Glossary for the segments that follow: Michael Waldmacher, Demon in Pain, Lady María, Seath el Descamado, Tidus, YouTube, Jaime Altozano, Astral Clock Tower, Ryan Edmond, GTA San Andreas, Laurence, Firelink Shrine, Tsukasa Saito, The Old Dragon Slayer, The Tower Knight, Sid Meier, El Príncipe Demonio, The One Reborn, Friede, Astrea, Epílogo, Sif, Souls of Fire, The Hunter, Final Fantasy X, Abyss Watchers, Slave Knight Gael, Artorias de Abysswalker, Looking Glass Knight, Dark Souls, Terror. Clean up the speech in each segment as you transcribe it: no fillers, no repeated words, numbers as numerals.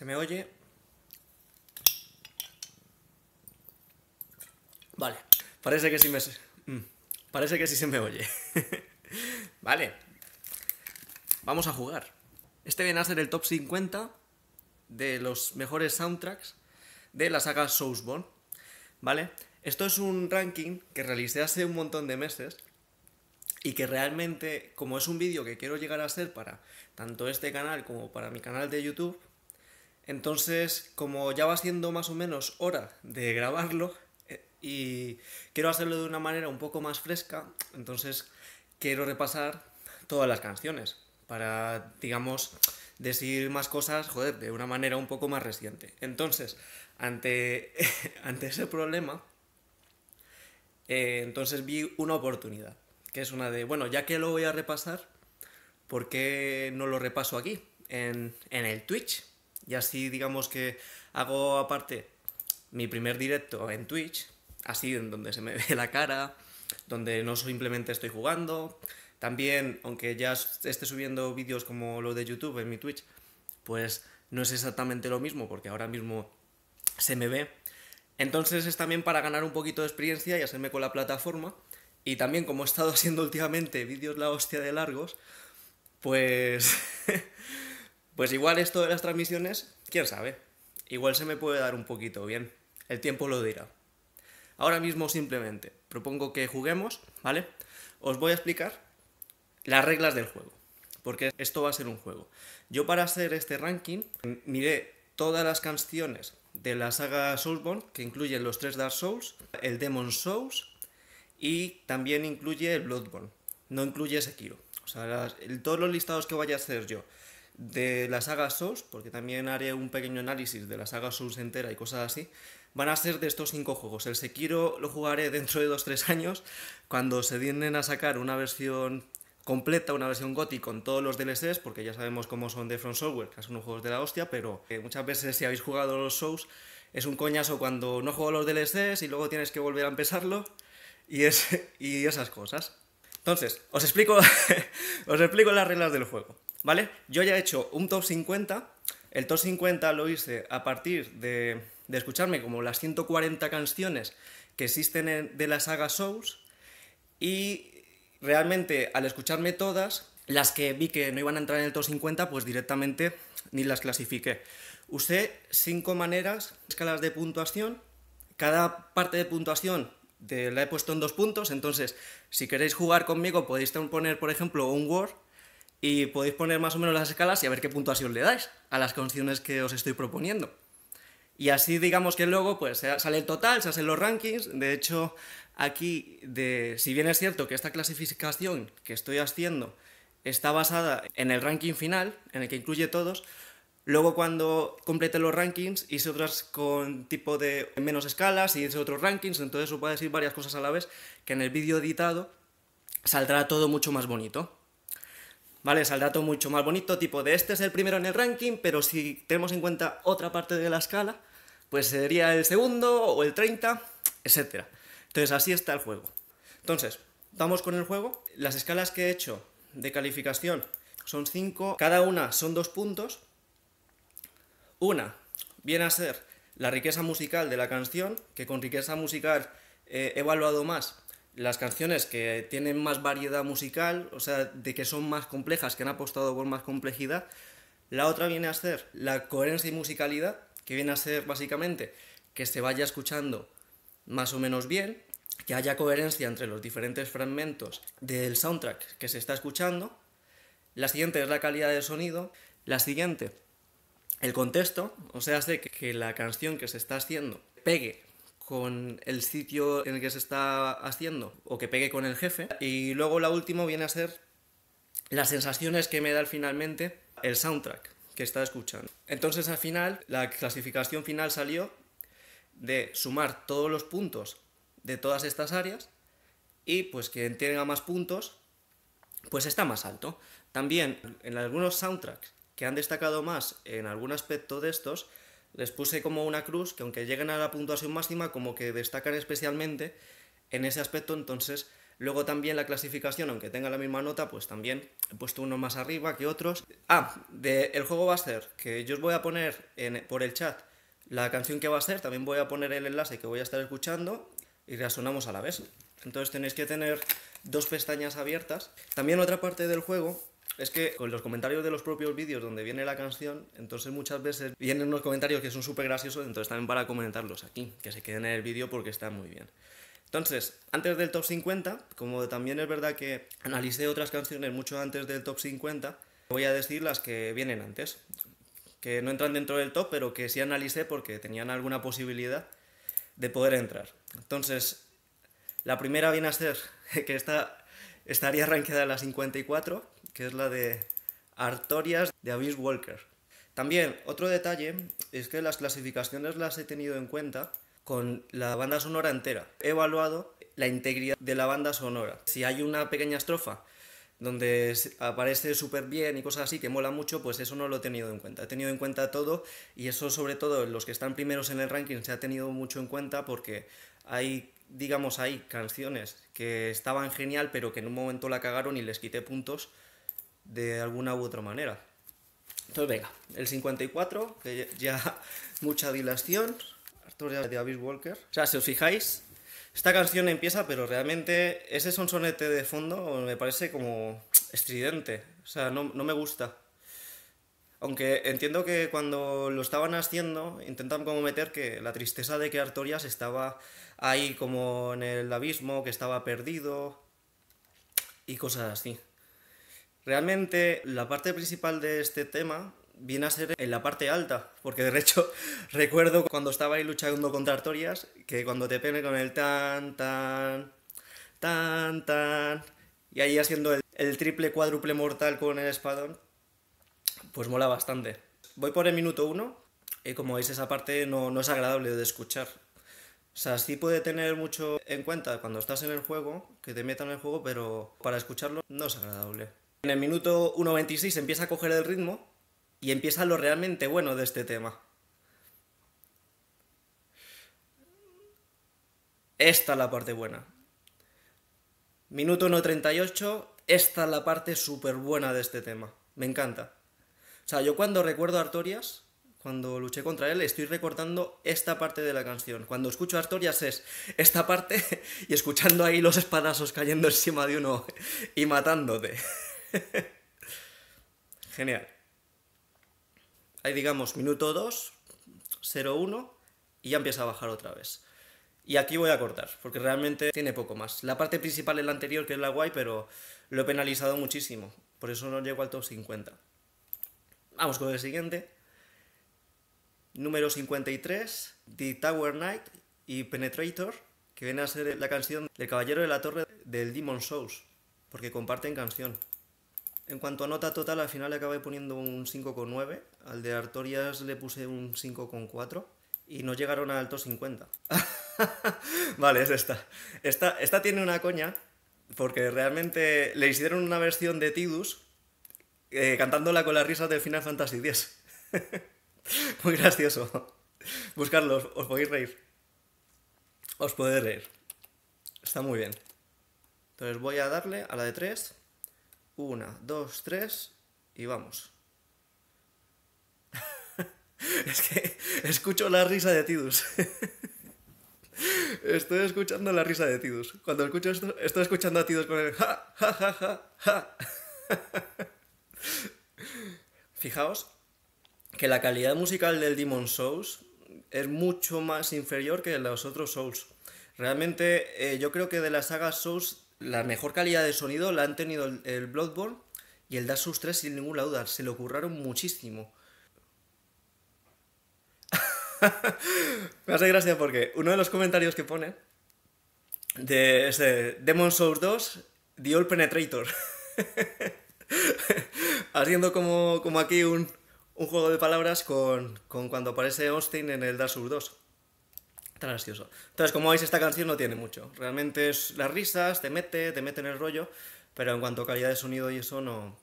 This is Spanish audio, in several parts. ¿Se me oye? Vale, parece que sí me... Parece que sí se me oye. Vale. Vamos a jugar. Este viene a ser el top 50 de los mejores soundtracks de la saga Soulsborne. ¿Vale? Esto es un ranking que realicé hace un montón de meses y que realmente, como es un vídeo que quiero llegar a hacer para tanto este canal como para mi canal de YouTube, entonces, como ya va siendo más o menos hora de grabarlo y quiero hacerlo de una manera un poco más fresca, entonces quiero repasar todas las canciones para, digamos, decir más cosas, joder, de una manera un poco más reciente. Entonces, ante ese problema, entonces vi una oportunidad, que es una de, bueno, ya que lo voy a repasar, ¿por qué no lo repaso aquí, en el Twitch? Y así, digamos que hago aparte mi primer directo en Twitch, así en donde se me ve la cara, donde no simplemente estoy jugando. También, aunque ya esté subiendo vídeos como los de YouTube en mi Twitch, pues no es exactamente lo mismo, porque ahora mismo se me ve. Entonces es también para ganar un poquito de experiencia y hacerme con la plataforma. Y también, como he estado haciendo últimamente vídeos la hostia de largos, pues... pues igual esto de las transmisiones, quién sabe, igual se me puede dar un poquito bien, el tiempo lo dirá. Ahora mismo simplemente propongo que juguemos, ¿vale? Os voy a explicar las reglas del juego, porque esto va a ser un juego. Yo, para hacer este ranking, miré todas las canciones de la saga Soulsborne, que incluyen los 3 Dark Souls, el Demon's Souls, y también incluye el Bloodborne, no incluye Sekiro. O sea, todos los listados que vaya a hacer yo de la saga Souls, porque también haré un pequeño análisis de la saga Souls entera y cosas así, van a ser de estos 5 juegos. El Sekiro lo jugaré dentro de 2-3 años, cuando se vienen a sacar una versión completa, una versión GOTY con todos los DLCs, porque ya sabemos cómo son de From Software, que son unos juegos de la hostia, pero muchas veces, si habéis jugado los Souls, es un coñazo cuando no juego los DLCs y luego tienes que volver a empezarlo. Y esas cosas. Entonces, os explico las reglas del juego, ¿vale? Yo ya he hecho un top 50. El top 50 lo hice a partir de escucharme como las 140 canciones que existen de la saga Souls. Y realmente, al escucharme todas, las que vi que no iban a entrar en el top 50, pues directamente ni las clasifiqué. Usé 5 maneras, escalas de puntuación. Cada parte de puntuación la he puesto en 2 puntos, entonces si queréis jugar conmigo podéis poner, por ejemplo, un Word y podéis poner más o menos las escalas y a ver qué puntuación le dais a las canciones que os estoy proponiendo. Y así, digamos que luego pues sale el total, se hacen los rankings. De hecho, aquí, si bien es cierto que esta clasificación que estoy haciendo está basada en el ranking final, en el que incluye todos, luego, cuando complete los rankings, hice otras con tipo de menos escalas y hice otros rankings. Entonces os voy a decir varias cosas a la vez, que en el vídeo editado saldrá todo mucho más bonito. Vale, saldrá todo mucho más bonito, tipo de este es el primero en el ranking, pero si tenemos en cuenta otra parte de la escala, pues sería el segundo o el 30, etc. Entonces así está el juego. Entonces, vamos con el juego. Las escalas que he hecho de calificación son 5, cada una son 2 puntos. Una viene a ser la riqueza musical de la canción, que con riqueza musical he evaluado más las canciones que tienen más variedad musical, o sea, de que son más complejas, que han apostado por más complejidad. La otra viene a ser la coherencia y musicalidad, que viene a ser básicamente que se vaya escuchando más o menos bien, que haya coherencia entre los diferentes fragmentos del soundtrack que se está escuchando. La siguiente es la calidad de sonido. La siguiente, el contexto, o sea, hace que la canción que se está haciendo pegue con el sitio en el que se está haciendo, o que pegue con el jefe. Y luego la última viene a ser las sensaciones que me da finalmente el soundtrack que está escuchando. Entonces, al final, la clasificación final salió de sumar todos los puntos de todas estas áreas, y pues quien tenga más puntos, pues está más alto. También, en algunos soundtracks que han destacado más en algún aspecto de estos, les puse como una cruz, que aunque lleguen a la puntuación máxima, como que destacan especialmente en ese aspecto, entonces Luego también la clasificación, aunque tenga la misma nota, pues también he puesto unos más arriba que otros. Ah, del juego va a ser, que yo os voy a poner por el chat la canción que va a ser, también voy a poner el enlace que voy a estar escuchando y reaccionamos a la vez. Entonces tenéis que tener dos pestañas abiertas. También otra parte del juego es que con los comentarios de los propios vídeos donde viene la canción, entonces muchas veces vienen unos comentarios que son súper graciosos, entonces también para comentarlos aquí, que se queden en el vídeo porque está muy bien. Entonces, antes del top 50, como también es verdad que analicé otras canciones mucho antes del top 50, voy a decir las que vienen antes, que no entran dentro del top, pero que sí analicé porque tenían alguna posibilidad de poder entrar. Entonces, la primera viene a ser, que estaría rankeada en la 54, que es la de Artorias de Abysswalker. También, otro detalle es que las clasificaciones las he tenido en cuenta con la banda sonora entera. He evaluado la integridad de la banda sonora. Si hay una pequeña estrofa donde aparece súper bien y cosas así que mola mucho, pues eso no lo he tenido en cuenta. He tenido en cuenta todo y eso, sobre todo los que están primeros en el ranking, se ha tenido mucho en cuenta porque hay, digamos, hay canciones que estaban genial pero que en un momento la cagaron y les quité puntos de alguna u otra manera. Entonces venga, el 54, que ya mucha dilación, de Abysswalker. O sea, si os fijáis, esta canción empieza, pero realmente ese sonsonete de fondo me parece como estridente. O sea, no me gusta. Aunque entiendo que cuando lo estaban haciendo, intentan como meter que la tristeza de que Artorias estaba ahí como en el abismo, que estaba perdido y cosas así. Realmente la parte principal de este tema viene a ser en la parte alta, porque de hecho recuerdo cuando estaba ahí luchando contra Artorias, que cuando te pene con el tan, tan, y ahí haciendo el triple cuádruple mortal con el espadón, pues mola bastante. Voy por el minuto 1, y como veis esa parte no es agradable de escuchar. O sea, sí puede tener mucho en cuenta cuando estás en el juego, que te metan en el juego, pero para escucharlo no es agradable. En el minuto 1.26 empieza a coger el ritmo, y empieza lo realmente bueno de este tema. Esta es la parte buena. Minuto 1.38, esta es la parte súper buena de este tema. Me encanta. O sea, yo cuando recuerdo a Artorias, cuando luché contra él, estoy recordando esta parte de la canción. Cuando escucho a Artorias es esta parte y escuchando ahí los espadazos cayendo encima de uno y matándote. Genial. Ahí digamos, minuto 2, 0-1, y ya empieza a bajar otra vez. Y aquí voy a cortar, porque realmente tiene poco más. La parte principal es la anterior, que es la guay, pero lo he penalizado muchísimo. Por eso no llego al top 50. Vamos con el siguiente. Número 53, The Tower Knight y Penetrator, que viene a ser la canción del Caballero de la Torre del Demon's Souls, porque comparten canción. En cuanto a nota total, al final le acabé poniendo un 5.9, al de Artorias le puse un 5.4 y no llegaron al top 50. Vale, es esta. Esta tiene una coña porque realmente le hicieron una versión de Tidus cantándola con las risas de Final Fantasy X. Muy gracioso. Buscadlo, os podéis reír. Os podéis reír. Está muy bien. Entonces voy a darle a la de 3. 1, 2, 3 y vamos. Es que escucho la risa de Tidus. Estoy escuchando la risa de Tidus. Cuando escucho esto, estoy escuchando a Tidus con el ja, ja, ja, ja, ja. Fijaos que la calidad musical del Demon's Souls es mucho más inferior que de los otros Souls. Realmente yo creo que de las sagas Souls la mejor calidad de sonido la han tenido el Bloodborne y el Dark Souls 3 sin ninguna duda. Se lo curraron muchísimo. Me hace gracia porque uno de los comentarios que pone de ese Demon's Souls 2, The Old Penetrator. Haciendo como aquí un juego de palabras con cuando aparece Ornstein en el Dark Souls 2. Gracioso. Entonces, como veis, esta canción no tiene mucho. Realmente es las risas, te mete en el rollo, pero en cuanto a calidad de sonido y eso no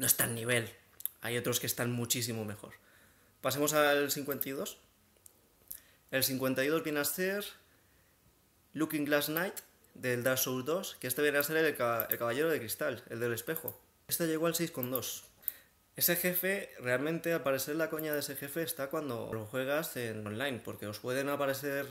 está al nivel. Hay otros que están muchísimo mejor. Pasemos al 52. El 52 viene a ser Looking Glass Knight del Dark Souls 2, que este viene a ser el caballero de cristal, el del espejo. Este llegó al 6.2. Ese jefe, realmente al parecer la coña de ese jefe está cuando lo juegas en online, porque os pueden aparecer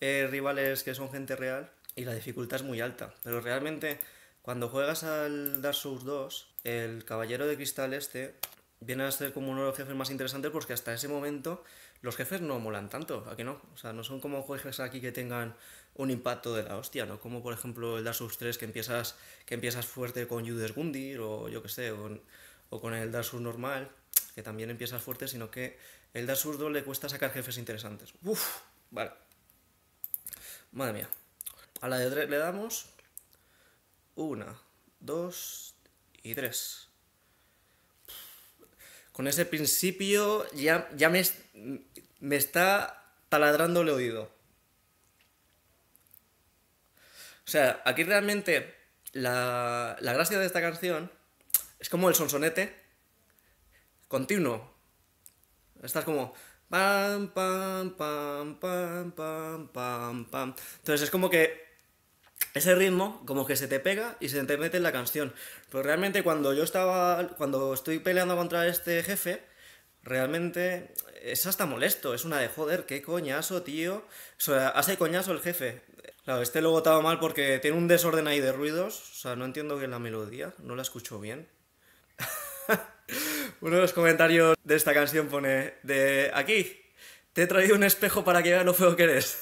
rivales que son gente real y la dificultad es muy alta. Pero realmente cuando juegas al Dark Souls 2, el caballero de cristal este viene a ser como uno de los jefes más interesantes, porque hasta ese momento los jefes no molan tanto, ¿a que no? O sea, no son como jefes aquí que tengan un impacto de la hostia, ¿no? Como por ejemplo el Dark Souls 3, que empiezas fuerte con Judas Gundir, o yo que sé, o con el Dark Souls normal, que también empiezas fuerte, sino que el Dark Souls 2 le cuesta sacar jefes interesantes. ¡Uf! Vale. Madre mía. A la de 3 le damos. 1, 2 y 3. Con ese principio ya me está taladrando el oído. O sea, aquí realmente la gracia de esta canción es como el sonsonete continuo. Estás como pam, pam, pam, pam, pam, pam, pam. Entonces es como que ese ritmo como que se te pega y se te mete en la canción. Pero realmente cuando estoy peleando contra este jefe, realmente es hasta molesto. Es una de joder, qué coñazo, tío. O sea, hace coñazo el jefe. Claro, este lo he botado mal porque tiene un desorden ahí de ruidos. O sea, no entiendo bien la melodía, no la escucho bien. Uno de los comentarios de esta canción pone de aquí, te he traído un espejo para que veas lo feo que eres.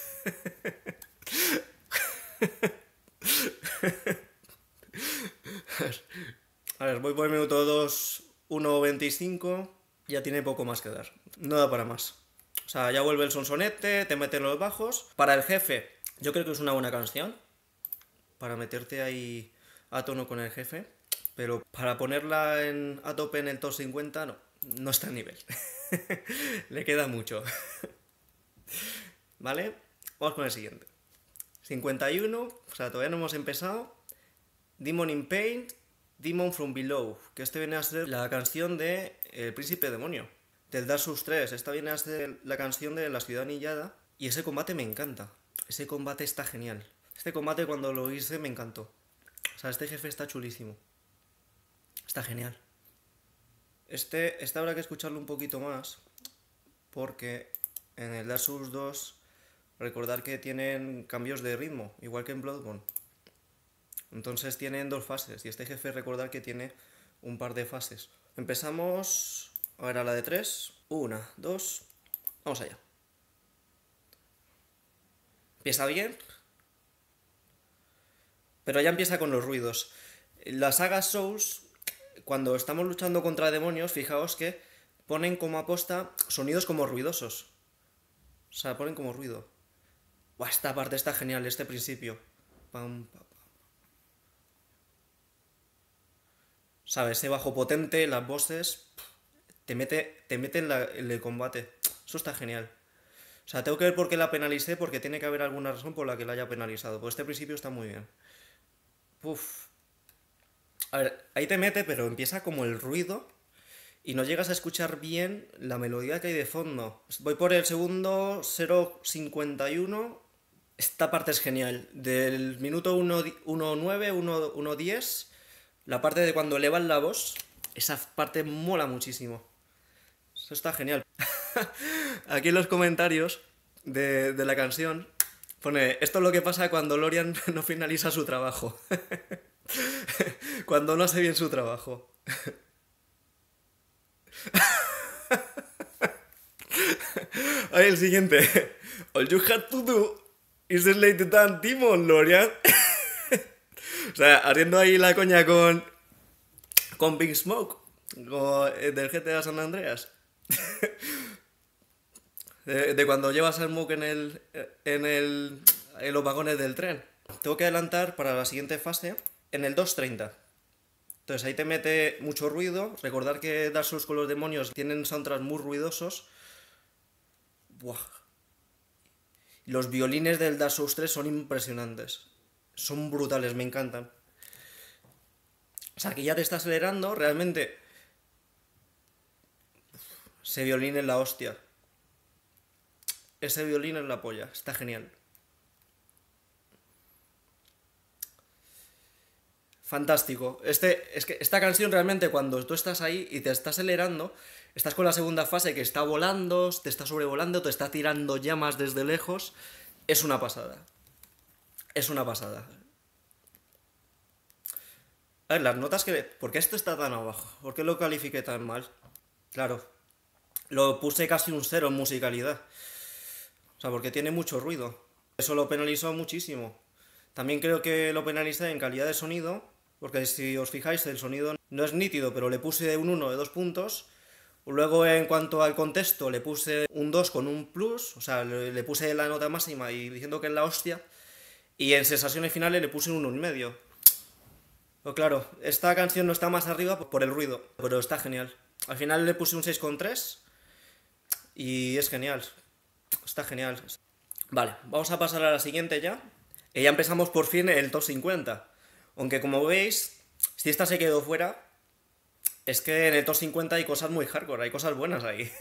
A ver, voy por el minuto 2, 1.25. Ya tiene poco más que dar. No da para más. O sea, ya vuelve el sonsonete, te meten los bajos. Para el jefe, yo creo que es una buena canción para meterte ahí a tono con el jefe. Pero para ponerla a tope en el top 50, no está al nivel. Le queda mucho. Vale, vamos con el siguiente. 51, o sea, todavía no hemos empezado. Demon in Pain, Demon from Below, que este viene a ser la canción de El Príncipe Demonio, del Dark Souls 3. Esta viene a ser la canción de La Ciudad Anillada, y ese combate me encanta. Ese combate está genial. Este combate cuando lo hice me encantó. O sea, este jefe está chulísimo. Está genial. Este habrá que escucharlo un poquito más, porque en el Dark Souls 2... recordar que tienen cambios de ritmo, igual que en Bloodborne. Entonces tienen dos fases, y este jefe recordar que tiene un par de fases. Empezamos a ver a la de 3. 1, 2, vamos allá. Empieza bien, pero ya empieza con los ruidos. La saga Souls, cuando estamos luchando contra demonios, fijaos que ponen como aposta sonidos como ruidosos. O sea, ponen como ruido. Buah, esta parte está genial, este principio. Pam, pam, pam. ¿Sabes? Ese bajo potente, las voces. Te mete en el combate. Eso está genial. O sea, tengo que ver por qué la penalicé, porque tiene que haber alguna razón por la que la haya penalizado. Pues este principio está muy bien. Puf. A ver, ahí te mete, pero empieza como el ruido. Y no llegas a escuchar bien la melodía que hay de fondo. Voy por el segundo 0.51. Esta parte es genial. Del minuto 1.9, 1.10, la parte de cuando elevan la voz, esa parte mola muchísimo. Eso está genial. Aquí en los comentarios de la canción pone, esto es lo que pasa cuando Lorian no finaliza su trabajo. Cuando no hace bien su trabajo. Ahí el siguiente. All you have to do is slay the damn demon, Lorian. O sea, haciendo ahí la coña con Big Smoke del GTA San Andreas. De cuando llevas a Smoke en los vagones del tren. Tengo que adelantar para la siguiente fase en el 2.30. Entonces ahí te mete mucho ruido. Recordar que Dark Souls con los demonios tienen soundtracks muy ruidosos. Buah. Los violines del Dark Souls 3 son impresionantes. Son brutales, me encantan. O sea, que ya te está acelerando, realmente. Ese violín es la hostia. Ese violín es la polla, está genial. Fantástico. Es que esta canción realmente, cuando tú estás ahí y te está acelerando, estás con la segunda fase que está volando, te está sobrevolando, te está tirando llamas desde lejos. Es una pasada. Es una pasada. A ver, las notas que... ¿Por qué esto está tan abajo? ¿Por qué lo califiqué tan mal? Claro. Lo puse casi un 0 en musicalidad. O sea, porque tiene mucho ruido. Eso lo penalizó muchísimo. También creo que lo penalicé en calidad de sonido, porque si os fijáis el sonido no es nítido, pero le puse un 1 de 2 puntos. Luego en cuanto al contexto le puse un 2 con un plus, o sea, le puse la nota máxima y diciendo que es la hostia. Y en sensaciones finales le puse un 1,5. Pero claro, esta canción no está más arriba por el ruido, pero está genial. Al final le puse un 6,3 y es genial, está genial. Vale, vamos a pasar a la siguiente ya. Y ya empezamos por fin el top 50. Aunque como veis, si esta se quedó fuera, es que en el top 50 hay cosas muy hardcore, hay cosas buenas ahí.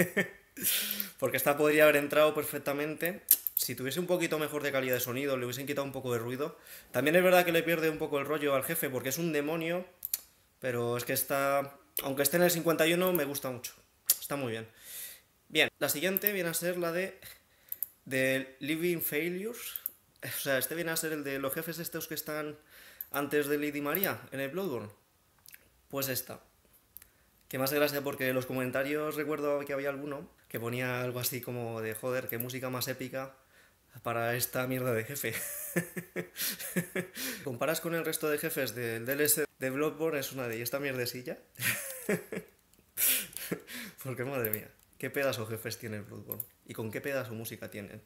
Porque esta podría haber entrado perfectamente. Si tuviese un poquito mejor de calidad de sonido, le hubiesen quitado un poco de ruido. También es verdad que le pierde un poco el rollo al jefe, porque es un demonio. Pero es que está... Aunque esté en el 51, me gusta mucho. Está muy bien. Bien, la siguiente viene a ser la de Living Failures. O sea, este viene a ser el de los jefes estos que están antes de Lady María, en el Bloodborne. Pues esta. Que más gracia porque en los comentarios recuerdo que había alguno que ponía algo así como de, joder, qué música más épica para esta mierda de jefe. Comparas con el resto de jefes del DLC de Bloodborne, es una de esta mierdecilla. Porque madre mía, qué pedazo jefes tiene el Bloodborne y con qué pedazo música tienen.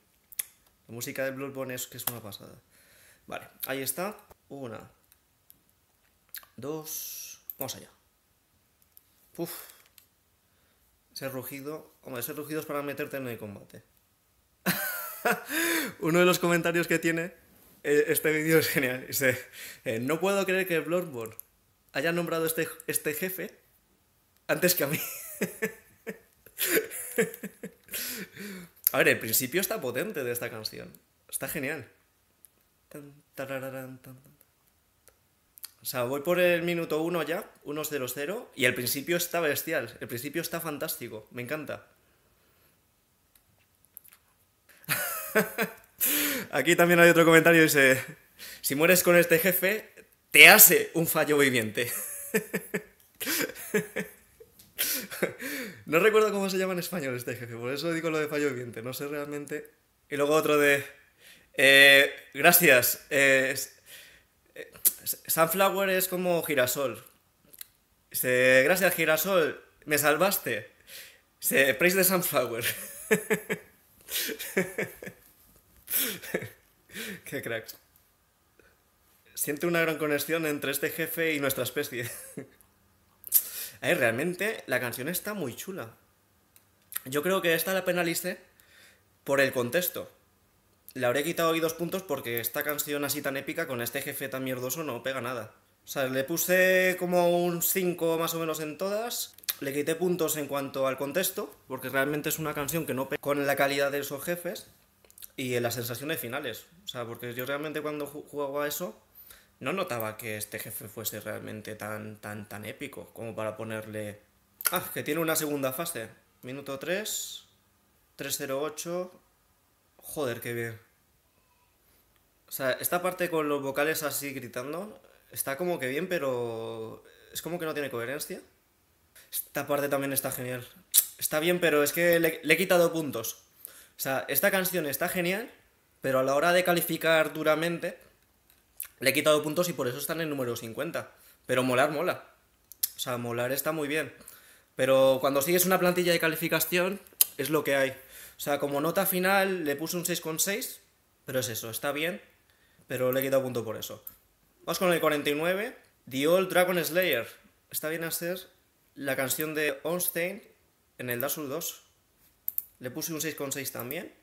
La música de Bloodborne es que es una pasada. Vale, ahí está. Una. Dos. Vamos allá. Uf. Ese rugido. Hombre, ese rugido es para meterte en el combate. Uno de los comentarios que tiene este vídeo es genial. Dice, no puedo creer que Bloodborne haya nombrado este jefe antes que a mí. A ver, el principio está potente de esta canción. Está genial. O sea, voy por el minuto 1 ya, 1:00, y el principio está bestial. El principio está fantástico, me encanta. Aquí también hay otro comentario, dice, si mueres con este jefe, te hace un fallo viviente. No recuerdo cómo se llama en español este jefe, por eso digo lo de fallo viviente, no sé realmente. Y luego otro de... gracias. Sunflower es como girasol. Gracias, girasol, me salvaste. Praise the Sunflower. Qué cracks. Siento una gran conexión entre este jefe y nuestra especie. Realmente la canción está muy chula. Yo creo que esta la penalicé por el contexto. Le habré quitado ahí 2 puntos porque esta canción así tan épica con este jefe tan mierdoso no pega nada. O sea, le puse como un 5 más o menos en todas. Le quité puntos en cuanto al contexto, porque realmente es una canción que no pega con la calidad de esos jefes y en las sensaciones finales. O sea, porque yo realmente cuando jugaba eso... No notaba que este jefe fuese realmente tan épico como para ponerle... Ah, que tiene una segunda fase. Minuto 3, 3:08... Joder, qué bien. O sea, esta parte con los vocales así gritando está como que bien, pero es como que no tiene coherencia. Esta parte también está genial. Está bien, pero es que le he quitado puntos. O sea, esta canción está genial, pero a la hora de calificar duramente... Le he quitado puntos y por eso está en el número 50. Pero molar, mola. O sea, molar está muy bien. Pero cuando sigues una plantilla de calificación, es lo que hay. O sea, como nota final le puse un 6,6. Pero es eso, está bien. Pero le he quitado punto por eso. Vamos con el 49. The Old Dragon Slayer. Esta viene a ser la canción de Ornstein en el Dark Souls 2. Le puse un 6,6 también.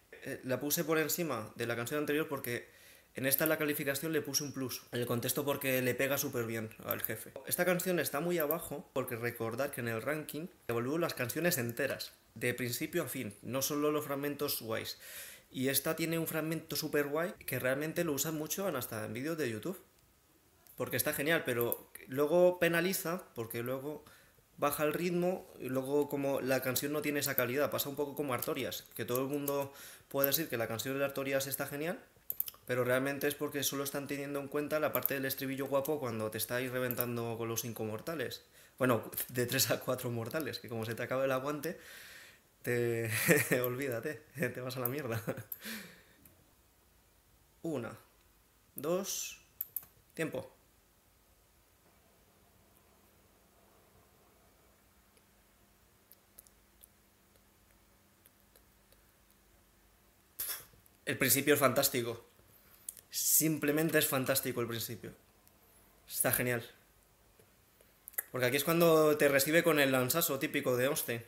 La puse por encima de la canción anterior porque... En esta la calificación le puse un plus, en el contexto porque le pega súper bien al jefe. Esta canción está muy abajo porque recordad que en el ranking evalúo las canciones enteras, de principio a fin, no solo los fragmentos guays. Y esta tiene un fragmento súper guay que realmente lo usan mucho hasta en vídeos de YouTube. porque está genial, pero luego penaliza, porque luego baja el ritmo y luego como la canción no tiene esa calidad, pasa un poco como Artorias, que todo el mundo puede decir que la canción de Artorias está genial, pero realmente es porque solo están teniendo en cuenta la parte del estribillo guapo cuando te estáis reventando con los 5 mortales. Bueno, de 3 a 4 mortales, que como se te acaba el aguante, te... olvídate, te vas a la mierda. 1, 2, tiempo. El principio es fantástico. Simplemente es fantástico el principio. Está genial. Porque aquí es cuando te recibe con el lanzazo típico de Ornstein.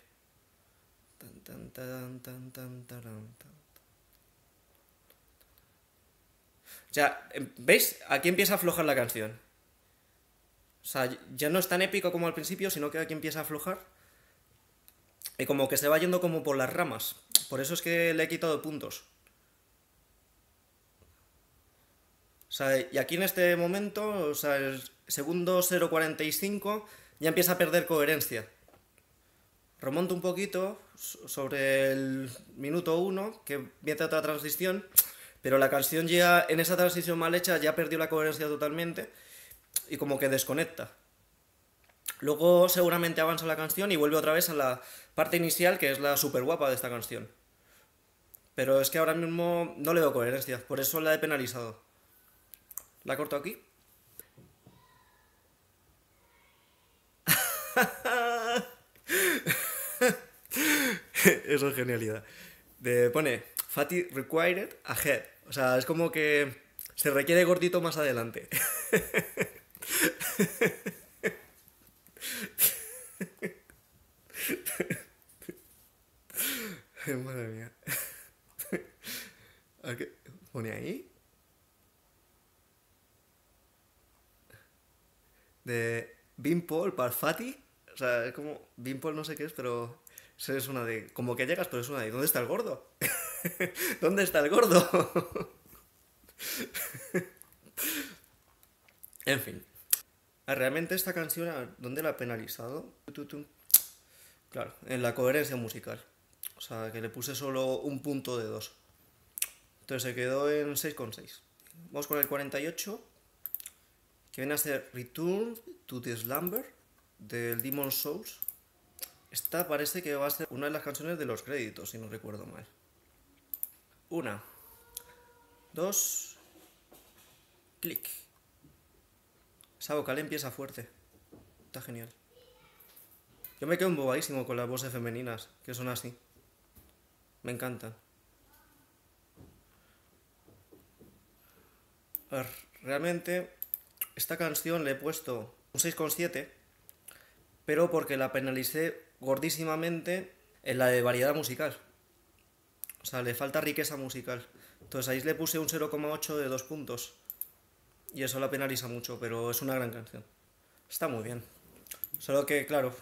O sea, ¿veis? Aquí empieza a aflojar la canción. O sea, ya no es tan épico como al principio, sino que aquí empieza a aflojar. Y como que se va yendo como por las ramas. Por eso es que le he quitado puntos. O sea, y aquí en este momento, o sea, el segundo 0.45 ya empieza a perder coherencia. Remonto un poquito sobre el minuto 1, que viene otra transición, pero la canción ya, en esa transición mal hecha, ya perdió la coherencia totalmente y como que desconecta. Luego seguramente avanza la canción y vuelve otra vez a la parte inicial, que es la súper guapa de esta canción. Pero es que ahora mismo no le doy coherencia, por eso la he penalizado. La corto aquí. Eso es genialidad. Pone, fatty required ahead. O sea, es como que se requiere gordito más adelante. Madre mía. Pone ahí. De Bimpol para Fati, o sea, es como Bimpol no sé qué es, pero es una de, como que llegas, pero es una de, ¿dónde está el gordo? ¿Dónde está el gordo? En fin, realmente esta canción, ¿dónde la ha penalizado? Claro, en la coherencia musical, o sea, que le puse solo un punto de 2, entonces se quedó en 6.6. Vamos con el 48, que viene a ser Return to the Slumber, del Demon's Souls. Esta parece que va a ser una de las canciones de los créditos, si no recuerdo mal. 1, 2, clic. Esa vocal empieza fuerte. Está genial. Yo me quedo embobadísimo con las voces femeninas, que son así. Me encantan. Realmente... esta canción le he puesto un 6.7, pero porque la penalicé gordísimamente en la de variedad musical. O sea, le falta riqueza musical. Entonces ahí le puse un 0.8 de 2 puntos. Y eso la penaliza mucho, pero es una gran canción. Está muy bien. Solo que, claro,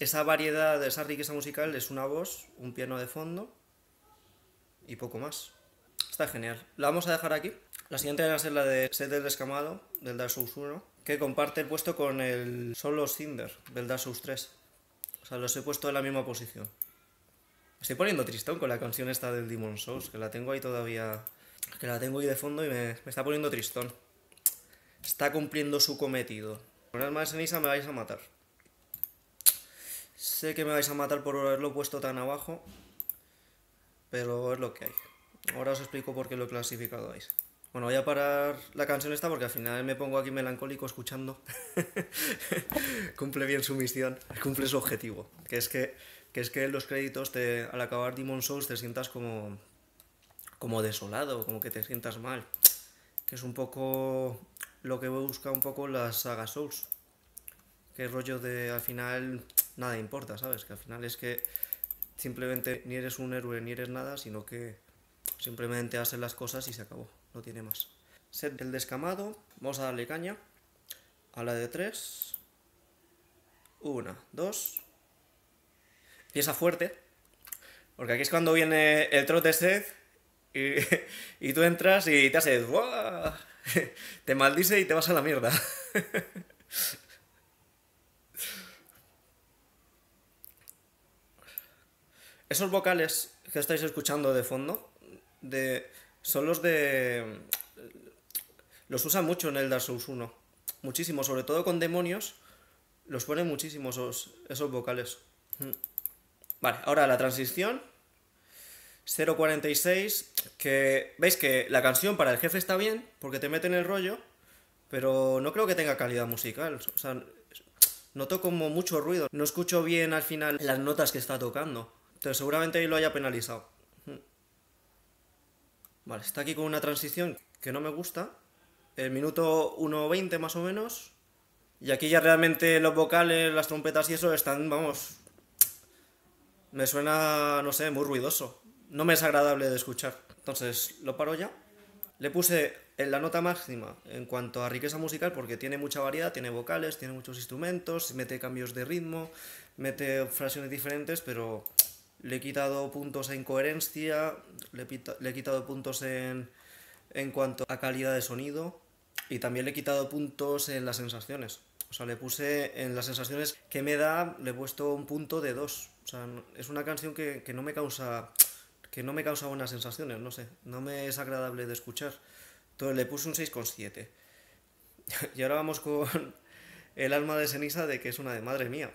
esa variedad, esa riqueza musical es una voz, un piano de fondo y poco más. Está genial. La vamos a dejar aquí. La siguiente va a ser la de Seath el Descamado, del Dark Souls 1, que comparte el puesto con el Solo Cinder, del Dark Souls 3. O sea, los he puesto en la misma posición. Me estoy poniendo tristón con la canción esta del Demon's Souls, que la tengo ahí todavía... que la tengo ahí de fondo y me está poniendo tristón. Está cumpliendo su cometido. Con alma de ceniza me vais a matar. Sé que me vais a matar por haberlo puesto tan abajo, pero es lo que hay. Ahora os explico por qué lo he clasificado ahí. Bueno, voy a parar la canción esta porque al final me pongo aquí melancólico escuchando. Cumple bien su misión, cumple su objetivo. Que es que en los créditos, al acabar Demon's Souls, te sientas como desolado, como que te sientas mal. Que es un poco lo que busca un poco la saga Souls. Que es rollo de al final nada importa, ¿sabes? Que al final es que simplemente ni eres un héroe ni eres nada, sino que simplemente haces las cosas y se acabó. No tiene más. Seath el Descamado. Vamos a darle caña. A la de 3. 1, 2. Empieza fuerte. Porque aquí es cuando viene el trot de Seath Y tú entras y te haces... ¡Buah! Te maldice y te vas a la mierda. Esos vocales que estáis escuchando de fondo son los de... Los usan mucho en el Dark Souls 1. Muchísimo, sobre todo con demonios. Los ponen muchísimos esos vocales. Vale, ahora la transición. 0.46, que veis que la canción para el jefe está bien, porque te meten el rollo, pero no creo que tenga calidad musical, o sea, noto como mucho ruido, no escucho bien al final las notas que está tocando, entonces seguramente ahí lo haya penalizado. Vale, está aquí con una transición que no me gusta, el minuto 1.20 más o menos, y aquí ya realmente los vocales, las trompetas y eso están, vamos, me suena, no sé, muy ruidoso. No me es agradable de escuchar. Entonces, lo paro ya. Le puse en la nota máxima en cuanto a riqueza musical porque tiene mucha variedad, tiene vocales, tiene muchos instrumentos, mete cambios de ritmo, mete frases diferentes, pero le he quitado puntos en coherencia, le he quitado puntos en cuanto a calidad de sonido y también le he quitado puntos en las sensaciones. O sea, le puse en las sensaciones que me da, le he puesto un punto de 2. O sea, es una canción que no me causa... que no me causa buenas sensaciones, no sé, no me es agradable de escuchar. Entonces le puse un 6.7. Y ahora vamos con el alma de ceniza, de que es una de madre mía.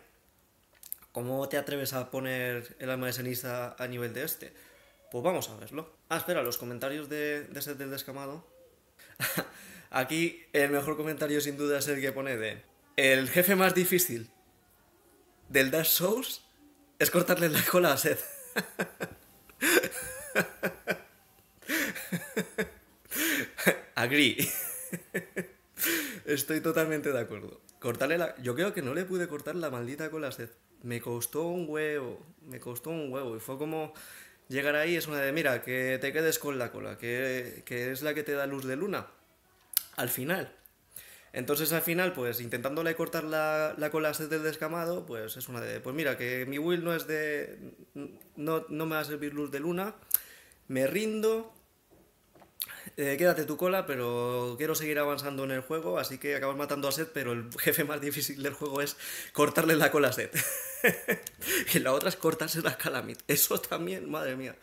¿Cómo te atreves a poner el alma de ceniza a nivel de este? Pues vamos a verlo. Ah, espera, los comentarios de Seath el Descamado. Aquí el mejor comentario sin duda es el que pone de... El jefe más difícil del Dark Souls es cortarle la cola a Seath. Agree. Estoy totalmente de acuerdo. Cortarle la... Yo creo que no le pude cortar la maldita cola a Seath. Me costó un huevo. Me costó un huevo. Y fue como llegar ahí, es una de... Mira, que te quedes con la cola, que es la que te da luz de luna al final. Entonces al final, pues intentándole cortar la cola a Seath el Descamado, pues es una de... Pues mira, que mi will no es de... No me va a servir luz de luna. Me rindo. Quédate tu cola, pero quiero seguir avanzando en el juego, así que acabas matando a Seath, pero el jefe más difícil del juego es cortarle la cola a Seath. Y la otra es cortarse la Kalameet. Eso también, madre mía.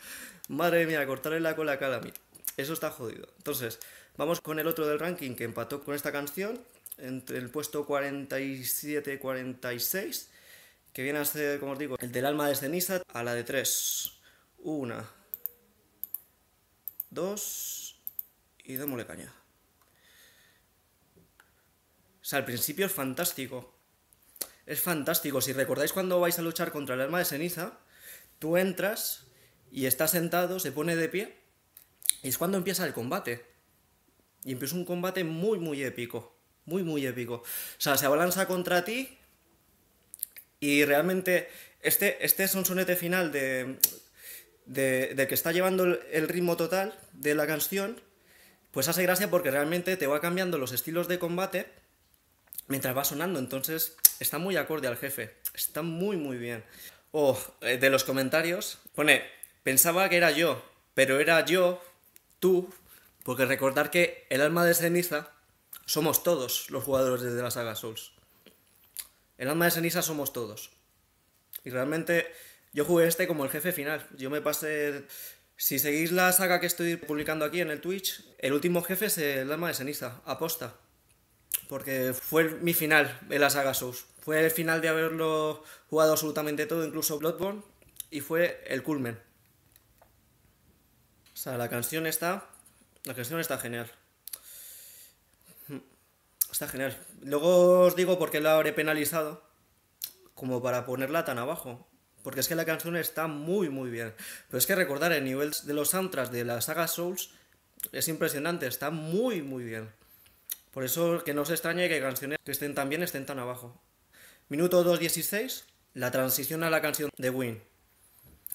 Madre mía, cortarle la cola a Kalameet. Eso está jodido. Entonces, vamos con el otro del ranking que empató con esta canción, entre el puesto 47 y 46, que viene a ser, como os digo, el del alma de ceniza, a la de 3. 1, 2... Y démosle caña. O sea, al principio es fantástico. Es fantástico. Si recordáis cuando vais a luchar contra el alma de ceniza, tú entras y está sentado, se pone de pie, y es cuando empieza el combate. Y empieza un combate muy, muy épico. Muy, muy épico. O sea, se abalanza contra ti y realmente... Este es un sonete final de que está llevando el ritmo total de la canción. Pues hace gracia porque realmente te va cambiando los estilos de combate mientras va sonando, entonces está muy acorde al jefe, está muy muy bien. Oh, de los comentarios, pone, pensaba que era yo, pero era yo, tú, porque recordar que el alma de ceniza somos todos los jugadores de la saga Souls. El alma de ceniza somos todos. Y realmente yo jugué este como el jefe final, yo me pasé... Si seguís la saga que estoy publicando aquí en el Twitch, el último jefe es el alma de ceniza, aposta. Porque fue mi final en la saga Souls. Fue el final de haberlo jugado absolutamente todo, incluso Bloodborne, y fue el culmen. O sea, la canción está genial. Está genial. Luego os digo por qué la habré penalizado, como para ponerla tan abajo. Porque es que la canción está muy muy bien. Pero es que recordar el nivel de los soundtracks de la saga Souls es impresionante, está muy muy bien. Por eso que no se extrañe que canciones que estén tan bien estén tan abajo. Minuto 2.16, la transición a la canción de Gwyn.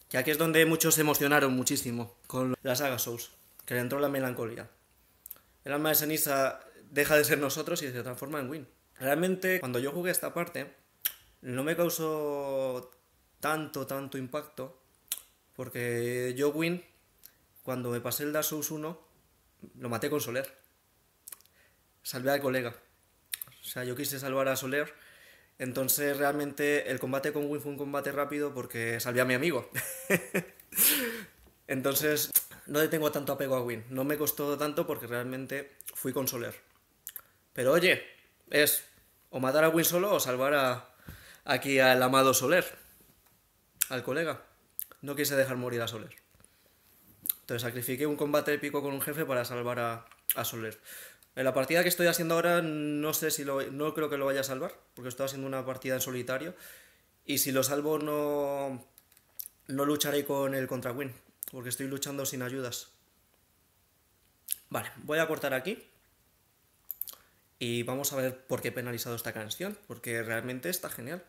Que aquí es donde muchos se emocionaron muchísimo con la saga Souls, que le entró la melancolía. El alma de ceniza deja de ser nosotros y se transforma en Gwyn. Realmente cuando yo jugué esta parte no me causó... tanto impacto, porque yo Gwyn Cuando me pasé el Dark Souls 1, lo maté con Soler. Salvé al colega. O sea, yo quise salvar a Soler. Entonces, realmente, el combate con Gwyn fue un combate rápido porque salvé a mi amigo. Entonces, no le tengo tanto apego a Gwyn. No me costó tanto porque realmente fui con Soler. Pero oye, es o matar a Gwyn solo o salvar a, aquí al amado Soler. Al colega. No quise dejar morir a Soler. Entonces, sacrifiqué un combate épico con un jefe para salvar a Soler. En la partida que estoy haciendo ahora no sé si no creo que lo vaya a salvar, porque estoy haciendo una partida en solitario, y si lo salvo no lucharé con el contra Gwyn, porque estoy luchando sin ayudas. Vale, voy a cortar aquí, y vamos a ver por qué he penalizado esta canción, porque realmente está genial.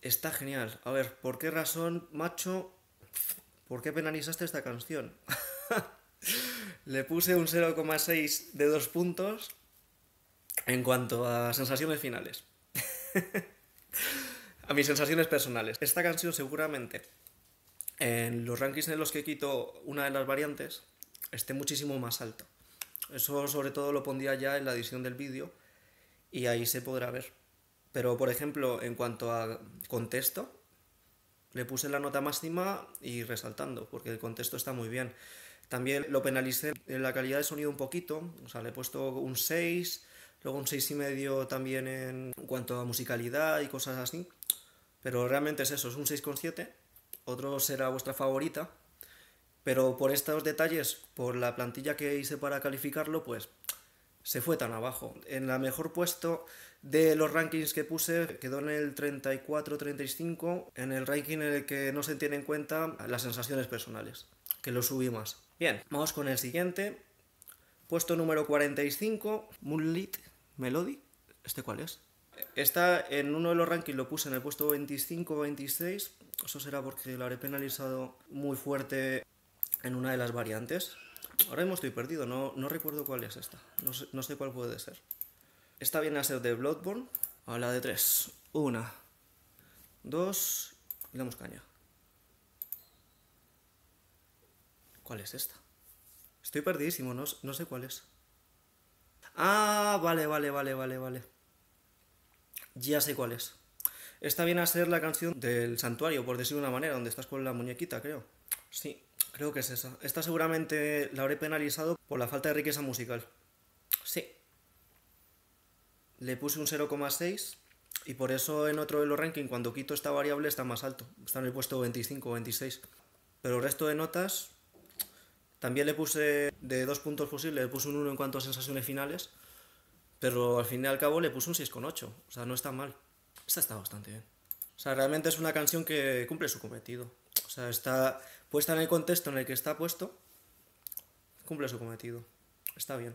Está genial. A ver, ¿por qué razón, macho? ¿Por qué penalizaste esta canción? Le puse un 0,6 de 2 puntos en cuanto a sensaciones finales. A mis sensaciones personales. Esta canción seguramente, en los rankings en los que quito una de las variantes, esté muchísimo más alto. Eso sobre todo lo pondría ya en la edición del vídeo y ahí se podrá ver. Pero por ejemplo, en cuanto a contexto, le puse la nota máxima y resaltando, porque el contexto está muy bien. También lo penalicé en la calidad de sonido un poquito, o sea, le he puesto un 6, luego un 6,5 también en cuanto a musicalidad y cosas así, pero realmente es eso, es un 6,7, otro será vuestra favorita, pero por estos detalles, por la plantilla que hice para calificarlo, pues se fue tan abajo. En la mejor puesto de los rankings que puse quedó en el 34-35, en el ranking en el que no se tiene en cuenta las sensaciones personales, que lo subí más. Bien, vamos con el siguiente. Puesto número 45, Moonlit Melody. ¿Este cuál es? Esta en uno de los rankings lo puse en el puesto 25 o 26. Eso será porque lo habré penalizado muy fuerte en una de las variantes. Ahora mismo estoy perdido, no recuerdo cuál es esta. No sé cuál puede ser. Esta viene a ser de Bloodborne. A la de 3. 1, 2 y damos caña. ¿Cuál es esta? Estoy perdidísimo, no sé cuál es. Ah, vale. Ya sé cuál es. Esta viene a ser la canción del santuario, por decirlo de una manera, donde estás con la muñequita, creo. Sí, creo que es esa. Esta seguramente la habré penalizado por la falta de riqueza musical. Sí. Le puse un 0,6 y por eso en otro de los rankings, cuando quito esta variable, está más alto. Está en el puesto 25 o 26. Pero el resto de notas... También le puse de 2 puntos posibles, le puse un 1 en cuanto a sensaciones finales, pero al fin y al cabo le puse un 6,8, o sea, no está mal. Esta está bastante bien. O sea, realmente es una canción que cumple su cometido. O sea, está puesta en el contexto en el que está puesto, cumple su cometido. Está bien.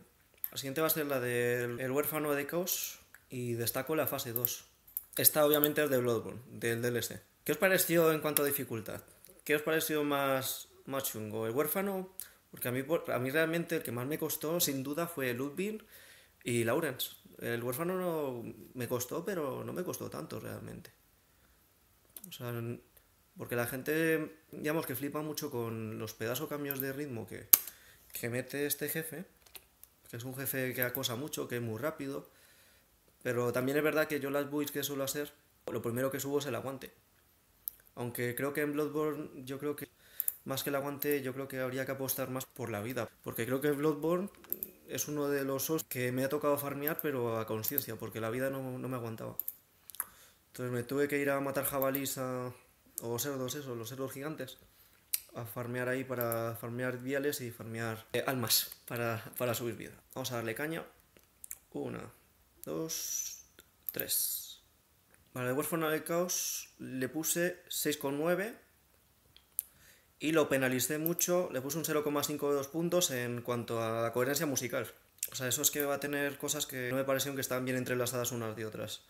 La siguiente va a ser la del El huérfano de Caos y destaco la fase 2. Esta obviamente es de Bloodborne, del DLC. ¿Qué os pareció en cuanto a dificultad? ¿Qué os pareció más chungo? ¿El huérfano? Porque a mí realmente el que más me costó, sin duda, fue Ludwig y Laurence. El huérfano no me costó, pero no me costó tanto realmente. O sea, porque la gente, digamos, que flipa mucho con los pedazos cambios de ritmo que mete este jefe, que es un jefe que acosa mucho, que es muy rápido, pero también es verdad que yo las builds que suelo hacer, lo primero que subo es el aguante. Aunque creo que en Bloodborne, yo creo que más que el aguante, yo creo que habría que apostar más por la vida, porque creo que Bloodborne es uno de los osos que me ha tocado farmear, pero a conciencia, porque la vida no me aguantaba. Entonces me tuve que ir a matar jabalís o cerdos, eso, los cerdos gigantes, a farmear ahí para farmear viales y farmear almas para subir vida. Vamos a darle caña. 1, 2, 3. Vale, el huérfano del caos le puse 6,9. Y lo penalicé mucho, le puse un 0,5 de 2 puntos en cuanto a la coherencia musical. O sea, eso es que va a tener cosas que no me parecieron que están bien entrelazadas unas de otras.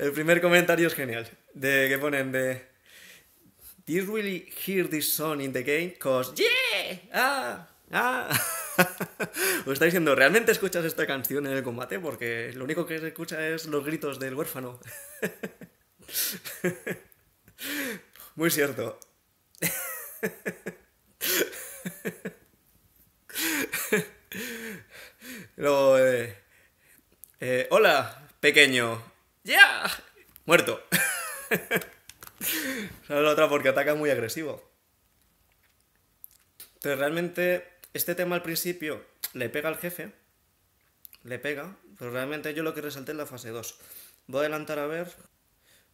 El primer comentario es genial, de que ponen de... ¿Do you really hear this song in the game? Cause yeah! ¡Ah! ¡Ah! Os está diciendo, ¿realmente escuchas esta canción en el combate? Porque lo único que se escucha es los gritos del huérfano. Muy cierto. pequeño. ¡Ya! ¡Yeah! Muerto. Sale la otra porque ataca muy agresivo. Entonces realmente este tema al principio le pega al jefe. Le pega, pero realmente yo lo que resalté es la fase 2. Voy a adelantar a ver.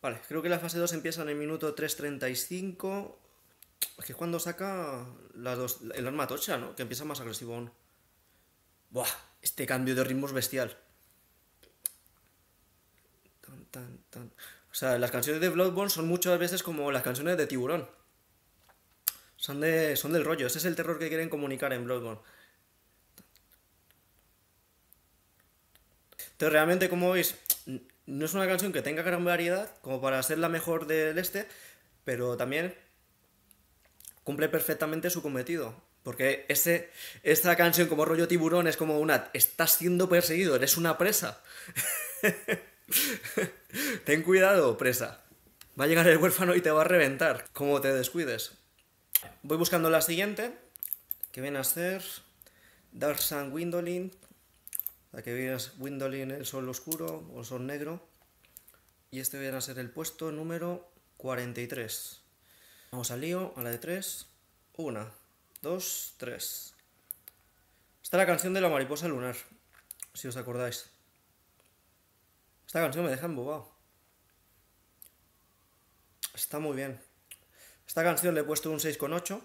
Vale, creo que la fase 2 empieza en el minuto 3:35. Es que cuando saca las dos, el arma tocha, ¿no? Que empieza más agresivo aún. Buah, este cambio de ritmo es bestial. Tan, tan, tan. O sea, las canciones de Bloodborne son muchas veces como las canciones de Tiburón. Son del rollo. Ese es el terror que quieren comunicar en Bloodborne. Entonces, realmente, como veis, no es una canción que tenga gran variedad, como para ser la mejor del este, pero también cumple perfectamente su cometido. Porque esta canción como rollo Tiburón es como una... Estás siendo perseguido, eres una presa. Ten cuidado, presa. Va a llegar el huérfano y te va a reventar, como te descuides. Voy buscando la siguiente, que viene a ser Dark Souls Gwyndolin. La que viene es Gwyndolin, el sol oscuro o el sol negro. Y este viene a ser el puesto número 43. Vamos al lío, a la de 3. 1, 2, 3. Esta es la canción de la mariposa lunar, si os acordáis. Esta canción me deja embobado. Está muy bien. Esta canción le he puesto un 6,8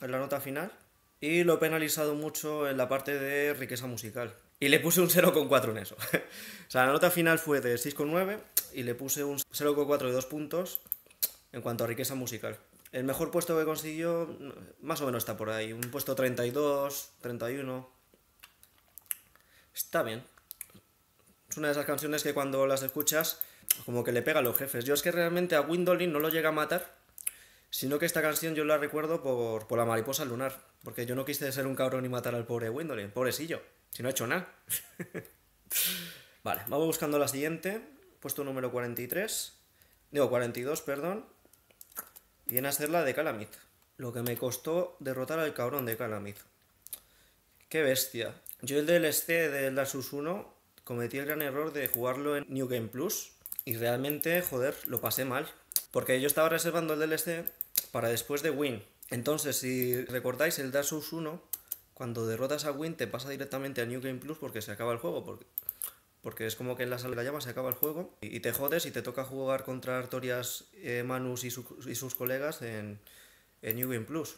en la nota final. Y lo he penalizado mucho en la parte de riqueza musical. Y le puse un 0,4 en eso. O sea, la nota final fue de 6,9 y le puse un 0,4 de 2 puntos en cuanto a riqueza musical. El mejor puesto que consiguió, más o menos está por ahí, un puesto 32, 31. Está bien. Es una de esas canciones que cuando las escuchas, como que le pega a los jefes. Yo es que realmente a Gwyndolin no lo llega a matar, sino que esta canción yo la recuerdo por la mariposa lunar, porque yo no quise ser un cabrón y matar al pobre Gwyndolin, pobrecillo, si no ha hecho nada. Vale, vamos buscando la siguiente, puesto número 43, digo 42, perdón. Y viene a ser la de Kalameet. Lo que me costó derrotar al cabrón de Kalameet. ¡Qué bestia! Yo el DLC del Dark Souls 1 cometí el gran error de jugarlo en New Game Plus. Y realmente, joder, lo pasé mal. Porque yo estaba reservando el DLC para después de Gwyn. Entonces, si recordáis, el Dark Souls 1, cuando derrotas a Gwyn, te pasa directamente a New Game Plus porque se acaba el juego. Porque es como que en la sala de la llama se acaba el juego y te jodes y te toca jugar contra Artorias, Manus y sus colegas en New Game Plus.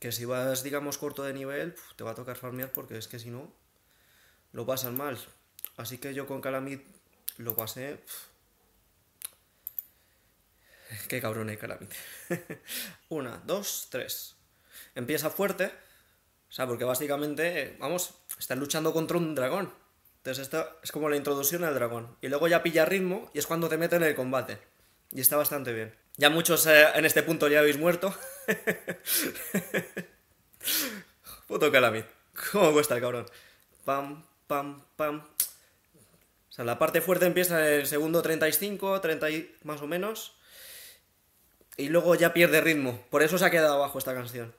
Que si vas, digamos, corto de nivel, te va a tocar farmear porque es que si no, lo pasan mal. Así que yo con Kalameet lo pasé... Qué cabrón es Kalameet. 1, 2, 3. Empieza fuerte. O sea, porque básicamente, vamos, estás luchando contra un dragón. Entonces esta es como la introducción al dragón. Y luego ya pilla ritmo y es cuando te meten en el combate. Y está bastante bien. Ya muchos en este punto ya habéis muerto. Puto Kalameet. ¿Cómo cuesta el cabrón? Pam, pam, pam. O sea, la parte fuerte empieza en el segundo 35, 30 más o menos. Y luego ya pierde ritmo. Por eso se ha quedado abajo esta canción.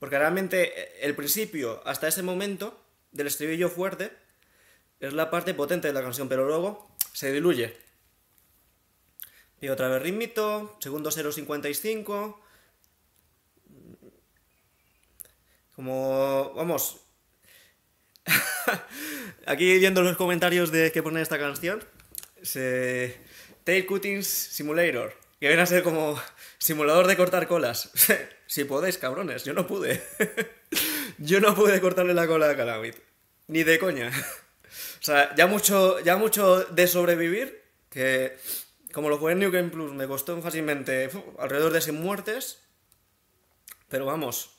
Porque realmente el principio hasta ese momento del estribillo fuerte es la parte potente de la canción, pero luego se diluye. Y otra vez ritmito, segundo 0,55. Como... vamos. Aquí viendo los comentarios de que pone esta canción. Tail Cuttings Simulator. Que viene a ser como simulador de cortar colas. Si podéis, cabrones, yo no pude. Yo no pude cortarle la cola a Kalameet. Ni de coña. O sea, ya mucho de sobrevivir, que como lo jugué en New Game Plus me costó fácilmente alrededor de 100 muertes, pero vamos,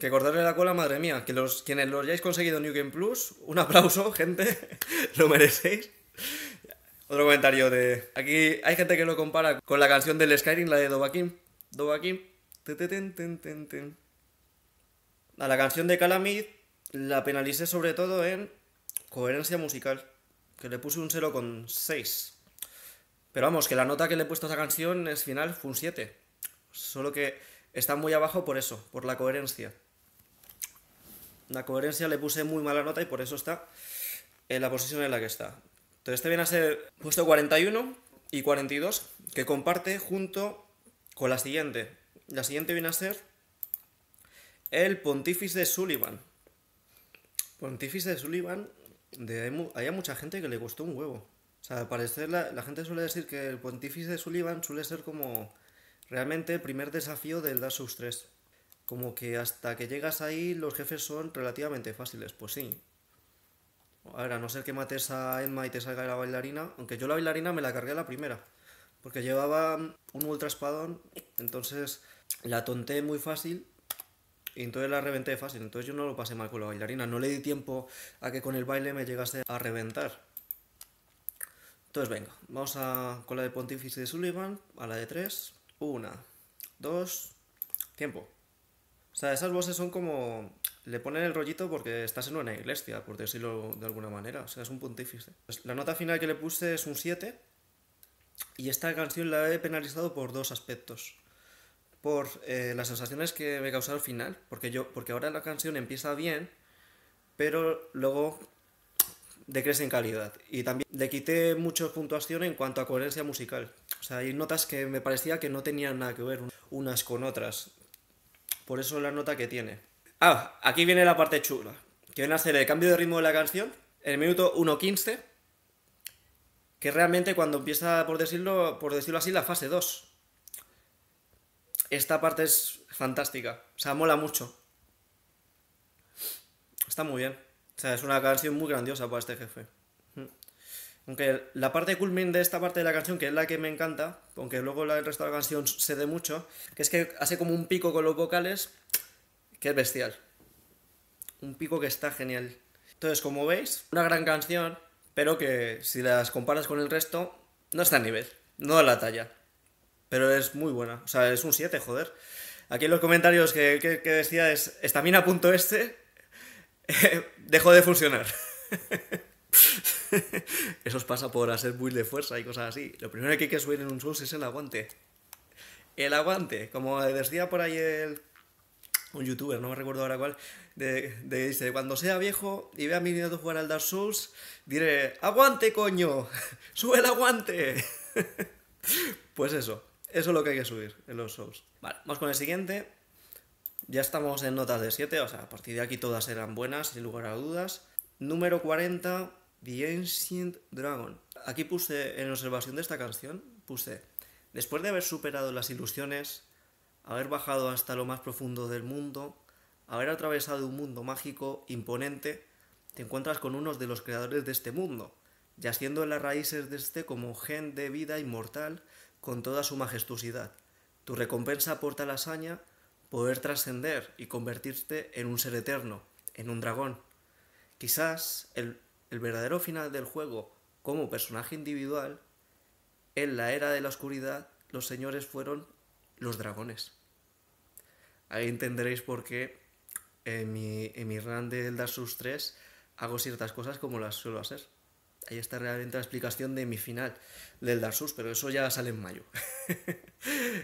que cortarle la cola, madre mía, que quienes lo hayáis conseguido en New Game Plus, un aplauso, gente, lo merecéis. Otro comentario de... Aquí hay gente que lo compara con la canción del Skyrim, la de Dovahkiin. Dovahkiin. A la canción de Kalameet la penalicé sobre todo en coherencia musical, que le puse un 0,6. Pero vamos, que la nota que le he puesto a esa canción es final, fue un 7. Solo que está muy abajo por eso, por la coherencia. La coherencia le puse muy mala nota y por eso está en la posición en la que está. Entonces este viene a ser puesto 41 y 42, que comparte junto con la siguiente. La siguiente viene a ser el Pontífice de Sullivan. Pontífice de Sullivan, hay mucha gente que le costó un huevo. O sea, al parecer la gente suele decir que el Pontífice de Sullivan suele ser como realmente el primer desafío del Dark Souls 3. Como que hasta que llegas ahí los jefes son relativamente fáciles, pues sí. A ver, a no ser que mates a Edma y te salga la bailarina, aunque yo la bailarina me la cargué a la primera, porque llevaba un ultra espadón, entonces la tonté muy fácil y entonces la reventé fácil, entonces yo no lo pasé mal con la bailarina, no le di tiempo a que con el baile me llegase a reventar. Entonces venga, vamos con la de Pontífice de Sullivan, a la de 3, 1, 2, tiempo. O sea, esas voces son como... Le ponen el rollito porque estás en una iglesia, por decirlo de alguna manera. O sea, es un pontífice. Pues la nota final que le puse es un 7. Y esta canción la he penalizado por dos aspectos. Por las sensaciones que me causó al final. Porque ahora la canción empieza bien, pero luego decrece en calidad. Y también le quité muchas puntuaciones en cuanto a coherencia musical. O sea, hay notas que me parecía que no tenían nada que ver unas con otras. Por eso la nota que tiene. Ah, aquí viene la parte chula, que viene a ser el cambio de ritmo de la canción, en el minuto 1:15, que realmente cuando empieza, por decirlo así, la fase 2. Esta parte es fantástica, o sea, mola mucho. Está muy bien, o sea, es una canción muy grandiosa para este jefe. Aunque la parte culmin de esta parte de la canción, que es la que me encanta, aunque luego el resto de la canción se dé mucho, que es que hace como un pico con los vocales, que es bestial. Un pico que está genial. Entonces, como veis, una gran canción, pero que si las comparas con el resto, no está a nivel, no a la talla. Pero es muy buena, o sea, es un 7, joder. Aquí en los comentarios que decía es, estamina.este dejó de funcionar. Eso os pasa por hacer build de fuerza y cosas así. Lo primero que hay que subir en un Souls es el aguante. El aguante. Como decía por ahí un youtuber, no me recuerdo ahora cuál, dice, cuando sea viejo y vea a mi nieto jugar al Dark Souls, diré, ¡aguante, coño! ¡Sube el aguante! Pues eso es lo que hay que subir en los Souls. Vale, vamos con el siguiente. Ya estamos en notas de 7, o sea, a partir de aquí todas eran buenas, sin lugar a dudas. Número 40, The Ancient Dragon. Aquí puse, en observación de esta canción, puse, después de haber superado las ilusiones, haber bajado hasta lo más profundo del mundo, haber atravesado un mundo mágico, imponente, te encuentras con unos de los creadores de este mundo, yaciendo en las raíces de este como gen de vida inmortal con toda su majestuosidad. Tu recompensa por tal hazaña, poder trascender y convertirte en un ser eterno, en un dragón. Quizás el verdadero final del juego, como personaje individual, en la era de la oscuridad, los señores fueron los dragones. Ahí entenderéis por qué en mi run del Dark Souls 3 hago ciertas cosas como las suelo hacer. Ahí está realmente la explicación de mi final del Dark Souls, pero eso ya sale en mayo.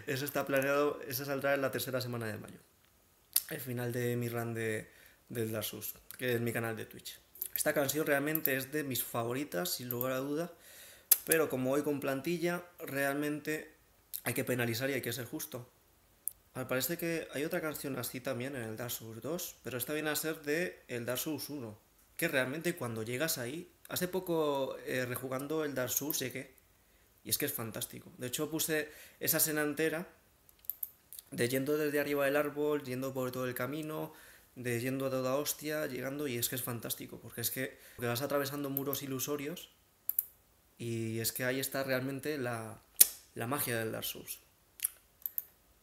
Eso está planeado, eso saldrá en la tercera semana de mayo. El final de mi run del Dark Souls, que es mi canal de Twitch. Esta canción realmente es de mis favoritas, sin lugar a duda, pero como voy con plantilla, realmente hay que penalizar y hay que ser justo. Al parecer que hay otra canción así también en el Dark Souls 2, pero esta viene a ser de el Dark Souls 1, que realmente cuando llegas ahí, hace poco rejugando el Dark Souls llegué, y es que es fantástico. De hecho puse esa escena entera, de yendo desde arriba del árbol, yendo por todo el camino, de yendo a toda hostia, llegando, y es que es fantástico, porque es que vas atravesando muros ilusorios, y es que ahí está realmente la magia del Dark Souls.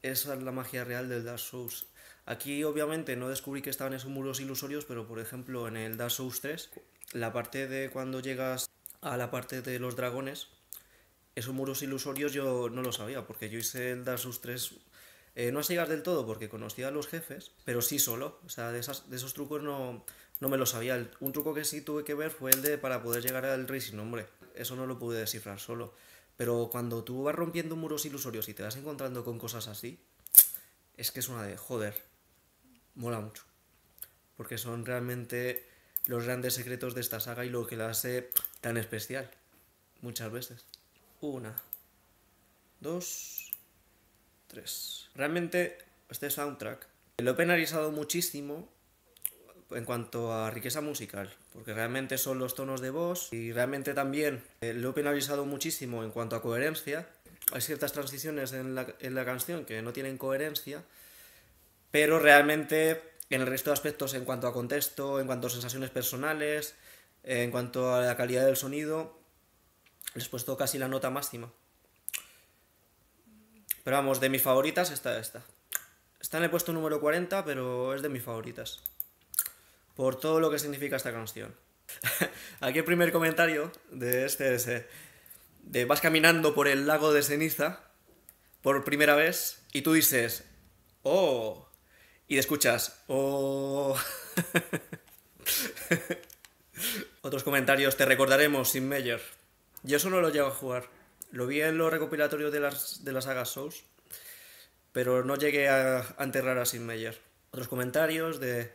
Esa es la magia real del Dark Souls. Aquí obviamente no descubrí que estaban esos muros ilusorios, pero por ejemplo en el Dark Souls 3, la parte de cuando llegas a la parte de los dragones, esos muros ilusorios yo no lo sabía, porque yo hice el Dark Souls 3... no así del todo porque conocía a los jefes, pero sí solo. O sea, de esos trucos no me los sabía. Un truco que sí tuve que ver fue el de para poder llegar al rey sin nombre. Eso no lo pude descifrar solo. Pero cuando tú vas rompiendo muros ilusorios y te vas encontrando con cosas así, es que es una de joder. Mola mucho. Porque son realmente los grandes secretos de esta saga y lo que la hace tan especial. Muchas veces. 1, 2, 3. Realmente este soundtrack lo he penalizado muchísimo en cuanto a riqueza musical, porque realmente son los tonos de voz, y realmente también lo he penalizado muchísimo en cuanto a coherencia. Hay ciertas transiciones en la canción que no tienen coherencia, pero realmente en el resto de aspectos, en cuanto a contexto, en cuanto a sensaciones personales, en cuanto a la calidad del sonido, les he puesto casi la nota máxima. Pero vamos, de mis favoritas está esta. Está en el puesto número 40, pero es de mis favoritas. Por todo lo que significa esta canción. Aquí el primer comentario de este es... vas caminando por el lago de ceniza por primera vez y tú dices... ¡Oh! Y escuchas... ¡Oh! Otros comentarios: te recordaremos sin Meyer. Yo eso no lo llego a jugar. Lo vi en los recopilatorios de la saga Souls, pero no llegué a enterrar a Sid Meier. Otros comentarios de...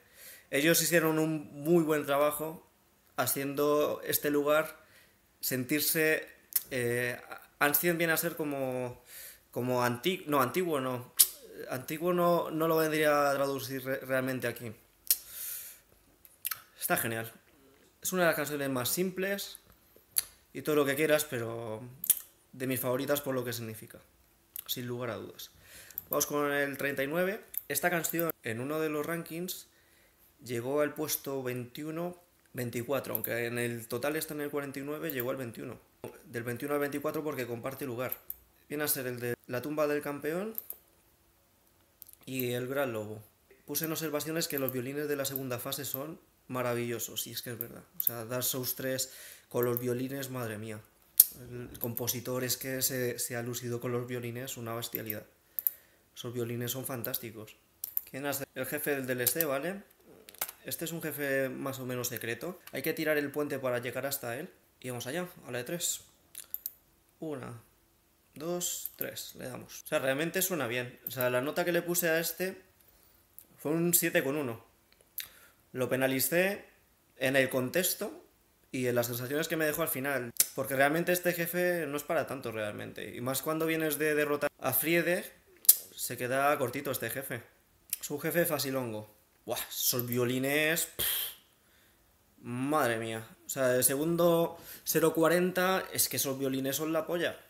ellos hicieron un muy buen trabajo haciendo este lugar sentirse... viene a ser como antiguo no. Antiguo no lo vendría a traducir realmente aquí. Está genial. Es una de las canciones más simples y todo lo que quieras, pero de mis favoritas por lo que significa, sin lugar a dudas. Vamos con el 39. Esta canción en uno de los rankings llegó al puesto 21-24, aunque en el total está en el 49, llegó al 21. Del 21 al 24 porque comparte lugar. Viene a ser el de La tumba del campeón y El gran lobo. Puse en observaciones que los violines de la segunda fase son maravillosos, y es que es verdad. O sea, Dark Souls 3 con los violines, madre mía. El compositor es que se ha lucido con los violines, una bestialidad. Esos violines son fantásticos. ¿Quién hace? El jefe del DLC, ¿vale? Este es un jefe más o menos secreto. Hay que tirar el puente para llegar hasta él. Y vamos allá, a la de 3. 1, 2, 3. Le damos. O sea, realmente suena bien. O sea, la nota que le puse a este fue un 7,1. Lo penalicé en el contexto y en las sensaciones que me dejó al final, porque realmente este jefe no es para tanto realmente, y más cuando vienes de derrotar a Friede, se queda cortito este jefe. Es un jefe facilongo. ¡Buah! Esos violines... madre mía. O sea, el segundo 0.40 es que esos violines son la polla.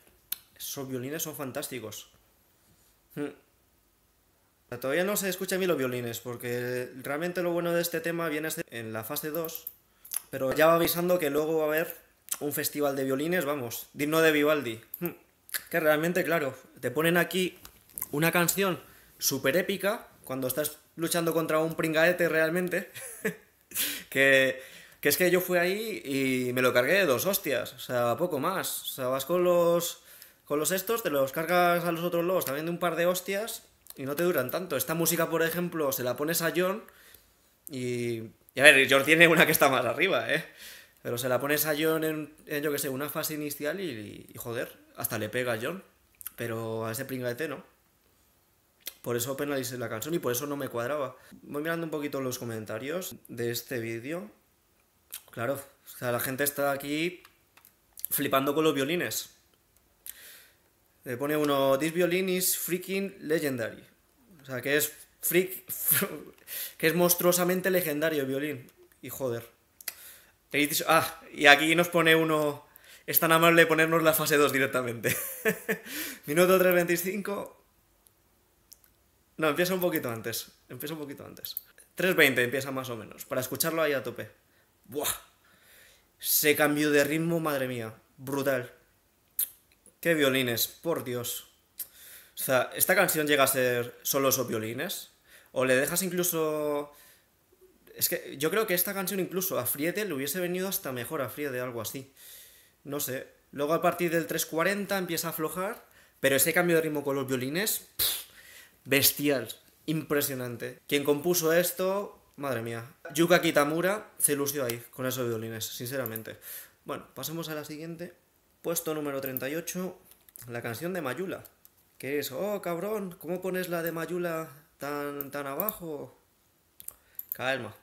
Esos violines son fantásticos. Todavía no se escucha bien los violines, porque realmente lo bueno de este tema viene en la fase 2, pero ya va avisando que luego va a haber un festival de violines, vamos, digno de Vivaldi. Que realmente, claro, te ponen aquí una canción súper épica cuando estás luchando contra un pringaete realmente, que es que yo fui ahí y me lo cargué de 2 hostias, o sea, poco más. O sea, vas con los estos, te los cargas a los otros lobos también de un par de hostias y no te duran tanto. Esta música, por ejemplo, se la pones a John y... a ver, George tiene una que está más arriba, ¿eh? Pero se la pones a John en yo que sé, una fase inicial y joder, hasta le pega a John. Pero a ese pringaete no. Por eso penalicé la canción y por eso no me cuadraba. Voy mirando un poquito los comentarios de este vídeo. Claro, o sea, la gente está aquí flipando con los violines. Le pone uno: this violin is freaking legendary. O sea, que es... que es monstruosamente legendario el violín. Y joder. Ah, y aquí nos pone uno: es tan amable ponernos la fase 2 directamente. Minuto 3.25. No, empieza un poquito antes. 3.20 empieza más o menos, para escucharlo ahí a tope. ¡Buah! Se cambió de ritmo, madre mía. Brutal. ¡Qué violines! Por Dios. O sea, ¿esta canción llega a ser solo esos violines? O le dejas incluso... Es que yo creo que esta canción incluso a Friede le hubiese venido hasta mejor, a Friede, algo así. No sé. Luego a partir del 3.40 empieza a aflojar, pero ese cambio de ritmo con los violines... bestial. Impresionante. Quien compuso esto... madre mía. Yuka Kitamura se lució ahí, con esos violines, sinceramente. Bueno, pasemos a la siguiente. Puesto número 38. La canción de Mayula. Que es... oh, cabrón, ¿cómo pones la de Mayula tan abajo? Calma.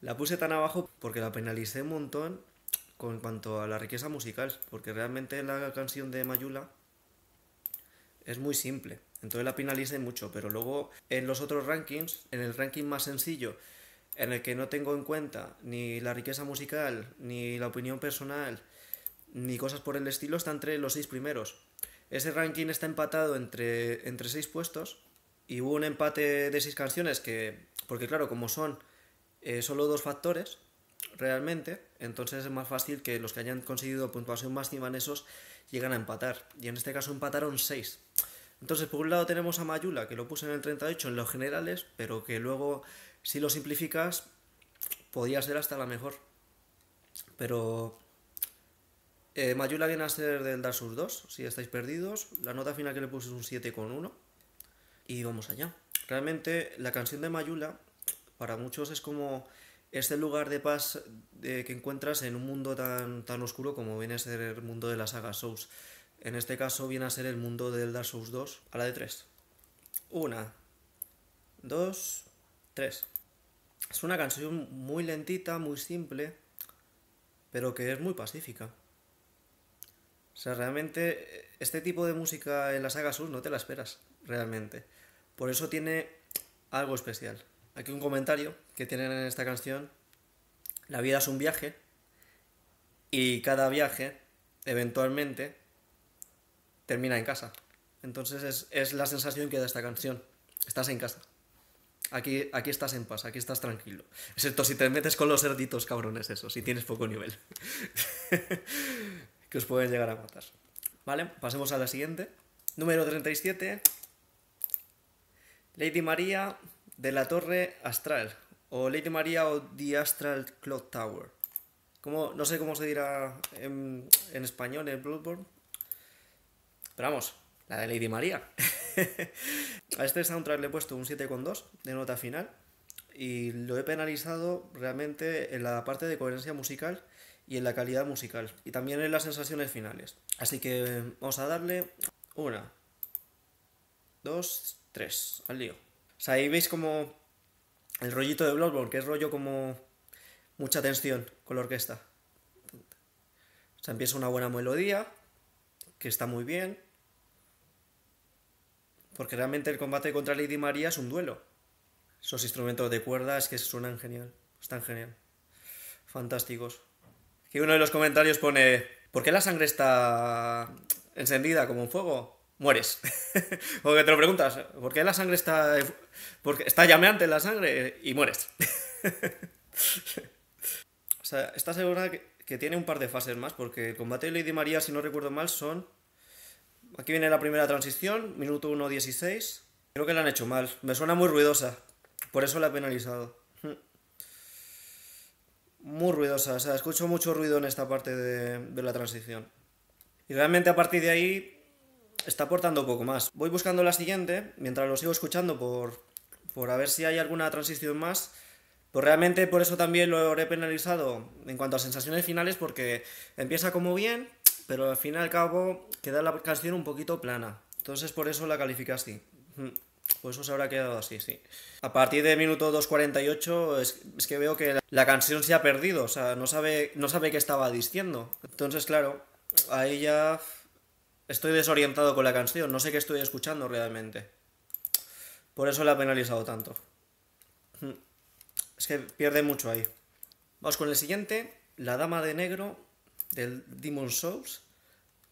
La puse tan abajo porque la penalicé un montón con cuanto a la riqueza musical, porque realmente la canción de Mayula es muy simple, entonces la penalicé mucho, pero luego en los otros rankings, en el ranking más sencillo, en el que no tengo en cuenta ni la riqueza musical, ni la opinión personal, ni cosas por el estilo, está entre los 6 primeros. Ese ranking está empatado entre 6 puestos, y hubo un empate de 6 canciones que, porque claro, como son solo 2 factores, realmente, entonces es más fácil que los que hayan conseguido puntuación máxima en esos llegan a empatar, y en este caso empataron 6. Entonces, por un lado tenemos a Mayula, que lo puse en el 38 en los generales, pero que luego, si lo simplificas, podía ser hasta la mejor. Pero Mayula viene a ser del Dark Souls 2, si estáis perdidos. La nota final que le puse es un 7,1. Y vamos allá. Realmente, la canción de Mayula, para muchos es como este lugar de paz que encuentras en un mundo tan oscuro como viene a ser el mundo de la saga Souls. En este caso viene a ser el mundo del Dark Souls 2 a la de 3. 1, 2, 3. Es una canción muy lentita, muy simple, pero que es muy pacífica. O sea, realmente este tipo de música en la saga Souls no te la esperas, realmente. Por eso tiene algo especial. Aquí un comentario que tienen en esta canción: la vida es un viaje y cada viaje, eventualmente, termina en casa. Entonces es la sensación que da esta canción. Estás en casa. Aquí estás en paz, aquí estás tranquilo. Excepto si te metes con los cerditos cabrones esos, si tienes poco nivel. Que os pueden llegar a matar. Vale, pasemos a la siguiente. Número 37. Lady María de la Torre Astral, o Lady María o The Astral Clock Tower. Como, no sé cómo se dirá en español en Bloodborne, pero vamos, la de Lady María. A este soundtrack le he puesto un 7,2 de nota final, y lo he penalizado realmente en la parte de coherencia musical y en la calidad musical, y también en las sensaciones finales. Así que vamos a darle 1, 2, 3, al lío. O sea, ahí veis como el rollito de Bloodborne, que es rollo como mucha tensión con la orquesta. O sea, empieza una buena melodía, que está muy bien, porque realmente el combate contra Lady María es un duelo. Esos instrumentos de cuerda es que suenan genial, están genial, fantásticos. Aquí uno de los comentarios pone: ¿por qué la sangre está encendida como un fuego? Mueres. Porque te lo preguntas, ¿por qué la sangre está...? Porque está llameante la sangre y mueres. O sea, está segura que tiene un par de fases más, porque el combate de Lady María, si no recuerdo mal, son... Aquí viene la primera transición, minuto 1:16. Creo que la han hecho mal, me suena muy ruidosa, por eso la he penalizado. Muy ruidosa, o sea, escucho mucho ruido en esta parte de la transición. Y realmente a partir de ahí... está aportando poco más. Voy buscando la siguiente, mientras lo sigo escuchando por a ver si hay alguna transición más. Pues realmente por eso también lo he penalizado en cuanto a sensaciones finales, porque empieza como bien, pero al fin y al cabo queda la canción un poquito plana. Entonces por eso la califica así. Por eso se habrá quedado así, sí. A partir de minuto 2:48 es que veo que la canción se ha perdido, o sea, no sabe qué estaba diciendo. Entonces claro, ahí ya... estoy desorientado con la canción, no sé qué estoy escuchando realmente. Por eso la he penalizado tanto. Es que pierde mucho ahí. Vamos con el siguiente, La Dama de Negro, del Demon's Souls,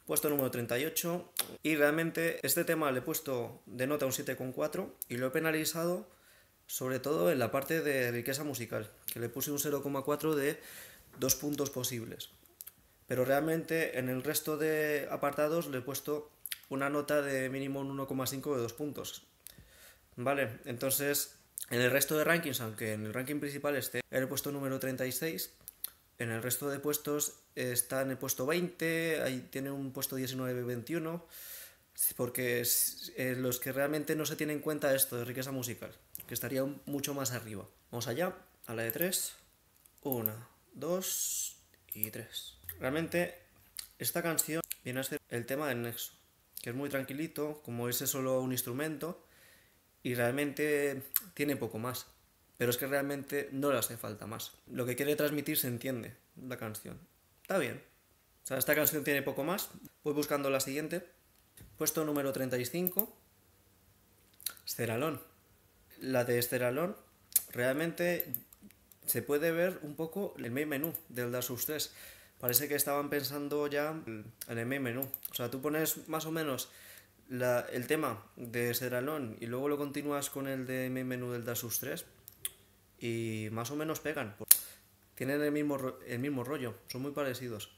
puesto número 38. Y realmente este tema le he puesto de nota un 7,4 y lo he penalizado sobre todo en la parte de riqueza musical, que le puse un 0,4 de 2 puntos posibles. Pero realmente en el resto de apartados le he puesto una nota de mínimo un 1,5 de 2 puntos. Vale, entonces en el resto de rankings, aunque en el ranking principal esté en el puesto número 36, en el resto de puestos está en el puesto 20, ahí tiene un puesto 19 y 21, porque los que realmente no se tienen en cuenta esto de riqueza musical, que estaría mucho más arriba. Vamos allá, a la de 3, 1, 2 y 3. Realmente esta canción viene a ser el tema del nexo, que es muy tranquilito, como ese solo un instrumento, y realmente tiene poco más. pero es que realmente no le hace falta más. Lo que quiere transmitir se entiende la canción. Está bien. O sea, esta canción tiene poco más. Voy buscando la siguiente. Puesto número 35. Ceralón. La de Ceralón realmente se puede ver un poco el main menú del Dark Souls 3. Parece que estaban pensando ya en el main menú. O sea, tú pones más o menos el tema de Ceralón y luego lo continúas con el de main menú del Dark Souls 3 y más o menos pegan. Tienen el mismo rollo, son muy parecidos.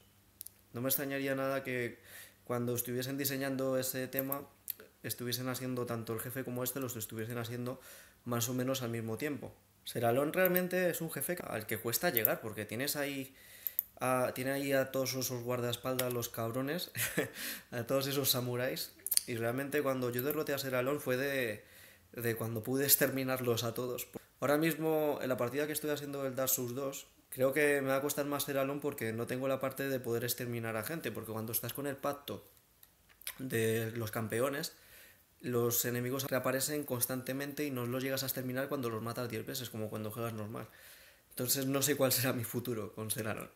No me extrañaría nada que cuando estuviesen diseñando ese tema estuviesen haciendo tanto el jefe como este, los estuviesen haciendo más o menos al mismo tiempo. Ceralón realmente es un jefe al que cuesta llegar porque tienes ahí... tiene ahí a todos esos guardaespaldas, los cabrones, a todos esos samuráis, y realmente cuando yo derroté a Ceralón fue de cuando pude exterminarlos a todos. Ahora mismo, en la partida que estoy haciendo del Dark Souls 2, creo que me va a costar más Ceralón porque no tengo la parte de poder exterminar a gente, porque cuando estás con el pacto de los campeones, los enemigos reaparecen constantemente y no los llegas a exterminar cuando los matas 10 veces, como cuando juegas normal. Entonces no sé cuál será mi futuro con Ceralón.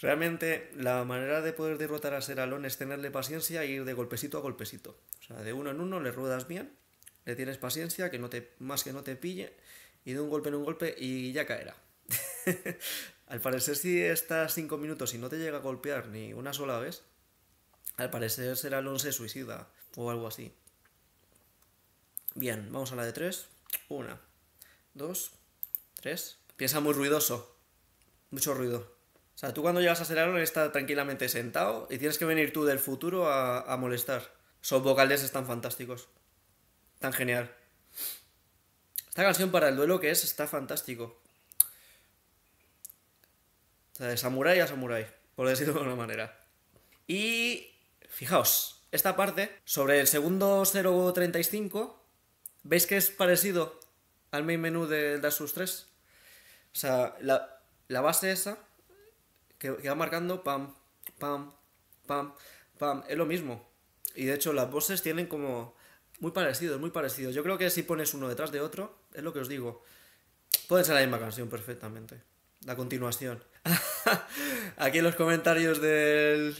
Realmente la manera de poder derrotar a Ceralón es tenerle paciencia e ir de golpecito a golpecito. O sea, de uno en uno le ruedas bien, le tienes paciencia, que no te pille, y de un golpe y ya caerá. Al parecer si estás 5 minutos y no te llega a golpear ni una sola vez, al parecer Ceralón se suicida o algo así. Bien, vamos a la de 3. 1, 2... 3. Piensa muy ruidoso. Mucho ruido. O sea, tú cuando llegas a Ceralón está tranquilamente sentado y tienes que venir tú del futuro a molestar. Esos vocales están fantásticos. Tan genial. Esta canción para el duelo que es está fantástico. O sea, de samurái a samurái, por decirlo de alguna manera. Y fijaos, esta parte, sobre el segundo 035, ¿veis que es parecido al main menú de Dark Souls 3? O sea, la base esa que va marcando pam, pam, pam, pam, es lo mismo. Y de hecho las voces tienen como muy parecidos, muy parecidos. Yo creo que si pones uno detrás de otro, es lo que os digo, puede ser la misma canción perfectamente. La continuación. Aquí en los comentarios de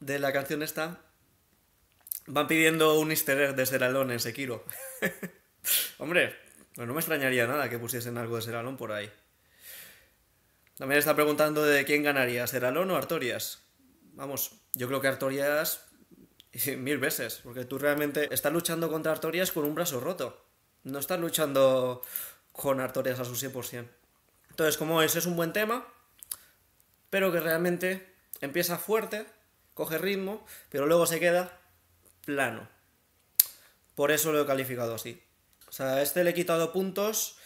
la canción esta van pidiendo un easter egg de Ceralón en Sekiro. Hombre, no me extrañaría nada que pusiesen algo de Ceralón por ahí. También está preguntando de quién ganaría, Ceralón o Artorias. Vamos, yo creo que Artorias 1000 veces, porque tú realmente estás luchando contra Artorias con un brazo roto. No estás luchando con Artorias a su 100%. Entonces, como es un buen tema, pero que realmente empieza fuerte, coge ritmo, pero luego se queda plano. Por eso lo he calificado así. O sea, a este le he quitado puntos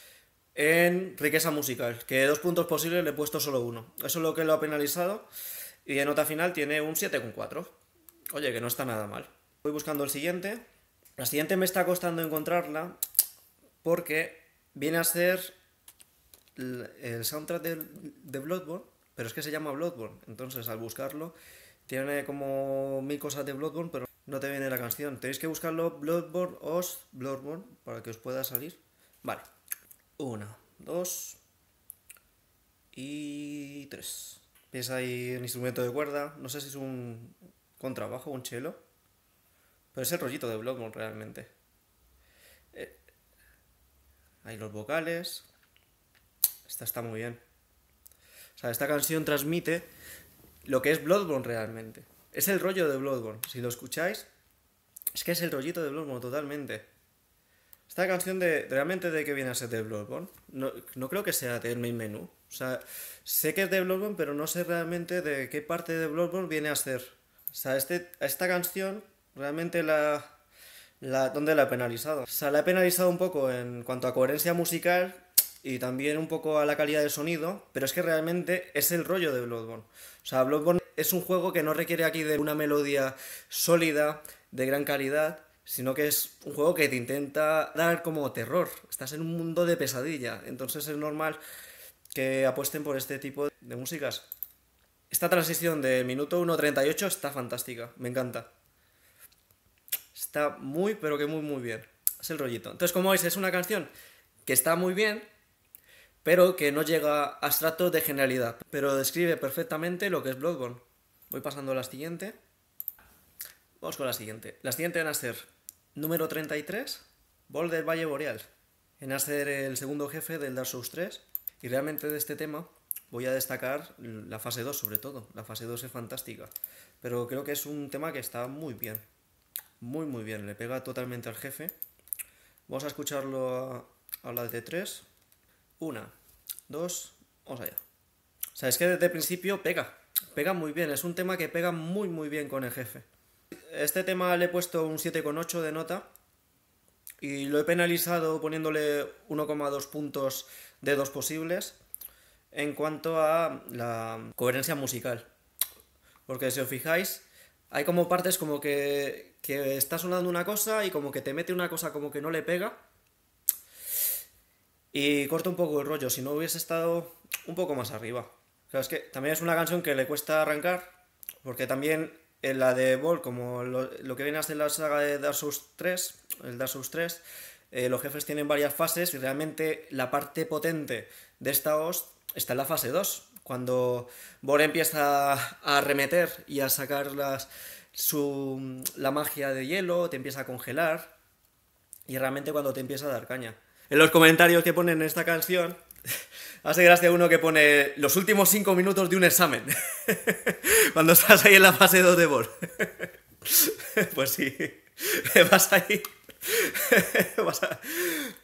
en riqueza musical, que de 2 puntos posibles le he puesto solo 1. Eso es lo que lo ha penalizado, y de nota final tiene un 7,4. Oye, que no está nada mal. Voy buscando el siguiente. La siguiente me está costando encontrarla, porque viene a ser el soundtrack de Bloodborne, pero es que se llama Bloodborne. Entonces, al buscarlo, tiene como 1000 cosas de Bloodborne, pero no te viene la canción. Tenéis que buscarlo Bloodborne o Bloodborne para que os pueda salir. Vale. 1, 2 y 3. Piensa ahí el instrumento de cuerda. No sé si es un contrabajo o un cello, pero es el rollito de Bloodborne realmente. Hay los vocales. Esta está muy bien. O sea, esta canción transmite lo que es Bloodborne realmente. Es el rollo de Bloodborne, si lo escucháis, es que es el rollito de Bloodborne totalmente. Esta canción realmente de qué viene a ser de Bloodborne, no creo que sea del main menú. O sea, sé que es de Bloodborne, pero no sé realmente de qué parte de Bloodborne viene a ser. O sea, esta canción realmente ¿dónde la he penalizado? O sea, la he penalizado un poco en cuanto a coherencia musical y también un poco a la calidad del sonido, pero es que realmente es el rollo de Bloodborne. O sea, Bloodborne es un juego que no requiere aquí de una melodía sólida, de gran calidad, sino que es un juego que te intenta dar como terror. Estás en un mundo de pesadilla, entonces es normal que apuesten por este tipo de músicas. Esta transición de minuto 1.38 está fantástica, me encanta. Está muy, pero que muy, muy bien. Es el rollito. Entonces, como veis, es una canción que está muy bien, pero que no llega a abstractos de genialidad, pero describe perfectamente lo que es Bloodborne. Voy pasando a la siguiente. Vamos con la siguiente. La siguiente en Aster, número 33, Bol del Valle Boreal. En Aster, el segundo jefe del Dark Souls 3, y realmente de este tema voy a destacar la fase 2 sobre todo. La fase 2 es fantástica, pero creo que es un tema que está muy bien. Muy bien, le pega totalmente al jefe. Vamos a escucharlo a la de 3. Una, dos, vamos allá. O sea, es que desde el principio pega muy bien, es un tema que pega muy bien con el jefe. Este tema le he puesto un 7,8 de nota y lo he penalizado poniéndole 1,2 puntos de 2 posibles en cuanto a la coherencia musical. Porque si os fijáis, hay como partes como que está sonando una cosa y como que te mete una cosa como que no le pega y corta un poco el rollo, si no hubiese estado un poco más arriba. Claro, es que también es una canción que le cuesta arrancar, porque también en la de Ball, como lo que viene a ser la saga de Dark Souls 3, el Dark Souls 3, los jefes tienen varias fases y realmente la parte potente de esta host está en la fase 2, cuando Ball empieza a arremeter y a sacar la magia de hielo, te empieza a congelar y realmente cuando te empieza a dar caña. En los comentarios que ponen esta canción, hace gracia uno que pone los últimos 5 minutos de un examen, cuando estás ahí en la fase 2 de Ball. Pues sí, vas ahí,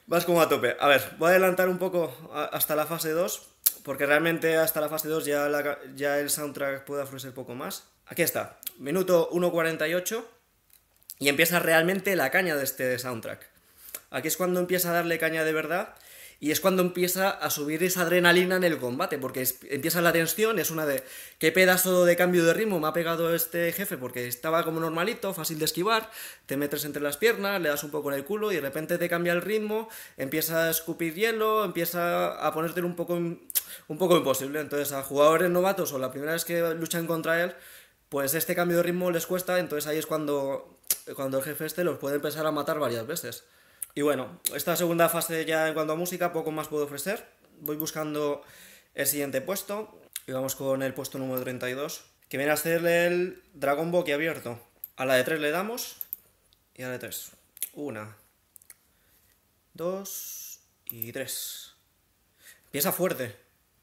vas como a tope. A ver, voy a adelantar un poco hasta la fase 2, porque realmente hasta la fase 2 ya el soundtrack puede ofrecer poco más. Aquí está, minuto 1.48 y empieza realmente la caña de este soundtrack. Aquí es cuando empieza a darle caña de verdad y es cuando empieza a subir esa adrenalina en el combate, porque empieza la tensión, es una de qué pedazo de cambio de ritmo me ha pegado este jefe, porque estaba como normalito, fácil de esquivar, te metes entre las piernas, le das un poco en el culo y de repente te cambia el ritmo, empieza a escupir hielo, empieza a ponértelo un poco imposible. Entonces a jugadores novatos o la primera vez que luchan contra él, pues este cambio de ritmo les cuesta, entonces ahí es cuando el jefe los puede empezar a matar varias veces. Y bueno, esta segunda fase ya en cuanto a música poco más puedo ofrecer. Voy buscando el siguiente puesto y vamos con el puesto número 32, que viene a ser el dragón boquiabierto. A la de 3 le damos y a la de 3. 1, 2 y 3. Empieza fuerte,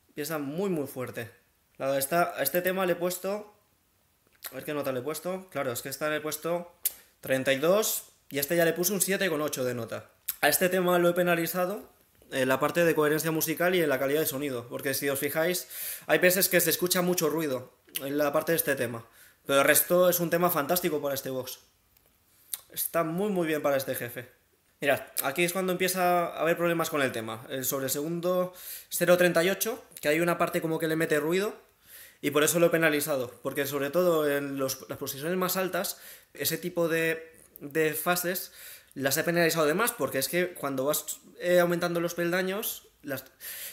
empieza muy fuerte. A este tema le he puesto, a ver qué nota le he puesto. Claro, es que esta le he puesto 32. Y a este ya le puse un 7,8 de nota. A este tema lo he penalizado en la parte de coherencia musical y en la calidad de sonido, porque si os fijáis, hay veces que se escucha mucho ruido en la parte de este tema, pero el resto es un tema fantástico para este boss. Está muy bien para este jefe. Mirad, aquí es cuando empieza a haber problemas con el tema. Sobre el segundo 0.38, que hay una parte como que le mete ruido, y por eso lo he penalizado, porque sobre todo en las posiciones más altas, ese tipo de fases las he penalizado de más, porque es que cuando vas aumentando los peldaños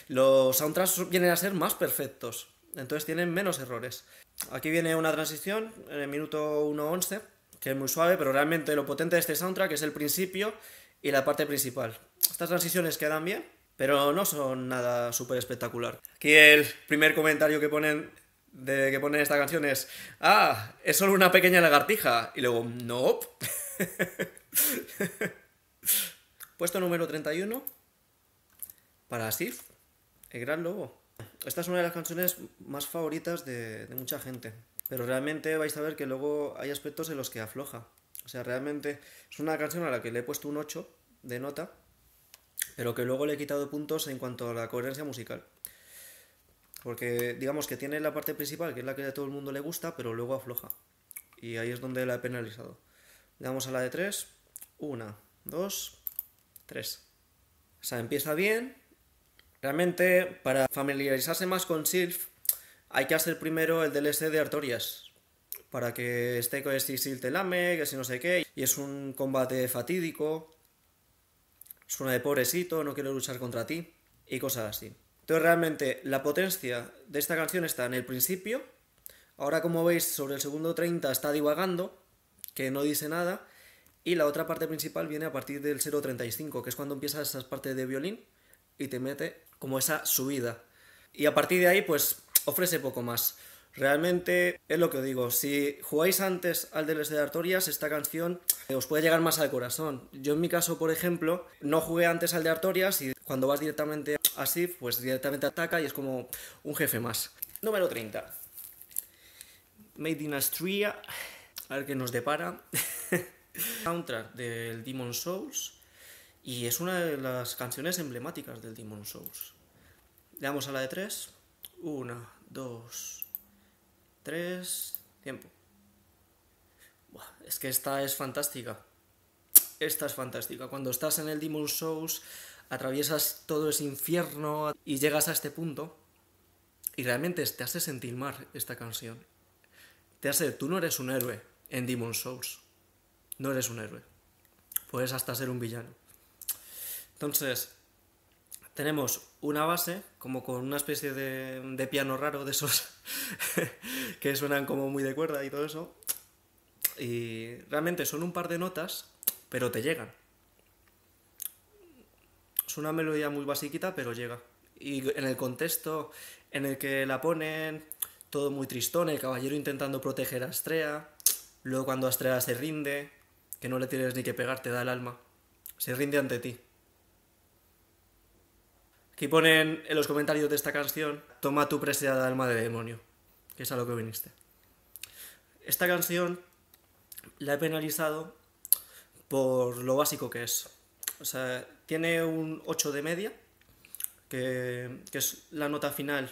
los soundtracks vienen a ser más perfectos, entonces tienen menos errores. Aquí viene una transición en el minuto 1.11 que es muy suave, pero realmente lo potente de este soundtrack es el principio y la parte principal. Estas transiciones quedan bien, pero no son nada súper espectacular. Aquí el primer comentario que ponen esta canción es: ah, es solo una pequeña lagartija, y luego, no. Puesto número 31 para Sif, el gran lobo. Esta es una de las canciones más favoritas de mucha gente, pero realmente vais a ver que luego hay aspectos en los que afloja. O sea, realmente es una canción a la que le he puesto un 8 de nota, pero que luego le he quitado puntos en cuanto a la coherencia musical. Porque digamos que tiene la parte principal, que es la que a todo el mundo le gusta, pero luego afloja. Y ahí es donde la he penalizado. Le damos a la de 3. 1, 2, 3. O sea, empieza bien. Realmente, para familiarizarse más con Sif, hay que hacer primero el DLC de Artorias. Para que esté con este Sif te lame, que si no sé qué. Y es un combate fatídico. Suena de pobrecito, no quiero luchar contra ti. Y cosas así. Entonces realmente la potencia de esta canción está en el principio. Ahora, como veis, sobre el segundo 30 está divagando, que no dice nada, y la otra parte principal viene a partir del 0.35, que es cuando empieza esa parte de violín y te mete como esa subida. Y a partir de ahí, pues, ofrece poco más. Realmente, es lo que os digo, si jugáis antes al DLC de Artorias, esta canción os puede llegar más al corazón. Yo en mi caso, por ejemplo, no jugué antes al de Artorias y cuando vas directamente a Sif, pues directamente ataca y es como un jefe más. Número 30. Made in Astria. A ver qué nos depara. Soundtrack del Demon's Souls. Y es una de las canciones emblemáticas del Demon's Souls. Le damos a la de 3. 1, 2, 3. Tiempo. Buah, es que esta es fantástica. Esta es fantástica. Cuando estás en el Demon's Souls, atraviesas todo ese infierno y llegas a este punto. Y realmente te hace sentir mal esta canción. Te hace... Tú no eres un héroe en Demon's Souls. No eres un héroe. Puedes hasta ser un villano. Entonces, tenemos una base, como con una especie de piano raro de esos que suenan como muy de cuerda y todo eso. Y realmente son un par de notas, pero te llegan. Es una melodía muy basiquita, pero llega. Y en el contexto en el que la ponen, todo muy tristón, el caballero intentando proteger a Astrea, luego cuando Astrea se rinde, que no le tienes ni que pegar, te da el alma. Se rinde ante ti. Aquí ponen en los comentarios de esta canción, toma tu preciada alma de demonio, que es a lo que viniste. Esta canción la he penalizado por lo básico que es. O sea, tiene un 8 de media, que es la nota final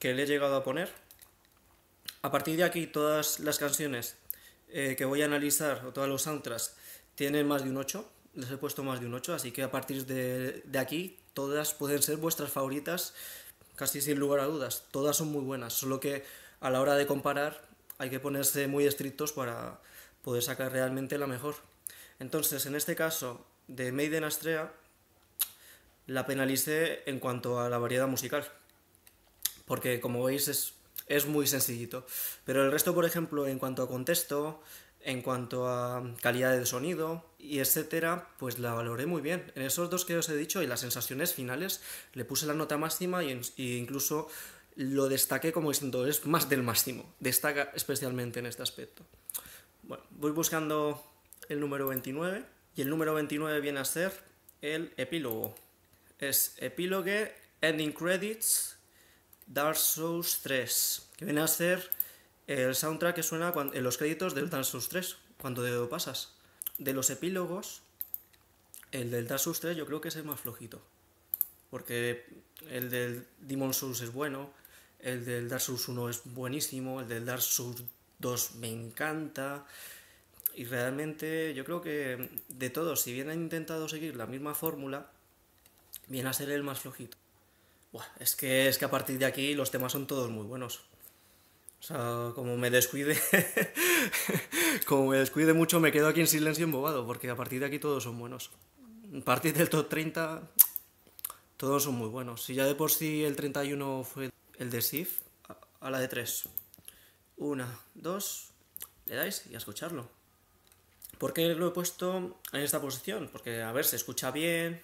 que le he llegado a poner. A partir de aquí, todas las canciones que voy a analizar, o todos los soundtracks, tienen más de un 8. Les he puesto más de un 8, así que a partir de aquí, todas pueden ser vuestras favoritas, casi sin lugar a dudas. Todas son muy buenas, solo que a la hora de comparar hay que ponerse muy estrictos para poder sacar realmente la mejor. Entonces, en este caso, de Made in Astrea, la penalicé en cuanto a la variedad musical, porque como veis es muy sencillito. Pero el resto, por ejemplo, en cuanto a contexto, en cuanto a calidad de sonido y etcétera, pues la valoré muy bien. En esos dos que os he dicho y las sensaciones finales, le puse la nota máxima e incluso lo destaqué como diciendo, es más del máximo. Destaca especialmente en este aspecto. Bueno, voy buscando el número 29 y el número 29 viene a ser el epílogo. Es Epilogue, Ending Credits, Dark Souls 3, que viene a ser... el soundtrack que suena en los créditos del Dark Souls 3, cuando lo pasas. De los epílogos, el del Dark Souls 3 yo creo que es el más flojito. Porque el del Demon's Souls es bueno, el del Dark Souls 1 es buenísimo, el del Dark Souls 2 me encanta. Y realmente yo creo que de todos, si bien han intentado seguir la misma fórmula, viene a ser el más flojito. Buah, es que a partir de aquí los temas son todos muy buenos. O sea, como me descuide mucho, me quedo aquí en silencio embobado, porque a partir de aquí todos son buenos. A partir del top 30, todos son muy buenos. Si ya de por sí el 31 fue el de Sif, a la de 3. 1, 2, le dais y a escucharlo. ¿Por qué lo he puesto en esta posición? Porque, a ver, se escucha bien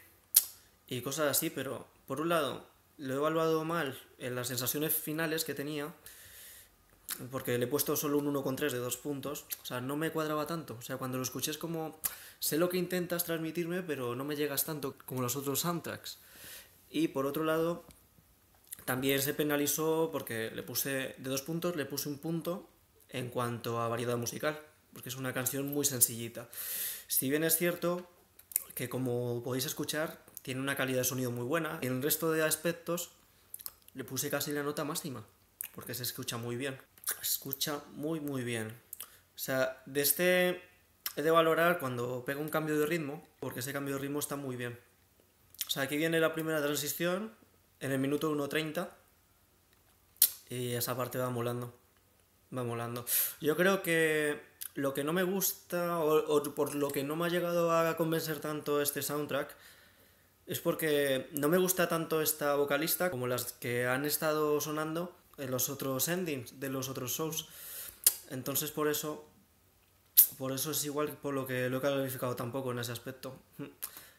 y cosas así, pero por un lado, lo he evaluado mal en las sensaciones finales que tenía, porque le he puesto solo un 1,3 de 2 puntos, o sea, no me cuadraba tanto. O sea, cuando lo escuché es como, sé lo que intentas transmitirme, pero no me llegas tanto como los otros soundtracks. Y por otro lado, también se penalizó porque le puse, de 2 puntos, le puse un punto en cuanto a variedad musical, porque es una canción muy sencillita. Si bien es cierto que, como podéis escuchar, tiene una calidad de sonido muy buena, en el resto de aspectos le puse casi la nota máxima, porque se escucha muy bien. Escucha muy muy bien. O sea, de este he de valorar cuando pega un cambio de ritmo, porque ese cambio de ritmo está muy bien. O sea, aquí viene la primera transición en el minuto 1.30 y esa parte va molando. Va molando. Yo creo que lo que no me gusta o por lo que no me ha llegado a convencer tanto este soundtrack es porque no me gusta tanto esta vocalista como las que han estado sonando en los otros endings, de los otros shows. Entonces por eso es igual por lo que lo he calificado tampoco en ese aspecto.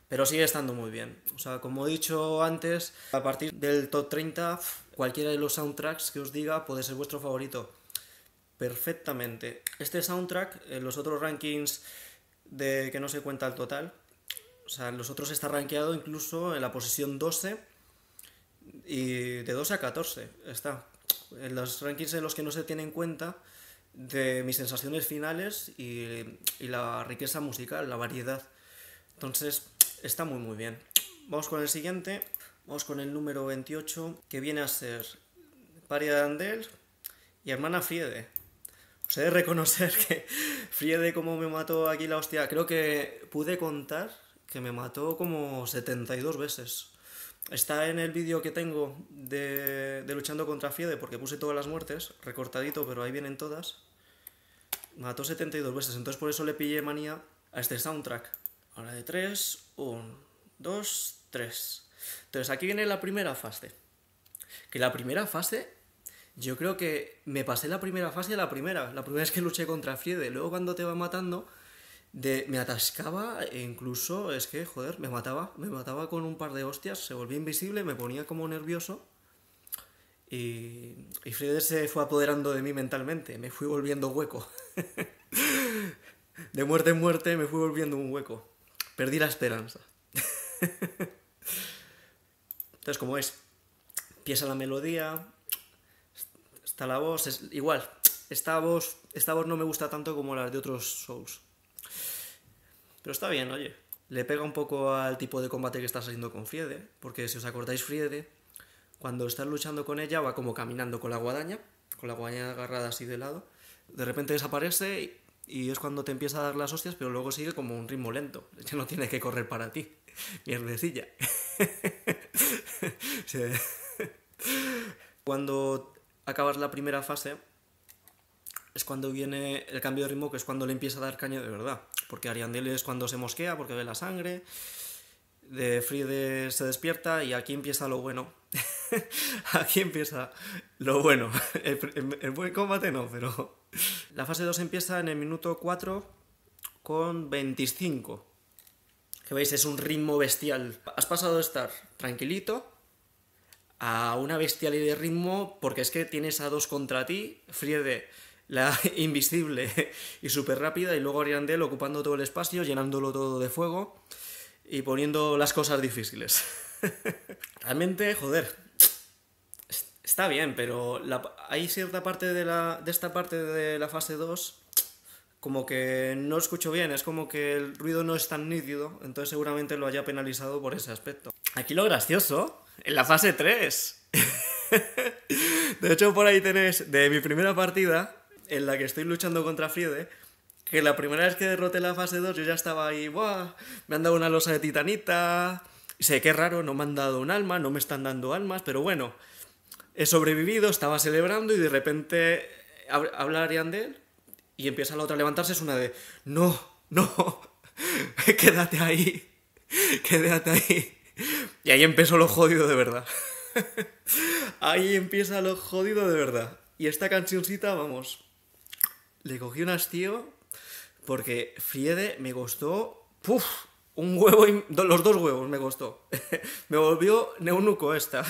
pero sigue estando muy bien. O sea, como he dicho antes, a partir del top 30, cualquiera de los soundtracks que os diga puede ser vuestro favorito perfectamente. Este soundtrack, en los otros rankings de que no se cuenta el total, o sea, en los otros está rankeado incluso en la posición 12 y de 12 a 14 está. En los rankings en los que no se tiene en cuenta de mis sensaciones finales y la riqueza musical, la variedad. Entonces, está muy muy bien. Vamos con el siguiente, vamos con el número 28, que viene a ser Paria de Andel y Hermana Friede. Os he de reconocer que Friede, como me mató aquí la hostia, creo que pude contar que me mató como 72 veces. Está en el vídeo que tengo de luchando contra Friede, porque puse todas las muertes, recortadito, pero ahí vienen todas. Mató 72 veces, entonces por eso le pillé manía a este soundtrack. Ahora de 3, 1, 2, 3. Entonces aquí viene la primera fase. Que la primera fase, yo creo que me pasé la primera fase a la primera. La primera es que luché contra Friede, luego cuando te va matando... me atascaba e incluso, es que, joder, me mataba con un par de hostias, se volvía invisible, me ponía como nervioso y Friede se fue apoderando de mí mentalmente, me fui volviendo hueco. De muerte en muerte me fui volviendo un hueco, perdí la esperanza. Entonces, como es, empieza la melodía, está la voz, es igual, esta voz no me gusta tanto como las de otros Souls. Pero está bien, oye. Le pega un poco al tipo de combate que estás haciendo con Friede, porque si os acordáis, Friede, cuando estás luchando con ella, va como caminando con la guadaña agarrada así de lado, de repente desaparece y es cuando te empieza a dar las hostias, pero luego sigue como un ritmo lento, ya no tiene que correr para ti. Mierdecilla. Cuando acabas la primera fase, es cuando viene el cambio de ritmo, que es cuando le empieza a dar caña de verdad. Porque Ariandel es cuando se mosquea, porque ve la sangre, de Friede se despierta y aquí empieza lo bueno. Aquí empieza lo bueno. El buen combate no, pero... La fase 2 empieza en el minuto 4:25. Que veis, es un ritmo bestial. Has pasado de estar tranquilito a una bestialidad de ritmo, porque es que tienes a dos contra ti, Friede... la invisible y súper rápida, y luego Ariandel ocupando todo el espacio, llenándolo todo de fuego y poniendo las cosas difíciles. Realmente, joder, está bien, pero hay cierta parte de esta parte de la fase 2 como que no escucho bien, es como que el ruido no es tan nítido, entonces seguramente lo haya penalizado por ese aspecto. Aquí lo gracioso, en la fase 3. De hecho, por ahí tenéis de mi primera partida... en la que estoy luchando contra Friede, que la primera vez que derroté la fase 2 yo ya estaba ahí, ¡buah! Me han dado una losa de titanita, sé que es raro, no me han dado un alma, no me están dando almas, pero bueno, he sobrevivido, estaba celebrando y de repente habla Ariandel y empieza la otra a levantarse, es una de, ¡no, no! ¡Quédate ahí! ¡Quédate ahí! Y ahí empezó lo jodido de verdad. Ahí empieza lo jodido de verdad. Y esta cancioncita, vamos... le cogí un hastío porque Friede me costó... ¡puf! Un huevo y... los dos huevos me costó. Me volvió eunuco esta.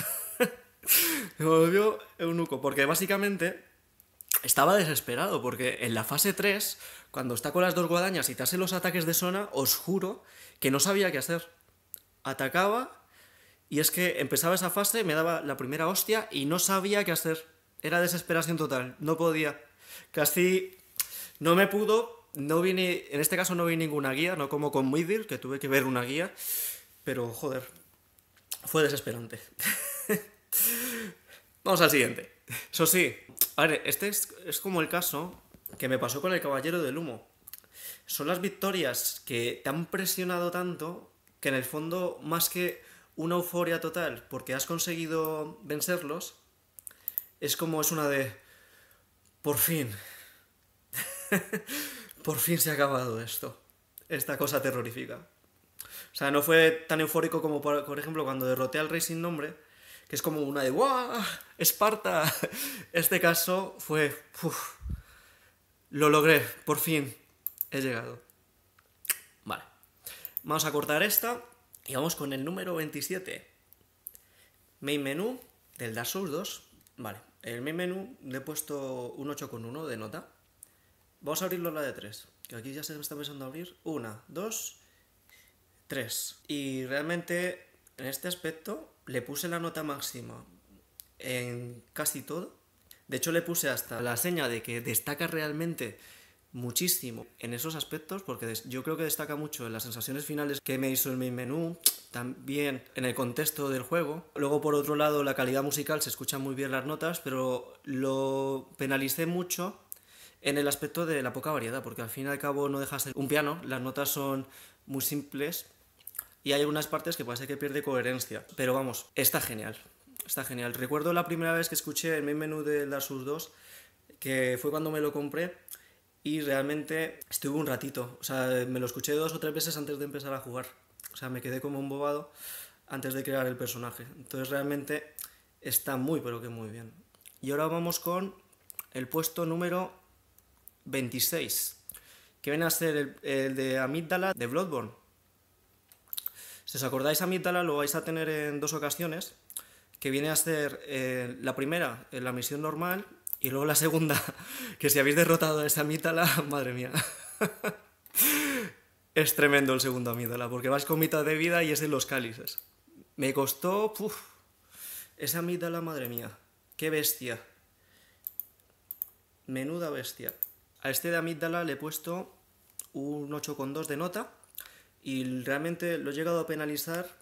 Me volvió eunuco porque básicamente estaba desesperado, porque en la fase 3, cuando está con las dos guadañas y te hace los ataques de zona, os juro que no sabía qué hacer. Atacaba y es que empezaba esa fase, me daba la primera hostia y no sabía qué hacer. Era desesperación total, no podía. Casi no me pudo, no vi ni, en este caso no vi ninguna guía, no como con Midir, que tuve que ver una guía, pero joder, fue desesperante. Vamos al siguiente. Eso sí, a ver, este es como el caso que me pasó con el Caballero del Humo. Son las victorias que te han presionado tanto que en el fondo, más que una euforia total, porque has conseguido vencerlos, es como es una de... por fin. Por fin se ha acabado esto. Esta cosa terrorífica. O sea, no fue tan eufórico como, por ejemplo, cuando derroté al Rey Sin Nombre, que es como una de... ¡guau! ¡Esparta! Este caso fue... ¡uf! Lo logré. Por fin he llegado. Vale. Vamos a cortar esta. Y vamos con el número 27. Main menú del Dark Souls 2. Vale, el main menú le he puesto un 8,1 de nota. Vamos a abrirlo la de 3, que aquí ya se me está empezando a abrir. 1, 2, 3. Y realmente en este aspecto le puse la nota máxima en casi todo. De hecho le puse hasta la seña de que destaca realmente muchísimo en esos aspectos, porque yo creo que destaca mucho en las sensaciones finales que me hizo el main menú, también en el contexto del juego. Luego, por otro lado, la calidad musical, se escuchan muy bien las notas, pero lo penalicé mucho en el aspecto de la poca variedad, porque al fin y al cabo no deja de ser un piano, las notas son muy simples y hay algunas partes que parece que pierde coherencia, pero vamos, está genial, está genial. Recuerdo la primera vez que escuché el main menú de Dark Souls 2, que fue cuando me lo compré. Y realmente estuve un ratito, o sea, me lo escuché 2 o 3 veces antes de empezar a jugar. O sea, me quedé como embobado antes de crear el personaje. Entonces realmente está muy, pero que muy bien. Y ahora vamos con el puesto número 26, que viene a ser el de Amygdala de Bloodborne. Si os acordáis, Amygdala lo vais a tener en 2 ocasiones, que viene a ser la primera en la misión normal. Y luego la segunda, que si habéis derrotado a esa Amygdala, madre mía, es tremendo el segundo Amygdala, porque vas con mitad de vida y es en los cálices. Me costó, puf, esa Amygdala, madre mía, qué bestia, menuda bestia. A este de Amygdala le he puesto un 8,2 de nota y realmente lo he llegado a penalizar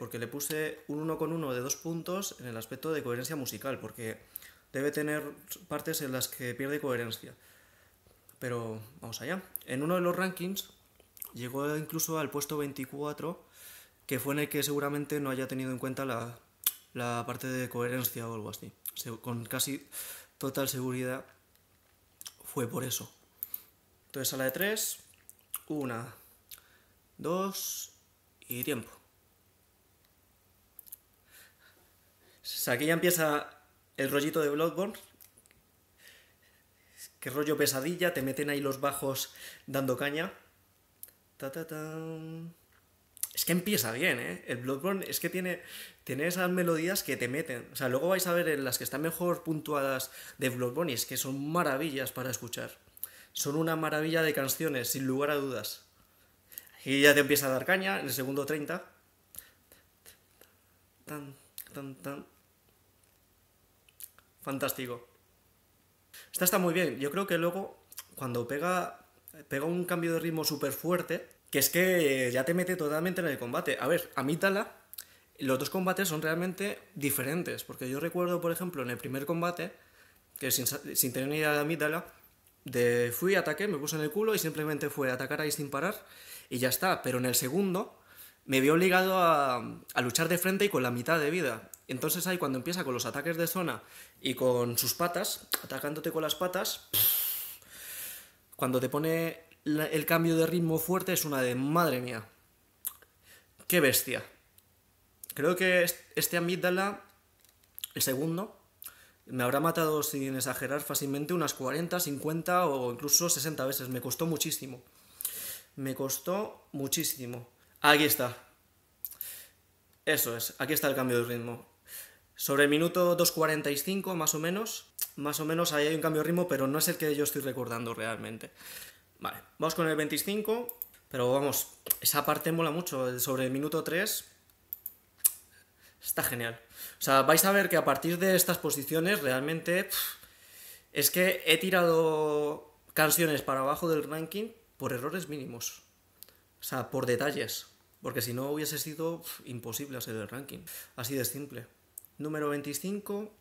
porque le puse un 1,1 de 2 puntos en el aspecto de coherencia musical, porque debe tener partes en las que pierde coherencia. Pero vamos allá. En uno de los rankings llegó incluso al puesto 24, que fue en el que seguramente no haya tenido en cuenta la parte de coherencia o algo así. Con casi total seguridad fue por eso. Entonces a la de 3, 1, 2 y tiempo. Aquí ya empieza el rollito de Bloodborne, que rollo pesadilla, te meten ahí los bajos dando caña. Ta, ta, ta. Es que empieza bien, ¿eh? El Bloodborne es que tiene esas melodías que te meten. O sea, luego vais a ver en las que están mejor puntuadas de Bloodborne y es que son maravillas para escuchar. Son una maravilla de canciones, sin lugar a dudas. Y ya te empieza a dar caña en el segundo 30. Tan, tan, tan. Fantástico. Esta está muy bien. Yo creo que luego, cuando pega un cambio de ritmo súper fuerte, que es que ya te mete totalmente en el combate. A ver, Amygdala, los 2 combates son realmente diferentes. Porque yo recuerdo, por ejemplo, en el primer combate, que sin tener ni idea de Amygdala, fui, ataqué, me puse en el culo y simplemente fue atacar ahí sin parar y ya está. Pero en el segundo me vi obligado a luchar de frente y con la mitad de vida. Entonces ahí, cuando empieza con los ataques de zona y con sus patas, atacándote con las patas, cuando te pone el cambio de ritmo fuerte, es una de madre mía, qué bestia. Creo que este Amygdala, el segundo, me habrá matado sin exagerar fácilmente unas 40, 50 o incluso 60 veces. Me costó muchísimo, me costó muchísimo. Aquí está. Eso es, aquí está el cambio de ritmo. Sobre el minuto 2.45, más o menos ahí hay un cambio de ritmo, pero no es el que yo estoy recordando realmente. Vale, vamos con el 25, pero vamos, esa parte mola mucho. Sobre el minuto 3, está genial. O sea, vais a ver que a partir de estas posiciones, realmente, es que he tirado canciones para abajo del ranking por errores mínimos. O sea, por detalles, porque si no hubiese sido imposible hacer el ranking. Así de simple. Número 25,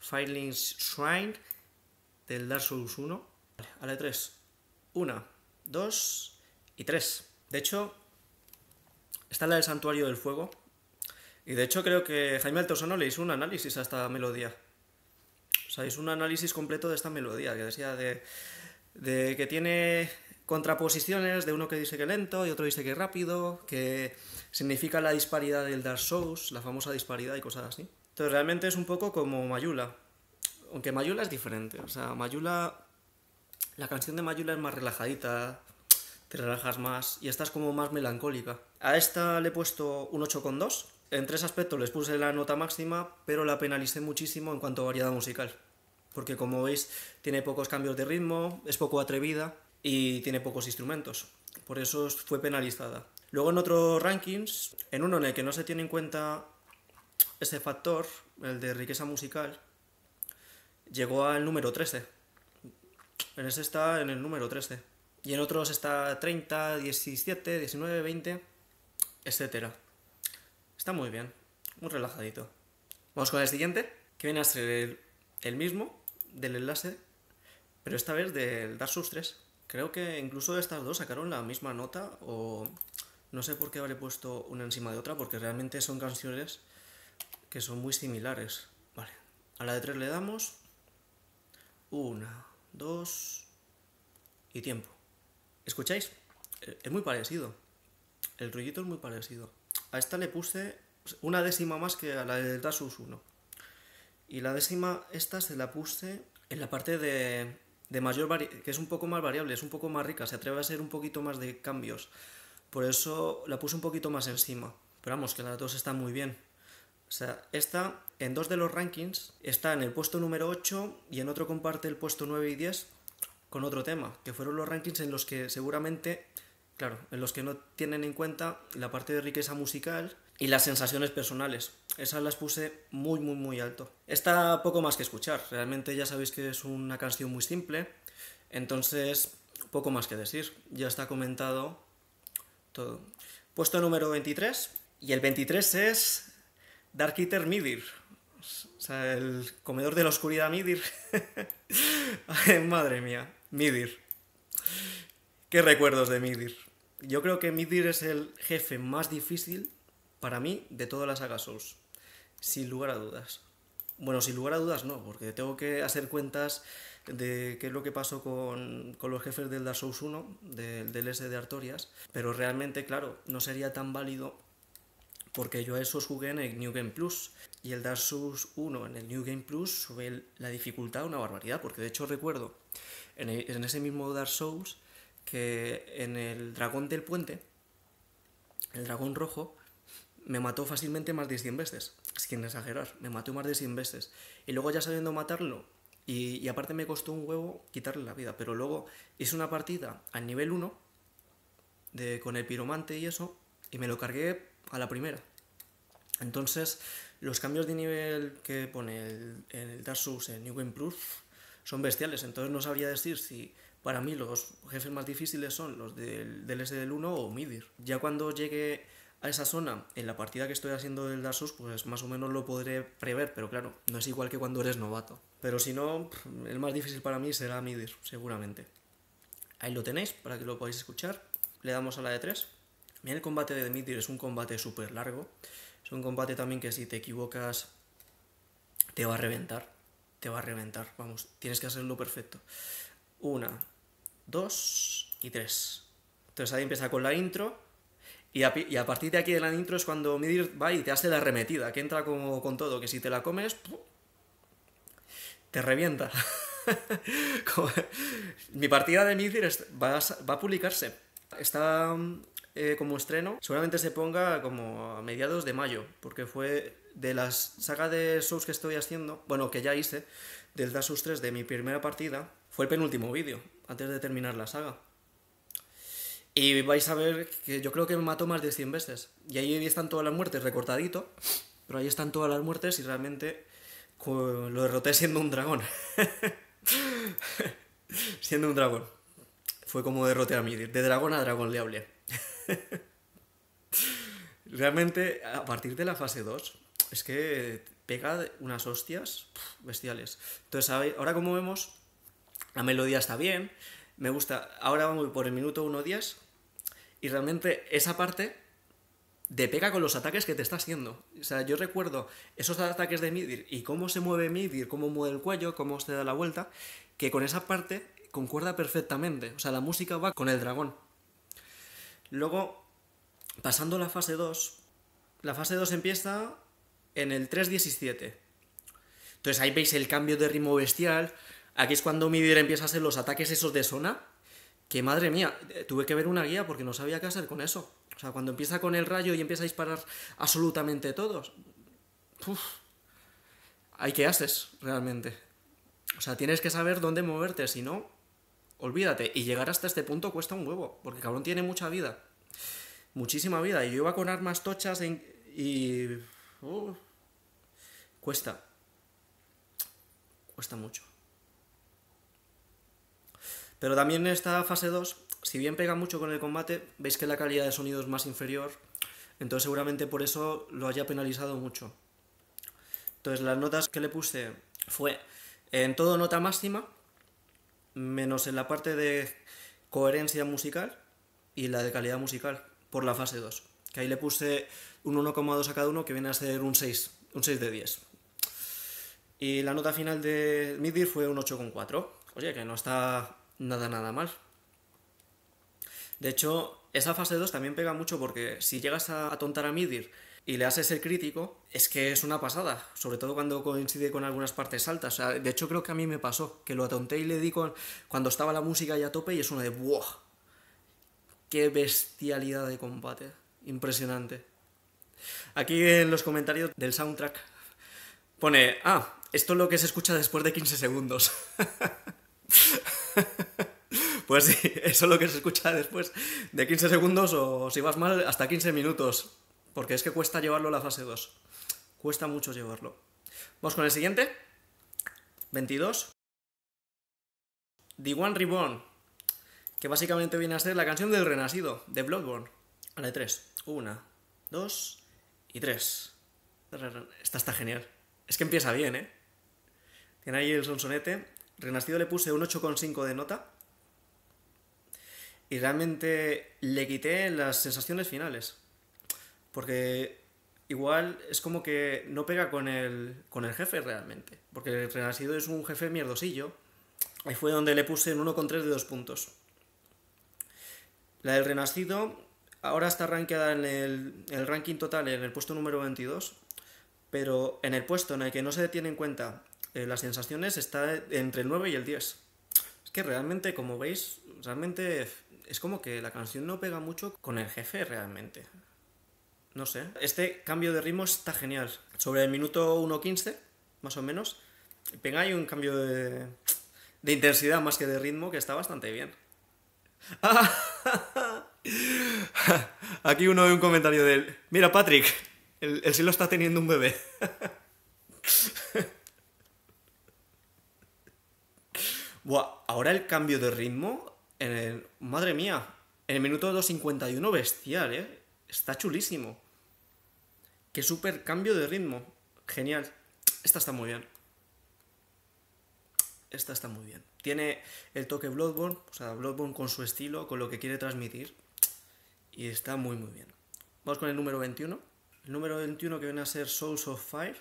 Firelings Shrine, del Dark Souls 1. Vale, a la 3. 1, 2 y 3. De hecho, está la del Santuario del Fuego. Y de hecho creo que Jaime Altozano le hizo un análisis a esta melodía. O sea, hizo un análisis completo de esta melodía, que decía de que tiene contraposiciones de uno que dice que lento y otro dice que rápido, que significa la disparidad del Dark Souls, la famosa disparidad y cosas así. Entonces realmente es un poco como Mayula, aunque Mayula es diferente. O sea, Mayula, la canción de Mayula es más relajadita, te relajas más y estás como más melancólica. A esta le he puesto un 8,2. En tres aspectos les puse la nota máxima, pero la penalicé muchísimo en cuanto a variedad musical. Porque como veis, tiene pocos cambios de ritmo, es poco atrevida y tiene pocos instrumentos. Por eso fue penalizada. Luego en otros rankings, en uno en el que no se tiene en cuenta ese factor, el de riqueza musical, llegó al número 13. En ese está en el número 13. Y en otros está 30, 17, 19, 20, etc. Está muy bien, muy relajadito. Vamos con el siguiente, que viene a ser el mismo del enlace, pero esta vez del Dark Souls 3. Creo que incluso estas dos sacaron la misma nota, o no sé por qué habré puesto una encima de otra, porque realmente son canciones que son muy similares. Vale, a la de 3 le damos. 1, 2 y tiempo. ¿Escucháis? Es muy parecido. El rollito es muy parecido. A esta le puse una décima más que a la del Dark Souls 1. Y la décima esta se la puse en la parte de mayor variedad, que es un poco más variable, es un poco más rica, se atreve a ser un poquito más de cambios. Por eso la puse un poquito más encima. Pero vamos, que las dos están muy bien. O sea, esta en dos de los rankings está en el puesto número 8 y en otro comparte el puesto 9 y 10 con otro tema, que fueron los rankings en los que seguramente, claro, en los que no tienen en cuenta la parte de riqueza musical y las sensaciones personales. Esas las puse muy, muy, muy alto. Está poco más que escuchar. Realmente ya sabéis que es una canción muy simple, entonces poco más que decir. Ya está comentado todo. Puesto número 23, y el 23 es Darkeater Midir. O sea, el comedor de la oscuridad Midir. Madre mía, Midir. ¿Qué recuerdos de Midir? Yo creo que Midir es el jefe más difícil para mí de toda la saga Souls, sin lugar a dudas. Bueno, sin lugar a dudas no, porque tengo que hacer cuentas de qué es lo que pasó con los jefes del Dark Souls 1, del S de Artorias, pero realmente, claro, no sería tan válido porque yo a esos jugué en el New Game Plus, y el Dark Souls 1 en el New Game Plus sube la dificultad una barbaridad, porque de hecho recuerdo en ese mismo Dark Souls que en el dragón del puente, el dragón rojo, me mató fácilmente más de 100 veces, sin exagerar, me mató más de 100 veces. Y luego ya sabiendo matarlo, y aparte me costó un huevo quitarle la vida, pero luego hice una partida al nivel 1, con el piromante y eso, y me lo cargué a la primera. Entonces, los cambios de nivel que pone el Dark Souls en New Game Plus son bestiales, entonces no sabría decir si para mí los jefes más difíciles son los del S del 1 o Midir. Ya cuando llegue a esa zona, en la partida que estoy haciendo del Dark Souls, pues más o menos lo podré prever, pero claro, no es igual que cuando eres novato. Pero si no, el más difícil para mí será Midir, seguramente. Ahí lo tenéis, para que lo podáis escuchar. Le damos a la de 3. Mira, el combate de Midir es un combate súper largo. Es un combate también que si te equivocas te va a reventar. Te va a reventar, vamos, tienes que hacerlo perfecto. 1, 2 y 3. Entonces ahí empieza con la intro. Y a partir de aquí de la intro es cuando Midir va y te hace la arremetida, que entra como con todo, que si te la comes, ¡pum!, te revienta. Mi partida de Midir va a publicarse. Está como estreno, seguramente se ponga como a mediados de mayo, porque fue de la saga de Souls que estoy haciendo, bueno, que ya hice, del Dark Souls 3 de mi primera partida, fue el penúltimo vídeo, antes de terminar la saga. Y vais a ver que yo creo que me mató más de 100 veces. Y ahí están todas las muertes, recortadito. Pero ahí están todas las muertes y realmente lo derroté siendo un dragón. Siendo un dragón. Fue como derroté a Midir. De dragón a dragón le hablé. Realmente, a partir de la fase 2, es que pega unas hostias bestiales. Entonces, ahora como vemos, la melodía está bien. Me gusta. Ahora vamos por el minuto 1:10. Y realmente esa parte te pega con los ataques que te está haciendo. O sea, yo recuerdo esos ataques de Midir y cómo se mueve Midir, cómo mueve el cuello, cómo se da la vuelta, que con esa parte concuerda perfectamente. O sea, la música va con el dragón. Luego, pasando a la fase 2, empieza en el 3:17. Entonces ahí veis el cambio de ritmo bestial. Aquí es cuando Midir empieza a hacer los ataques esos de zona, Que madre mía, tuve que ver una guía porque no sabía qué hacer con eso. O sea, cuando empieza con el rayo y empieza a disparar absolutamente todos, uf, hay que haces realmente. O sea, tienes que saber dónde moverte, si no, olvídate. Y llegar hasta este punto cuesta un huevo, porque cabrón tiene mucha vida. Muchísima vida. Y yo iba con armas tochas y... cuesta. Cuesta mucho. Pero también esta fase 2, si bien pega mucho con el combate, veis que la calidad de sonido es más inferior, entonces seguramente por eso lo haya penalizado mucho. Entonces las notas que le puse fue en todo nota máxima, menos en la parte de coherencia musical y la de calidad musical, por la fase 2. Que ahí le puse un 1,2 a cada uno, que viene a ser un 6 de 10. Y la nota final de Midir fue un 8,4. Oye, que no está nada mal. De hecho, esa fase 2 también pega mucho porque si llegas a atontar a Midir y le haces el crítico, es que es una pasada, sobre todo cuando coincide con algunas partes altas. O sea, de hecho creo que a mí me pasó, que lo atonté y le di cuando estaba la música ya a tope y es una de ¡buah! ¡Qué bestialidad de combate! Impresionante. Aquí en los comentarios del soundtrack pone, ah, esto es lo que se escucha después de 15 segundos. Pues sí, eso es lo que se escucha después de 15 segundos o si vas mal hasta 15 minutos. Porque es que cuesta llevarlo a la fase 2. Cuesta mucho llevarlo. Vamos con el siguiente. 22. The One Reborn. Que básicamente viene a ser la canción del renacido, de Bloodborne. A la de 3. 1, 2 y 3. Esta está genial. Es que empieza bien, ¿eh? Tiene ahí el sonsonete. Renacido le puse un 8,5 de nota. Y realmente le quité las sensaciones finales. Porque igual es como que no pega con el jefe realmente. Porque el Renacido es un jefe mierdosillo. Ahí fue donde le puse en 1,3 de 2 puntos. La del Renacido ahora está rankeada en el ranking total, en el puesto número 22. Pero en el puesto en el que no se tiene en cuenta las sensaciones está entre el 9 y el 10. Es que realmente, como veis, realmente es como que la canción no pega mucho con el jefe realmente. No sé, este cambio de ritmo está genial. Sobre el minuto 1,15, más o menos, venga, hay un cambio de intensidad más que de ritmo que está bastante bien. ¡Ah! Aquí uno ve un comentario de él. Mira, Patrick, el silo está teniendo un bebé. Buah, ahora el cambio de ritmo, madre mía, en el minuto 2,51 bestial, ¿eh? Está chulísimo. Qué súper cambio de ritmo. Genial. Esta está muy bien. Esta está muy bien. Tiene el toque Bloodborne. O sea, Bloodborne con su estilo, con lo que quiere transmitir. Y está muy, muy bien. Vamos con el número 21. El número 21 que viene a ser Souls of Fire.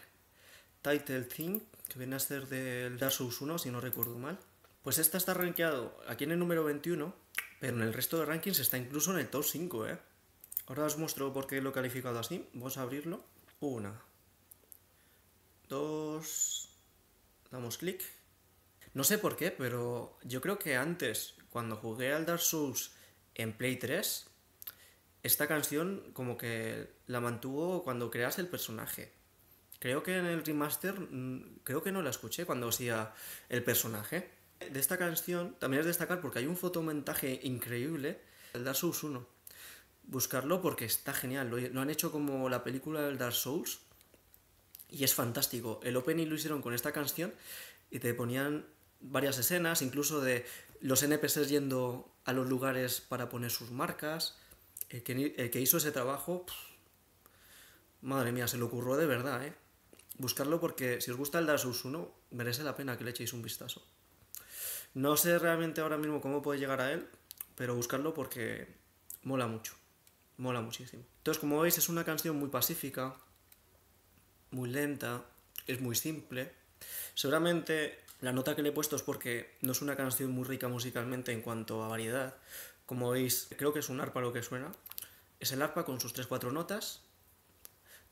Title Theme. Que viene a ser del Dark Souls 1, si no recuerdo mal. Pues esta está rankeado aquí en el número 21. Pero en el resto de rankings está incluso en el top 5, ¿eh? Ahora os muestro por qué lo he calificado así. Vamos a abrirlo. 1, 2. Damos clic. No sé por qué, pero yo creo que antes, cuando jugué al Dark Souls en Play 3, esta canción como que la mantuvo cuando creas el personaje. Creo que en el remaster, creo que no la escuché cuando hacía el personaje. De esta canción también es destacar porque hay un fotomontaje increíble del Dark Souls 1. Buscarlo porque está genial, lo han hecho como la película del Dark Souls y es fantástico. El opening lo hicieron con esta canción y te ponían varias escenas, incluso de los NPCs yendo a los lugares para poner sus marcas. El que hizo ese trabajo, madre mía, se lo ocurrió de verdad, ¿eh? Buscarlo porque si os gusta el Dark Souls 1 merece la pena que le echéis un vistazo. No sé realmente ahora mismo cómo puede llegar a él, pero buscarlo porque mola mucho. Mola muchísimo. Entonces, como veis, es una canción muy pacífica, muy lenta, es muy simple. Seguramente la nota que le he puesto es porque no es una canción muy rica musicalmente en cuanto a variedad. Como veis, creo que es un arpa lo que suena. Es el arpa con sus 3-4 notas,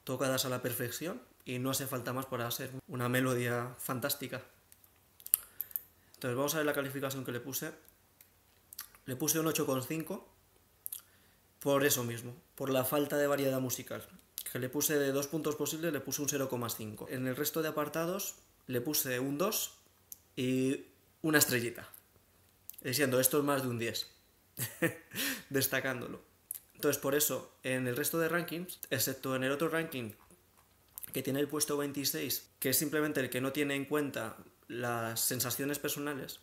tocadas a la perfección, y no hace falta más para hacer una melodía fantástica. Entonces, vamos a ver la calificación que le puse. Le puse un 8,5 por eso mismo, por la falta de variedad musical. Que le puse de 2 puntos posibles, le puse un 0,5. En el resto de apartados le puse un 2 y una estrellita. Siendo esto es más de un 10. Destacándolo. Entonces, por eso, en el resto de rankings, excepto en el otro ranking, que tiene el puesto 26, que es simplemente el que no tiene en cuenta las sensaciones personales,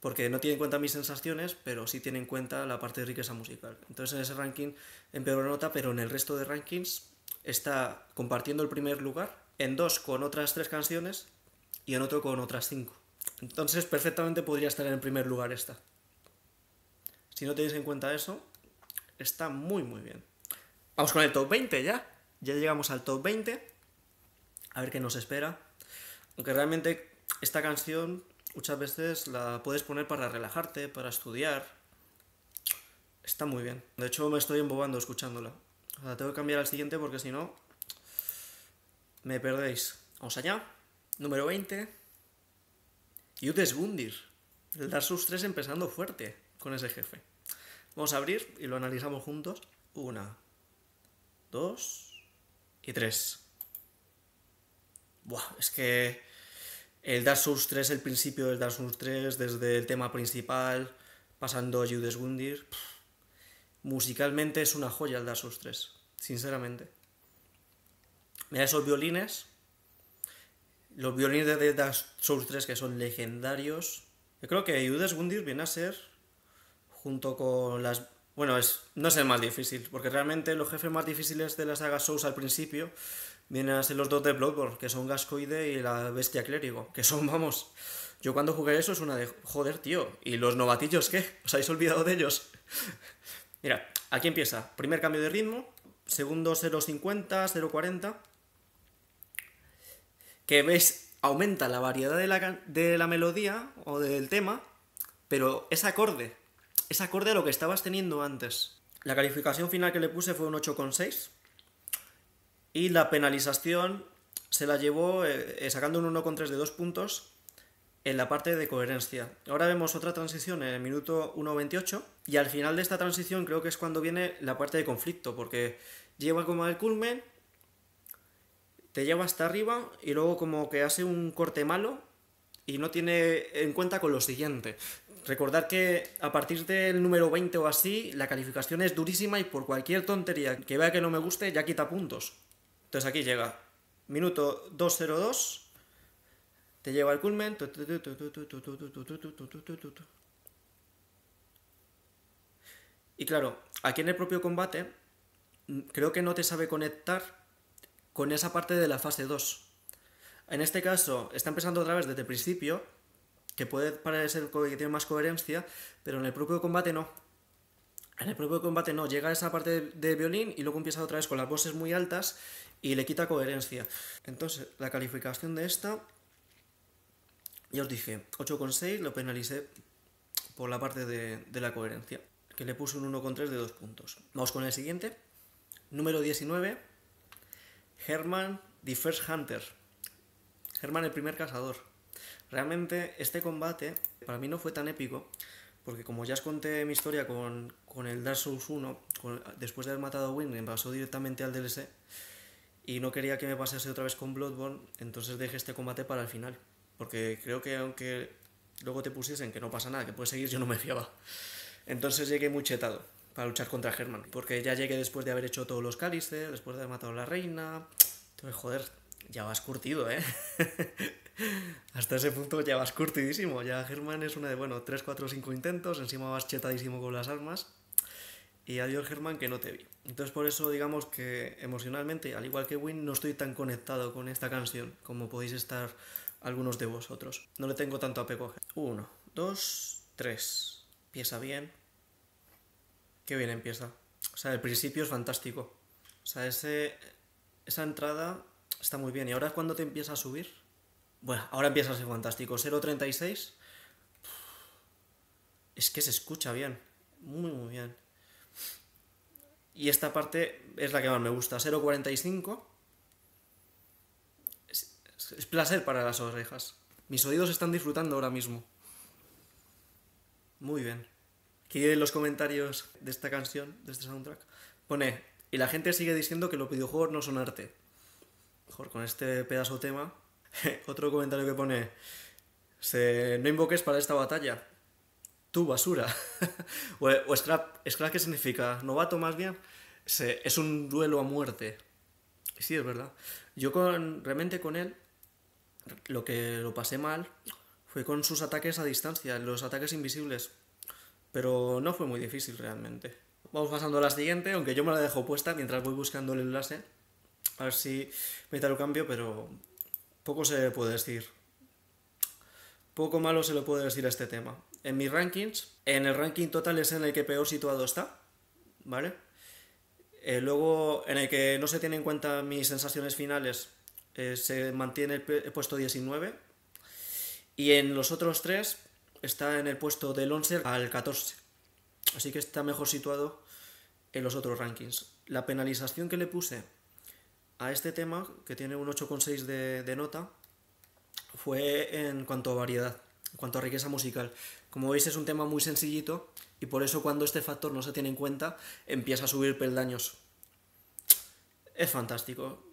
porque no tiene en cuenta mis sensaciones, pero sí tiene en cuenta la parte de riqueza musical. Entonces en ese ranking empeoró la nota, pero en el resto de rankings está compartiendo el primer lugar, en dos con otras 3 canciones y en otro con otras 5. Entonces perfectamente podría estar en el primer lugar esta. Si no tenéis en cuenta eso, está muy muy bien. Vamos con el top 20 ya. Ya llegamos al top 20, a ver qué nos espera. Aunque realmente esta canción muchas veces la puedes poner para relajarte, para estudiar. Está muy bien. De hecho me estoy embobando escuchándola. O sea, tengo que cambiar al siguiente porque si no, me perdéis. Vamos allá. Número 20. Yudesgundir. El Dark Souls 3 empezando fuerte con ese jefe. Vamos a abrir y lo analizamos juntos. 1, 2 y 3. Buah, es que el Dark Souls 3, el principio del Dark Souls 3, desde el tema principal, pasando a Yudesgundir, musicalmente es una joya el Dark Souls 3, sinceramente. Mira esos violines, los violines de Dark Souls 3 que son legendarios. Yo creo que Yudesgundir viene a ser, junto con las... Bueno, no es el más difícil, porque realmente los jefes más difíciles de la saga Souls al principio vienen a ser los 2 de Bloodborne, que son Gascoigne y la Bestia Clérigo, que son, vamos, yo cuando jugué eso es una de... Joder, tío, ¿y los novatillos qué? ¿Os habéis olvidado de ellos? Mira, aquí empieza, primer cambio de ritmo, segundo 0,50, 0,40, que veis, aumenta la variedad de la melodía o del tema, pero es acorde. Es acorde a lo que estabas teniendo antes. La calificación final que le puse fue un 8,6. Y la penalización se la llevó sacando un 1,3 de 2 puntos en la parte de coherencia. Ahora vemos otra transición en el minuto 1,28. Y al final de esta transición creo que es cuando viene la parte de conflicto. Porque lleva como al culmen, te lleva hasta arriba y luego como que hace un corte malo y no tiene en cuenta con lo siguiente. Recordad que a partir del número 20 o así, la calificación es durísima y por cualquier tontería que vea que no me guste, ya quita puntos. Entonces aquí llega, minuto 2.02, te lleva el culmen. Y claro, aquí en el propio combate, creo que no te sabe conectar con esa parte de la fase 2. En este caso, está empezando otra vez desde el principio, que puede parecer que tiene más coherencia, pero en el propio combate no. En el propio combate no, llega a esa parte de violín y luego empieza otra vez con las voces muy altas y le quita coherencia. Entonces, la calificación de esta, ya os dije, 8,6, lo penalicé por la parte de la coherencia, que le puse un 1,3 de 2 puntos. Vamos con el siguiente, número 19, Gehrman the First Hunter. Gehrman el primer cazador. Realmente este combate para mí no fue tan épico, porque como ya os conté mi historia con el Dark Souls 1, después de haber matado a Gwyn, me pasó directamente al DLC, y no quería que me pasase otra vez con Bloodborne, entonces dejé este combate para el final, porque creo que aunque luego te pusiesen que no pasa nada, que puedes seguir, yo no me fiaba. Entonces llegué muy chetado para luchar contra Gehrman, porque ya llegué después de haber hecho todos los cálices, después de haber matado a la reina, entonces joder... Ya vas curtido, ¿eh? Hasta ese punto ya vas curtidísimo. Ya Gehrman es una de, bueno, 3, 4, 5 intentos, encima vas chetadísimo con las armas. Y adiós Gehrman, que no te vi. Entonces por eso, digamos que emocionalmente, al igual que Gwyn, no estoy tan conectado con esta canción como podéis estar algunos de vosotros. No le tengo tanto apego a Gehrman. 1, 2, 3. Empieza bien. Qué bien empieza. O sea, el principio es fantástico. O sea, esa entrada... Está muy bien. ¿Y ahora cuándo te empieza a subir? Bueno, ahora empieza a ser fantástico. 0,36. Es que se escucha bien. Muy, muy bien. Y esta parte es la que más me gusta. 0,45. Es placer para las orejas. Mis oídos están disfrutando ahora mismo. Muy bien. que en los comentarios de esta canción, de este soundtrack, pone: y la gente sigue diciendo que los videojuegos no son arte. Mejor con este pedazo de tema. Otro comentario que pone: no invoques para esta batalla, tú basura. O scrap, ¿qué significa? ¿Novato más bien? Es un duelo a muerte. Y sí, es verdad. Yo realmente con él lo que lo pasé mal fue con sus ataques a distancia, los ataques invisibles. Pero no fue muy difícil realmente. Vamos pasando a la siguiente, aunque yo me la dejo puesta mientras voy buscando el enlace. A ver si me da lo cambio, pero poco se puede decir. Poco malo se lo puede decir a este tema. En mis rankings, en el ranking total es en el que peor situado está, ¿vale? Luego, en el que no se tiene en cuenta mis sensaciones finales, se mantiene el puesto 19. Y en los otros tres está en el puesto del 11 al 14. Así que está mejor situado en los otros rankings. La penalización que le puse a este tema, que tiene un 8,6 de nota, fue en cuanto a variedad, en cuanto a riqueza musical. Como veis, es un tema muy sencillito y por eso cuando este factor no se tiene en cuenta empieza a subir peldaños. Es fantástico.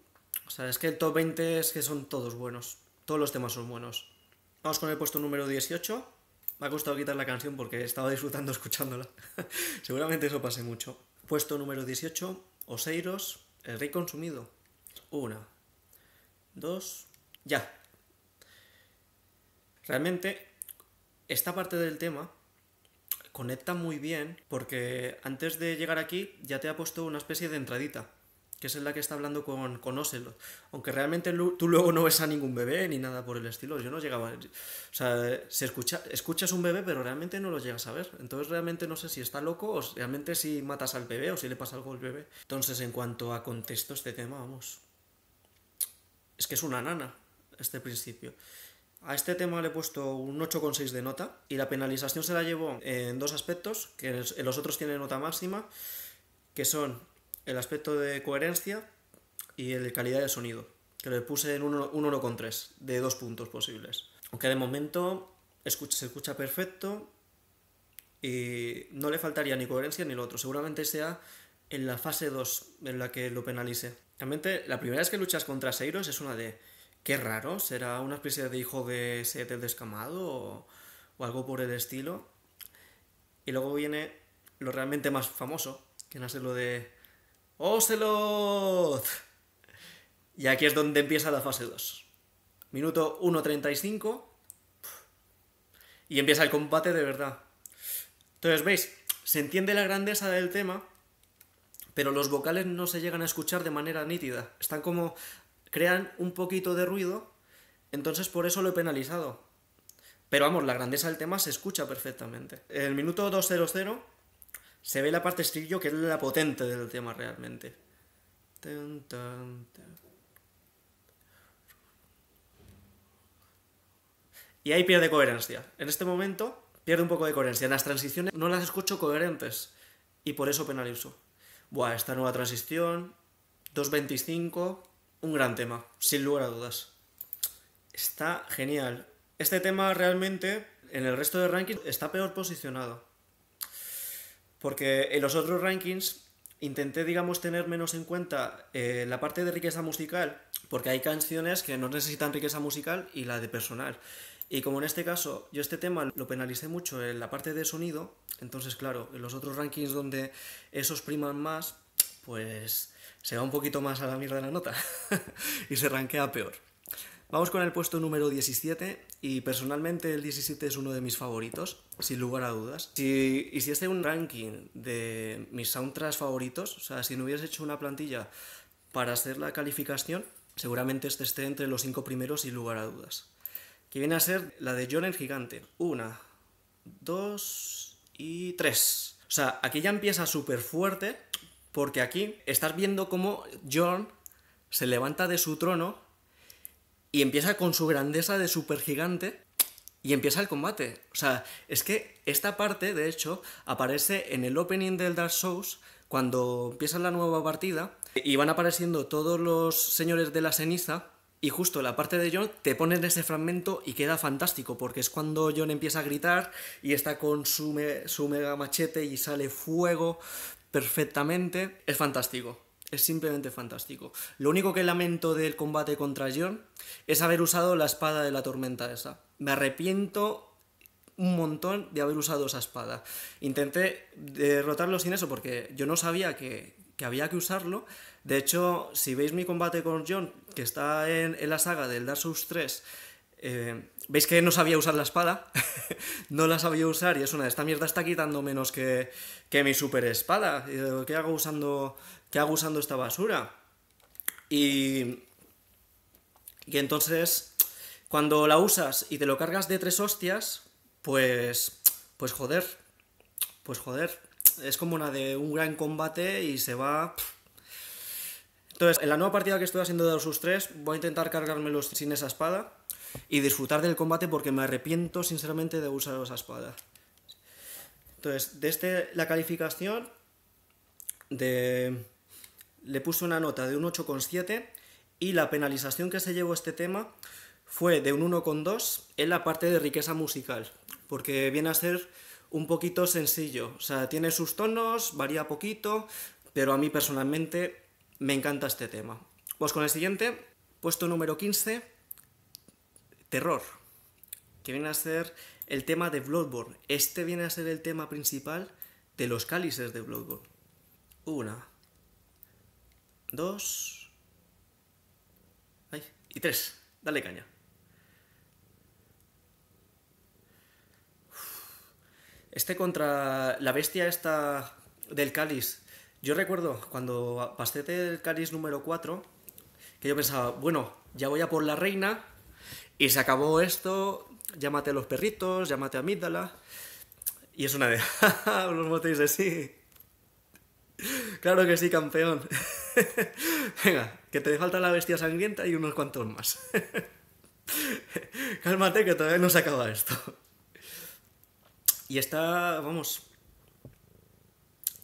O sea, es que el top 20 es que son todos buenos. Todos los temas son buenos. Vamos con el puesto número 18. Me ha costado quitar la canción porque estaba disfrutando escuchándola. Seguramente eso pase mucho. Puesto número 18, Oseiros, el rey consumido. 1, 2, ya. Realmente, esta parte del tema conecta muy bien porque antes de llegar aquí ya te ha puesto una especie de entradita, que es en la que está hablando con Ocelot. Aunque realmente tú luego no ves a ningún bebé ni nada por el estilo. Yo no llegaba... O sea, escuchas un bebé, pero realmente no lo llegas a ver. Entonces realmente no sé si está loco o realmente si matas al bebé o si le pasa algo al bebé. Entonces, en cuanto a contexto, este tema, vamos... Es que es una nana, este principio. A este tema le he puesto un 8,6 de nota y la penalización se la llevó en dos aspectos, que en los otros tiene nota máxima, que son el aspecto de coherencia y el de calidad de sonido, que le puse en un 1,3 de 2 puntos posibles. Aunque de momento se escucha perfecto y no le faltaría ni coherencia ni lo otro. Seguramente sea en la fase 2 en la que lo penalice. Realmente la primera vez que luchas contra Seiros es una de... Qué raro, será una especie de hijo de Seath el Descamado o algo por el estilo. Y luego viene lo realmente más famoso, que nace lo de ¡Ocelot! Y aquí es donde empieza la fase 2. Minuto 1:35 y empieza el combate de verdad. Entonces, ¿veis? Se entiende la grandeza del tema, pero los vocales no se llegan a escuchar de manera nítida. Están como... crean un poquito de ruido, entonces por eso lo he penalizado. Pero vamos, la grandeza del tema se escucha perfectamente. En el minuto 2:00 se ve la parte estribillo, que es la potente del tema realmente. Y ahí pierde coherencia. En este momento pierde un poco de coherencia. En las transiciones no las escucho coherentes y por eso penalizo. Buah, esta nueva transición, 2:25... Un gran tema, sin lugar a dudas. Está genial. Este tema realmente, en el resto de rankings, está peor posicionado. Porque en los otros rankings intenté, digamos, tener menos en cuenta la parte de riqueza musical, porque hay canciones que no necesitan riqueza musical y la de personal. Y como en este caso, yo este tema lo penalicé mucho en la parte de sonido, entonces, claro, en los otros rankings donde esos priman más, pues... se va un poquito más a la mierda de la nota y se rankea peor. Vamos con el puesto número 17 y personalmente el 17 es uno de mis favoritos, sin lugar a dudas. Si este es un ranking de mis soundtracks favoritos, o sea, si no hubieras hecho una plantilla para hacer la calificación, seguramente este esté entre los 5 primeros, sin lugar a dudas. Que viene a ser la de Jon el Gigante. 1, 2 y 3. O sea, aquí ya empieza súper fuerte. Porque aquí estás viendo cómo Jon se levanta de su trono y empieza con su grandeza de supergigante y empieza el combate. O sea, es que esta parte, de hecho, aparece en el opening del Dark Souls cuando empieza la nueva partida y van apareciendo todos los señores de la ceniza Y justo la parte de Jon te ponen ese fragmento y queda fantástico, porque es cuando Jon empieza a gritar y está con su mega machete y sale fuego perfectamente. Es fantástico, es simplemente fantástico. Lo único que lamento del combate contra Jon es haber usado la espada de la tormenta esa. Me arrepiento un montón de haber usado esa espada. Intenté derrotarlo sin eso porque yo no sabía que había que usarlo. De hecho, si veis mi combate con Jon, que está en la saga del Dark Souls 3, veis que no sabía usar la espada. No la sabía usar y es una de esta mierda está quitando menos que mi super espada. ¿Qué hago usando esta basura? Y entonces, cuando la usas y te lo cargas de 3 hostias, pues joder, es como una de un gran combate y se va... Entonces, en la nueva partida que estoy haciendo de Dark Souls 3, voy a intentar cargármelos sin esa espada y disfrutar del combate porque me arrepiento sinceramente de usar esa espada. Entonces, desde la calificación le puse una nota de un 8,7 y la penalización que se llevó este tema fue de un 1,2 en la parte de riqueza musical, porque viene a ser un poquito sencillo. O sea, tiene sus tonos, varía poquito, pero a mí personalmente me encanta este tema. Pues con el siguiente, puesto número 15, Terror, que viene a ser el tema de Bloodborne. Este viene a ser el tema principal de los cálices de Bloodborne. 1, 2 y 3. Dale caña. Este contra la bestia esta del cáliz, yo recuerdo cuando pasé del cáliz número 4, que yo pensaba, bueno, ya voy a por la reina, y se acabó esto, llámate a los perritos, llámate a Amygdala, y es una de, los motéis de sí, claro que sí, campeón. Venga, que te falta la bestia sangrienta y unos cuantos más. Cálmate que todavía no se acaba esto. Y está, vamos,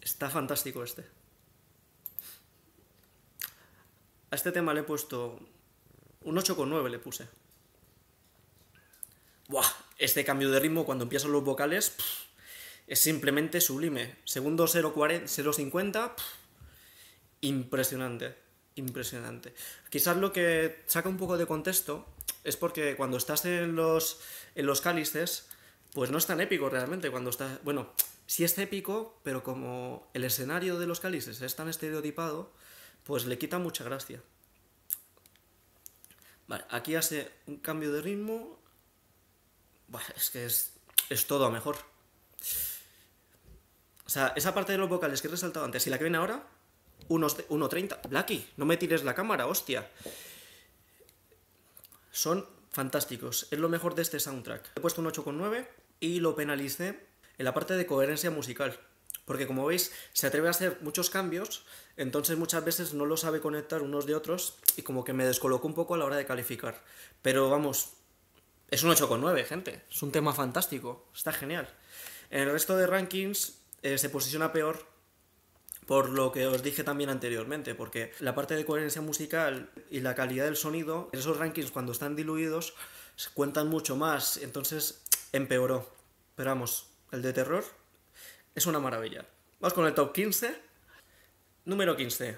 está fantástico este. A este tema le he puesto un 8,9 le puse. Buah, este cambio de ritmo cuando empiezan los vocales es simplemente sublime. Segundo 0,50, impresionante, impresionante. Quizás lo que saca un poco de contexto es porque cuando estás en los cálices, pues no es tan épico realmente cuando está... Bueno, sí es épico, pero como el escenario de los cálices es tan estereotipado, pues le quita mucha gracia. Vale, aquí hace un cambio de ritmo... Bah, es que es todo a mejor. O sea, esa parte de los vocales que he resaltado antes y la que viene ahora, 1,30. Blacky, no me tires la cámara, hostia. Son fantásticos. Es lo mejor de este soundtrack. He puesto un 8,9. Y lo penalicé en la parte de coherencia musical, porque como veis se atreve a hacer muchos cambios, entonces muchas veces no lo sabe conectar unos de otros y como que me descolocó un poco a la hora de calificar, pero vamos, es un 8,9, gente, es un tema fantástico, está genial. En el resto de rankings se posiciona peor por lo que os dije también anteriormente, porque la parte de coherencia musical y la calidad del sonido, esos rankings cuando están diluidos cuentan mucho más, entonces empeoró, pero vamos, el de Terror es una maravilla. Vamos con el top 15. Número 15.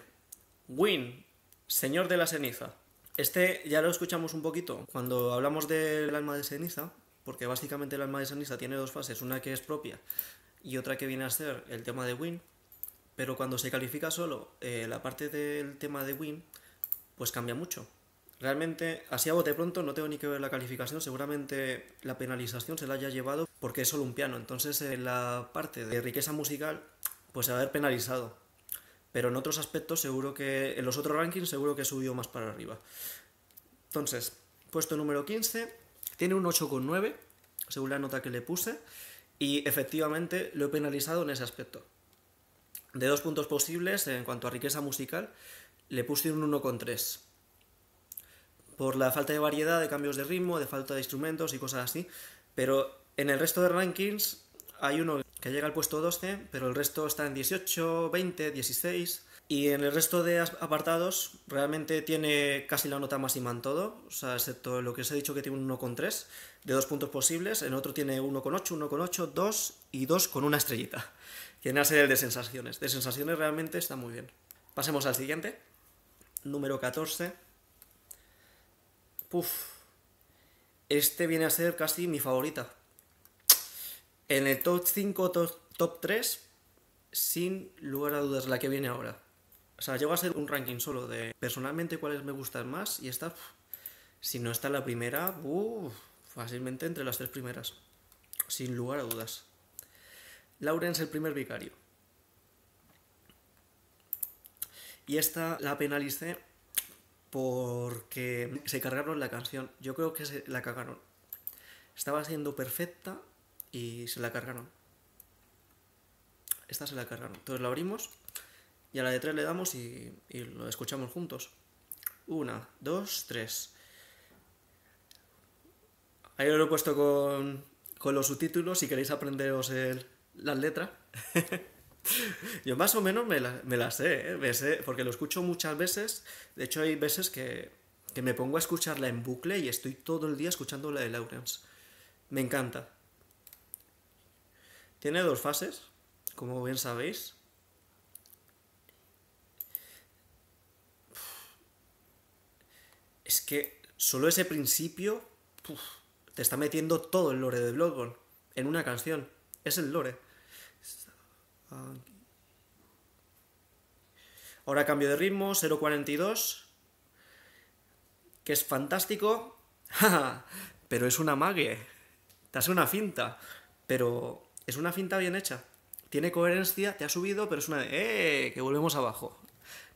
Gwyn, Señor de la Ceniza. Este ya lo escuchamos un poquito cuando hablamos del alma de ceniza, porque básicamente el alma de ceniza tiene 2 fases, una que es propia y otra que viene a ser el tema de Gwyn, pero cuando se califica solo la parte del tema de Gwyn, pues cambia mucho. Realmente, así a bote pronto, no tengo ni que ver la calificación, seguramente la penalización se la haya llevado porque es solo un piano, entonces en la parte de riqueza musical pues se va a haber penalizado, pero en otros aspectos seguro que, en los otros rankings seguro que subió más para arriba. Entonces, puesto número 15, tiene un 8,9 según la nota que le puse y efectivamente lo he penalizado en ese aspecto. De 2 puntos posibles en cuanto a riqueza musical le puse un 1,3. Por la falta de variedad, de cambios de ritmo, de falta de instrumentos y cosas así. Pero en el resto de rankings hay uno que llega al puesto 12, pero el resto está en 18, 20, 16... Y en el resto de apartados realmente tiene casi la nota máxima en todo, o sea, excepto lo que os he dicho que tiene un 1,3 de 2 puntos posibles, en otro tiene 1,8, 1,8, 2 y 2 con una estrellita. Tiene a ser el de sensaciones. De sensaciones realmente está muy bien. Pasemos al siguiente, número 14. Puf. Este viene a ser casi mi favorita. En el top 5, top 3, sin lugar a dudas, la que viene ahora. O sea, llego a ser un ranking solo de personalmente cuáles me gustan más y esta, si no está la primera, fácilmente entre las tres primeras, sin lugar a dudas. Laurence, el primer vicario. Y esta la penalicé porque se cargaron la canción. Yo creo que se la cagaron. Estaba siendo perfecta y se la cargaron. Esta se la cargaron. Entonces la abrimos. Y a la de 3 le damos y lo escuchamos juntos. 1, 2, 3. Ahí lo he puesto con los subtítulos si queréis aprenderos las letras. Yo más o menos me las sé, ¿eh? Me sé, porque lo escucho muchas veces. De hecho hay veces que me pongo a escucharla en bucle y estoy todo el día escuchando la de Laurence. Me encanta. Tiene 2 fases, como bien sabéis. Es que solo ese principio te está metiendo todo el lore de Bloodborne en una canción. Es el lore. Ahora cambio de ritmo, 0,42. Que es fantástico. Pero es una mague. Te hace una finta. Pero es una finta bien hecha. Tiene coherencia, te ha subido, pero es una de... que volvemos abajo.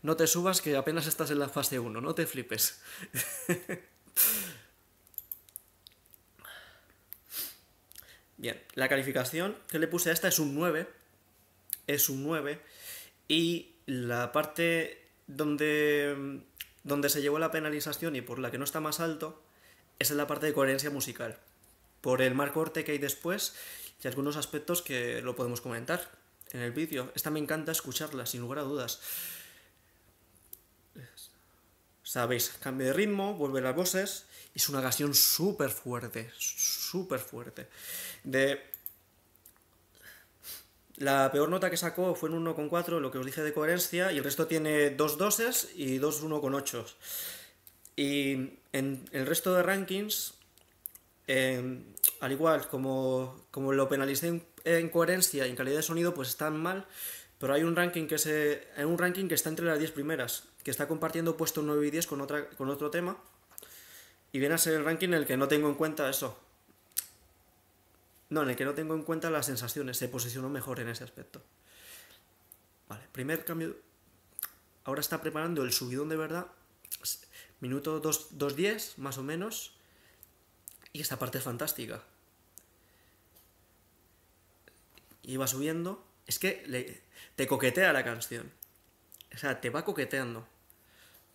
No te subas, que apenas estás en la fase 1, no te flipes. Bien, la calificación que le puse a esta es un 9. Es un 9. Y la parte donde se llevó la penalización y por la que no está más alto es en la parte de coherencia musical. Por el mal corte que hay después y algunos aspectos que lo podemos comentar en el vídeo. Esta me encanta escucharla, sin lugar a dudas. Sabéis, cambio de ritmo, vuelve las voces. Es una canción súper fuerte. Súper fuerte. La peor nota que sacó fue en 1,4, lo que os dije de coherencia. Y el resto tiene 2 2s y 2 1,8. Y en el resto de rankings, al igual como lo penalicé en coherencia y en calidad de sonido, pues están mal. Pero hay un ranking que está entre las 10 primeras, que está compartiendo puesto 9 y 10 con otro tema, y viene a ser el ranking en el que no tengo en cuenta eso. No, en el que no tengo en cuenta las sensaciones, se posicionó mejor en ese aspecto. Vale, primer cambio. Ahora está preparando el subidón de verdad, minuto 2:10 más o menos, y esta parte es fantástica. Y va subiendo. Es que te coquetea la canción. O sea, te va coqueteando.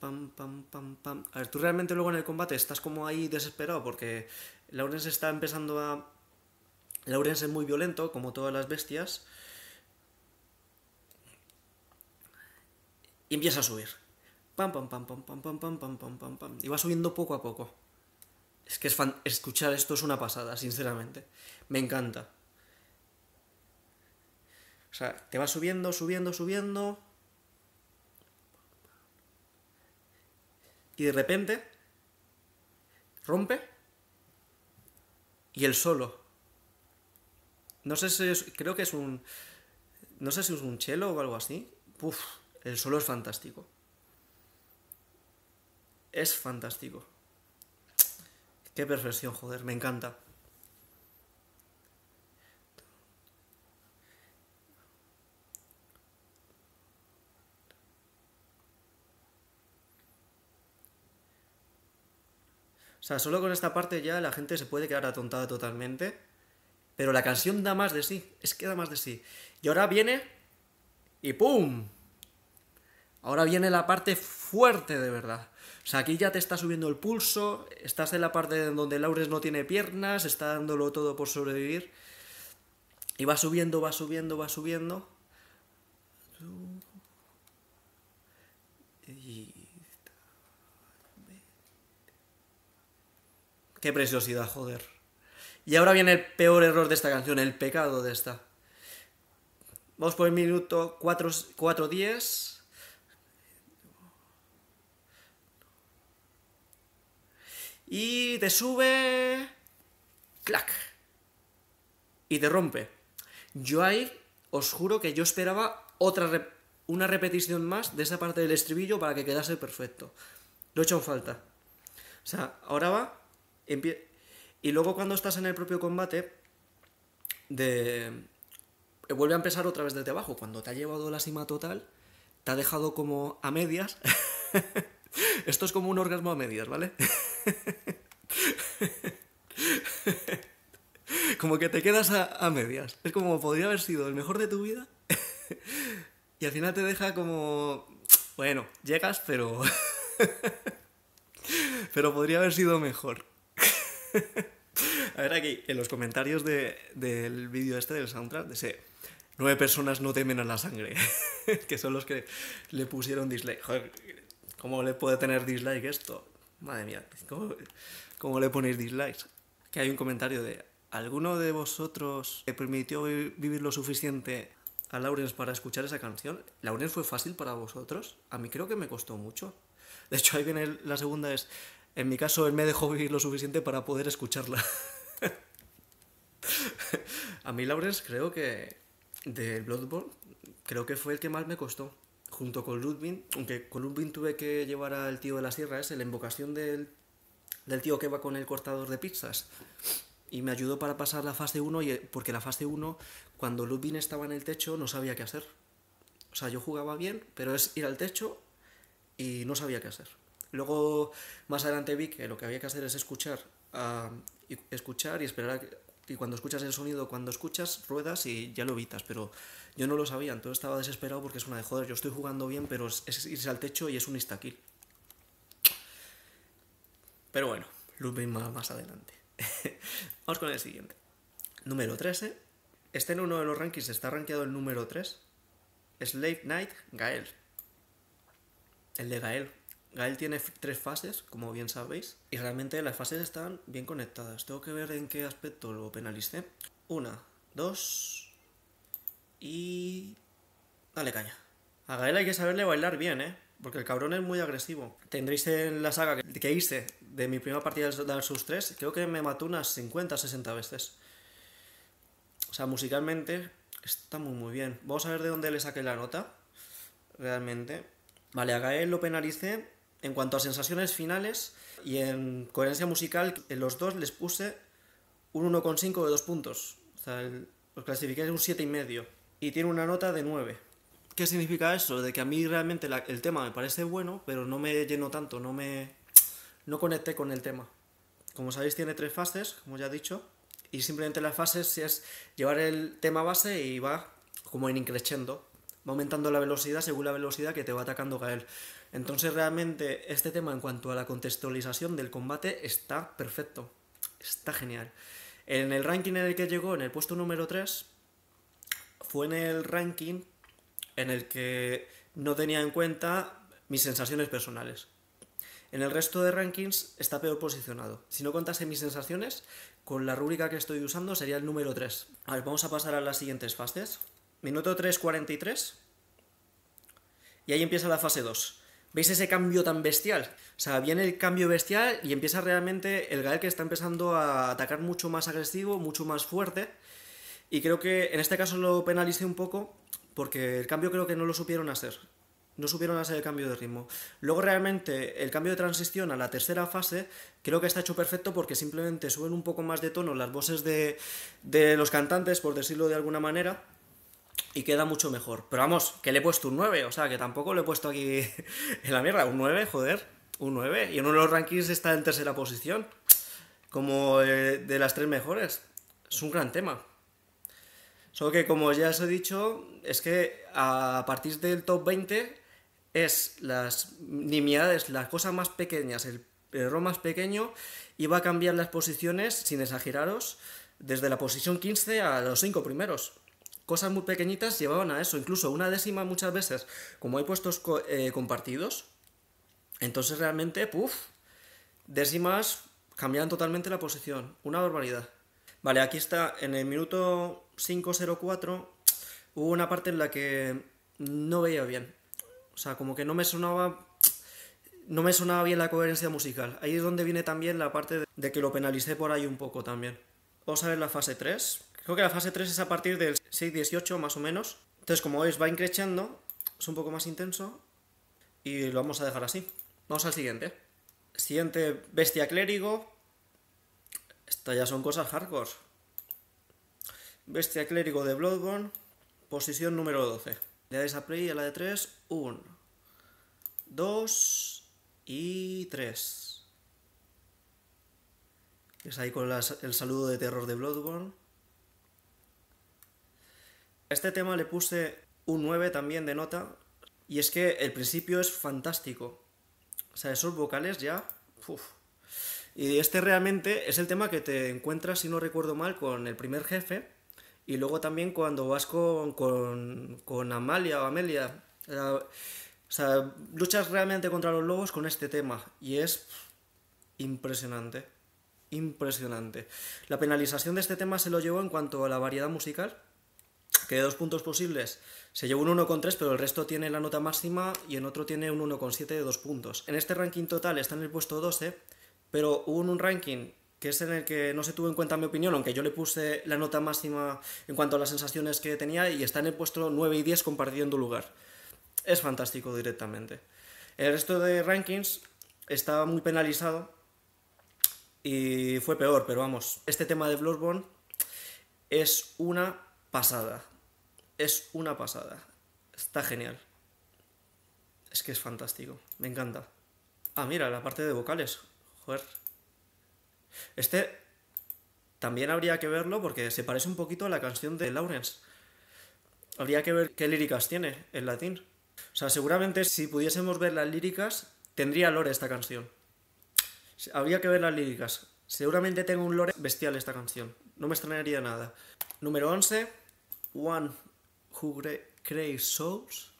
Pam, pam, pam, pam. A ver, tú realmente luego en el combate estás como ahí desesperado porque Laurence está empezando a... Laurence es muy violento, como todas las bestias. Y empieza a subir. Pam, pam, pam, pam, pam, pam, pam, pam, pam, pam, pam. Y va subiendo poco a poco. Es que escuchar esto es una pasada, sinceramente. Me encanta. O sea, te va subiendo, subiendo, subiendo. Y de repente rompe. Y el solo. No sé si creo que es un... No sé si es un cello o algo así. Puf, el solo es fantástico. Es fantástico. Qué perfección, joder, me encanta. O sea, solo con esta parte ya la gente se puede quedar atontada totalmente. Pero la canción da más de sí. Es que da más de sí. Y ahora viene... ¡Y pum! Ahora viene la parte fuerte de verdad. O sea, aquí ya te está subiendo el pulso. Estás en la parte donde Laurence no tiene piernas. Está dándolo todo por sobrevivir. Y va subiendo, va subiendo, va subiendo. Qué preciosidad, joder. Y ahora viene el peor error de esta canción, el pecado de esta. Vamos por el minuto 4:10. Y te sube... ¡Clac! Y te rompe. Yo ahí, os juro que yo esperaba otra una repetición más de esa parte del estribillo para que quedase perfecto. Lo he hecho en falta. O sea, ahora va... Y luego cuando estás en el propio combate, vuelve a empezar otra vez desde abajo. Cuando te ha llevado la cima total, te ha dejado como a medias. Esto es como un orgasmo a medias, ¿vale? Como que te quedas a medias. Es como podría haber sido el mejor de tu vida. Y al final te deja como... Bueno, llegas, pero... Pero podría haber sido mejor. A ver aquí, en los comentarios del vídeo este, del soundtrack, de ese 9 personas no temen a la sangre, que son los que le pusieron dislike. Joder, ¿cómo le puede tener dislike esto? Madre mía, ¿cómo le ponéis dislikes? Que hay un comentario de, ¿alguno de vosotros le permitió vivir lo suficiente a Laurence para escuchar esa canción? ¿Laurence fue fácil para vosotros? A mí creo que me costó mucho. De hecho, ahí viene la segunda, es... En mi caso, él me dejó vivir lo suficiente para poder escucharla. A mí, Laurence, creo que... Del Bloodborne, creo que fue el que más me costó. Junto con Ludwig, aunque con Ludwig tuve que llevar al tío de la sierra, es la invocación del tío que va con el cortador de pizzas. Y me ayudó para pasar la fase 1, porque la fase 1, cuando Ludwig estaba en el techo, no sabía qué hacer. O sea, yo jugaba bien, pero es ir al techo y no sabía qué hacer. Luego, más adelante vi que lo que había que hacer es escuchar y esperar y cuando escuchas el sonido, cuando escuchas, ruedas y ya lo evitas, pero yo no lo sabía, entonces estaba desesperado porque es una de joder, yo estoy jugando bien, pero es irse al techo y es un insta-kill. Pero bueno, lo veis más adelante. Vamos con el siguiente. Número 13. Este en uno de los rankings está rankeado el número 3. Slave Knight Gael. El de Gael. Gael tiene 3 fases, como bien sabéis, y realmente las fases están bien conectadas. Tengo que ver en qué aspecto lo penalicé. 1, 2 y... Dale caña. A Gael hay que saberle bailar bien, ¿eh? Porque el cabrón es muy agresivo. Tendréis en la saga que hice de mi primera partida de Dark Souls 3, creo que me mató unas 50 o 60 veces. O sea, musicalmente está muy bien. Vamos a ver de dónde le saqué la nota, realmente. Vale, a Gael lo penalicé. En cuanto a sensaciones finales y en coherencia musical, en los dos les puse un 1,5 de 2 puntos. O sea, los clasifiqué en un 7,5. Y tiene una nota de 9. ¿Qué significa eso? De que a mí realmente el tema me parece bueno, pero no me llenó tanto, no conecté con el tema. Como sabéis, tiene 3 fases, como ya he dicho, y simplemente las fases es llevar el tema base y va como en increciendo. Va aumentando la velocidad según la velocidad que te va atacando Gael. Entonces realmente este tema en cuanto a la contextualización del combate está perfecto. Está genial. En el ranking en el que llegó, en el puesto número 3, fue en el ranking en el que no tenía en cuenta mis sensaciones personales. En el resto de rankings está peor posicionado. Si no contase mis sensaciones, con la rúbrica que estoy usando sería el número 3. A ver, vamos a pasar a las siguientes fases. Minuto 3:43 y ahí empieza la fase 2. ¿Veis ese cambio tan bestial? O sea, viene el cambio bestial y empieza realmente el Gael que está empezando a atacar mucho más agresivo, mucho más fuerte. Y creo que en este caso lo penalicé un poco porque el cambio creo que no lo supieron hacer. No supieron hacer el cambio de ritmo. Luego realmente el cambio de transición a la tercera fase creo que está hecho perfecto porque simplemente suben un poco más de tono las voces de los cantantes, por decirlo de alguna manera. Y queda mucho mejor. Pero vamos, que le he puesto un 9. O sea, que tampoco le he puesto aquí en la mierda. Un 9, joder. Un 9. Y en uno de los rankings está en tercera posición. Como de las 3 mejores. Es un gran tema. Solo que, como ya os he dicho, es que a partir del top 20 es las nimiedades, las cosas más pequeñas, el error más pequeño. Y va a cambiar las posiciones, sin exageraros, desde la posición 15 a los 5 primeros. Cosas muy pequeñitas llevaban a eso, incluso una décima muchas veces. Como hay puestos compartidos, Entonces realmente, puff, décimas cambiaron totalmente la posición. Una barbaridad. Vale, aquí está, en el minuto 5:04 hubo una parte en la que no veía bien. O sea, como que no me sonaba bien la coherencia musical. Ahí es donde viene también la parte de que lo penalicé por ahí un poco también. Vamos a ver la fase 3. Creo que la fase 3 es a partir del 6:18 más o menos. Entonces, como veis, va increciendo, es un poco más intenso y lo vamos a dejar así. Vamos al siguiente. Siguiente, Bestia Clérigo. Estas ya son cosas hardcore. Bestia Clérigo de Bloodborne, posición número 12. Le dais a play a la de 3, 1, 2 y 3. Es ahí con el saludo de terror de Bloodborne. A este tema le puse un 9 también de nota. Y es que el principio es fantástico. O sea, esos vocales ya... Uf. Y este realmente es el tema que te encuentras, si no recuerdo mal, con el primer jefe. Y luego también cuando vas con Amalia o Amelia. O sea, luchas realmente contra los lobos con este tema. Y es impresionante. Impresionante. La penalización de este tema se lo llevó en cuanto a la variedad musical. Que de 2 puntos posibles se lleva un 1,3, pero el resto tiene la nota máxima y en otro tiene un 1,7 de 2 puntos. En este ranking total está en el puesto 12. Pero hubo un ranking que es en el que no se tuvo en cuenta mi opinión, aunque yo le puse la nota máxima en cuanto a las sensaciones que tenía, y está en el puesto 9 y 10 compartiendo lugar. Es fantástico directamente. El resto de rankings estaba muy penalizado y fue peor, pero vamos, este tema de Bloodborne es una pasada. Es una pasada. Está genial. Es que es fantástico. Me encanta. Ah, mira, la parte de vocales. Joder. Este también habría que verlo porque se parece un poquito a la canción de Laurence. Habría que ver qué líricas tiene en latín. O sea, seguramente si pudiésemos ver las líricas, tendría lore esta canción. Habría que ver las líricas. Seguramente tengo un lore bestial esta canción. No me extrañaría nada. Número 11. One Who Creates Souls.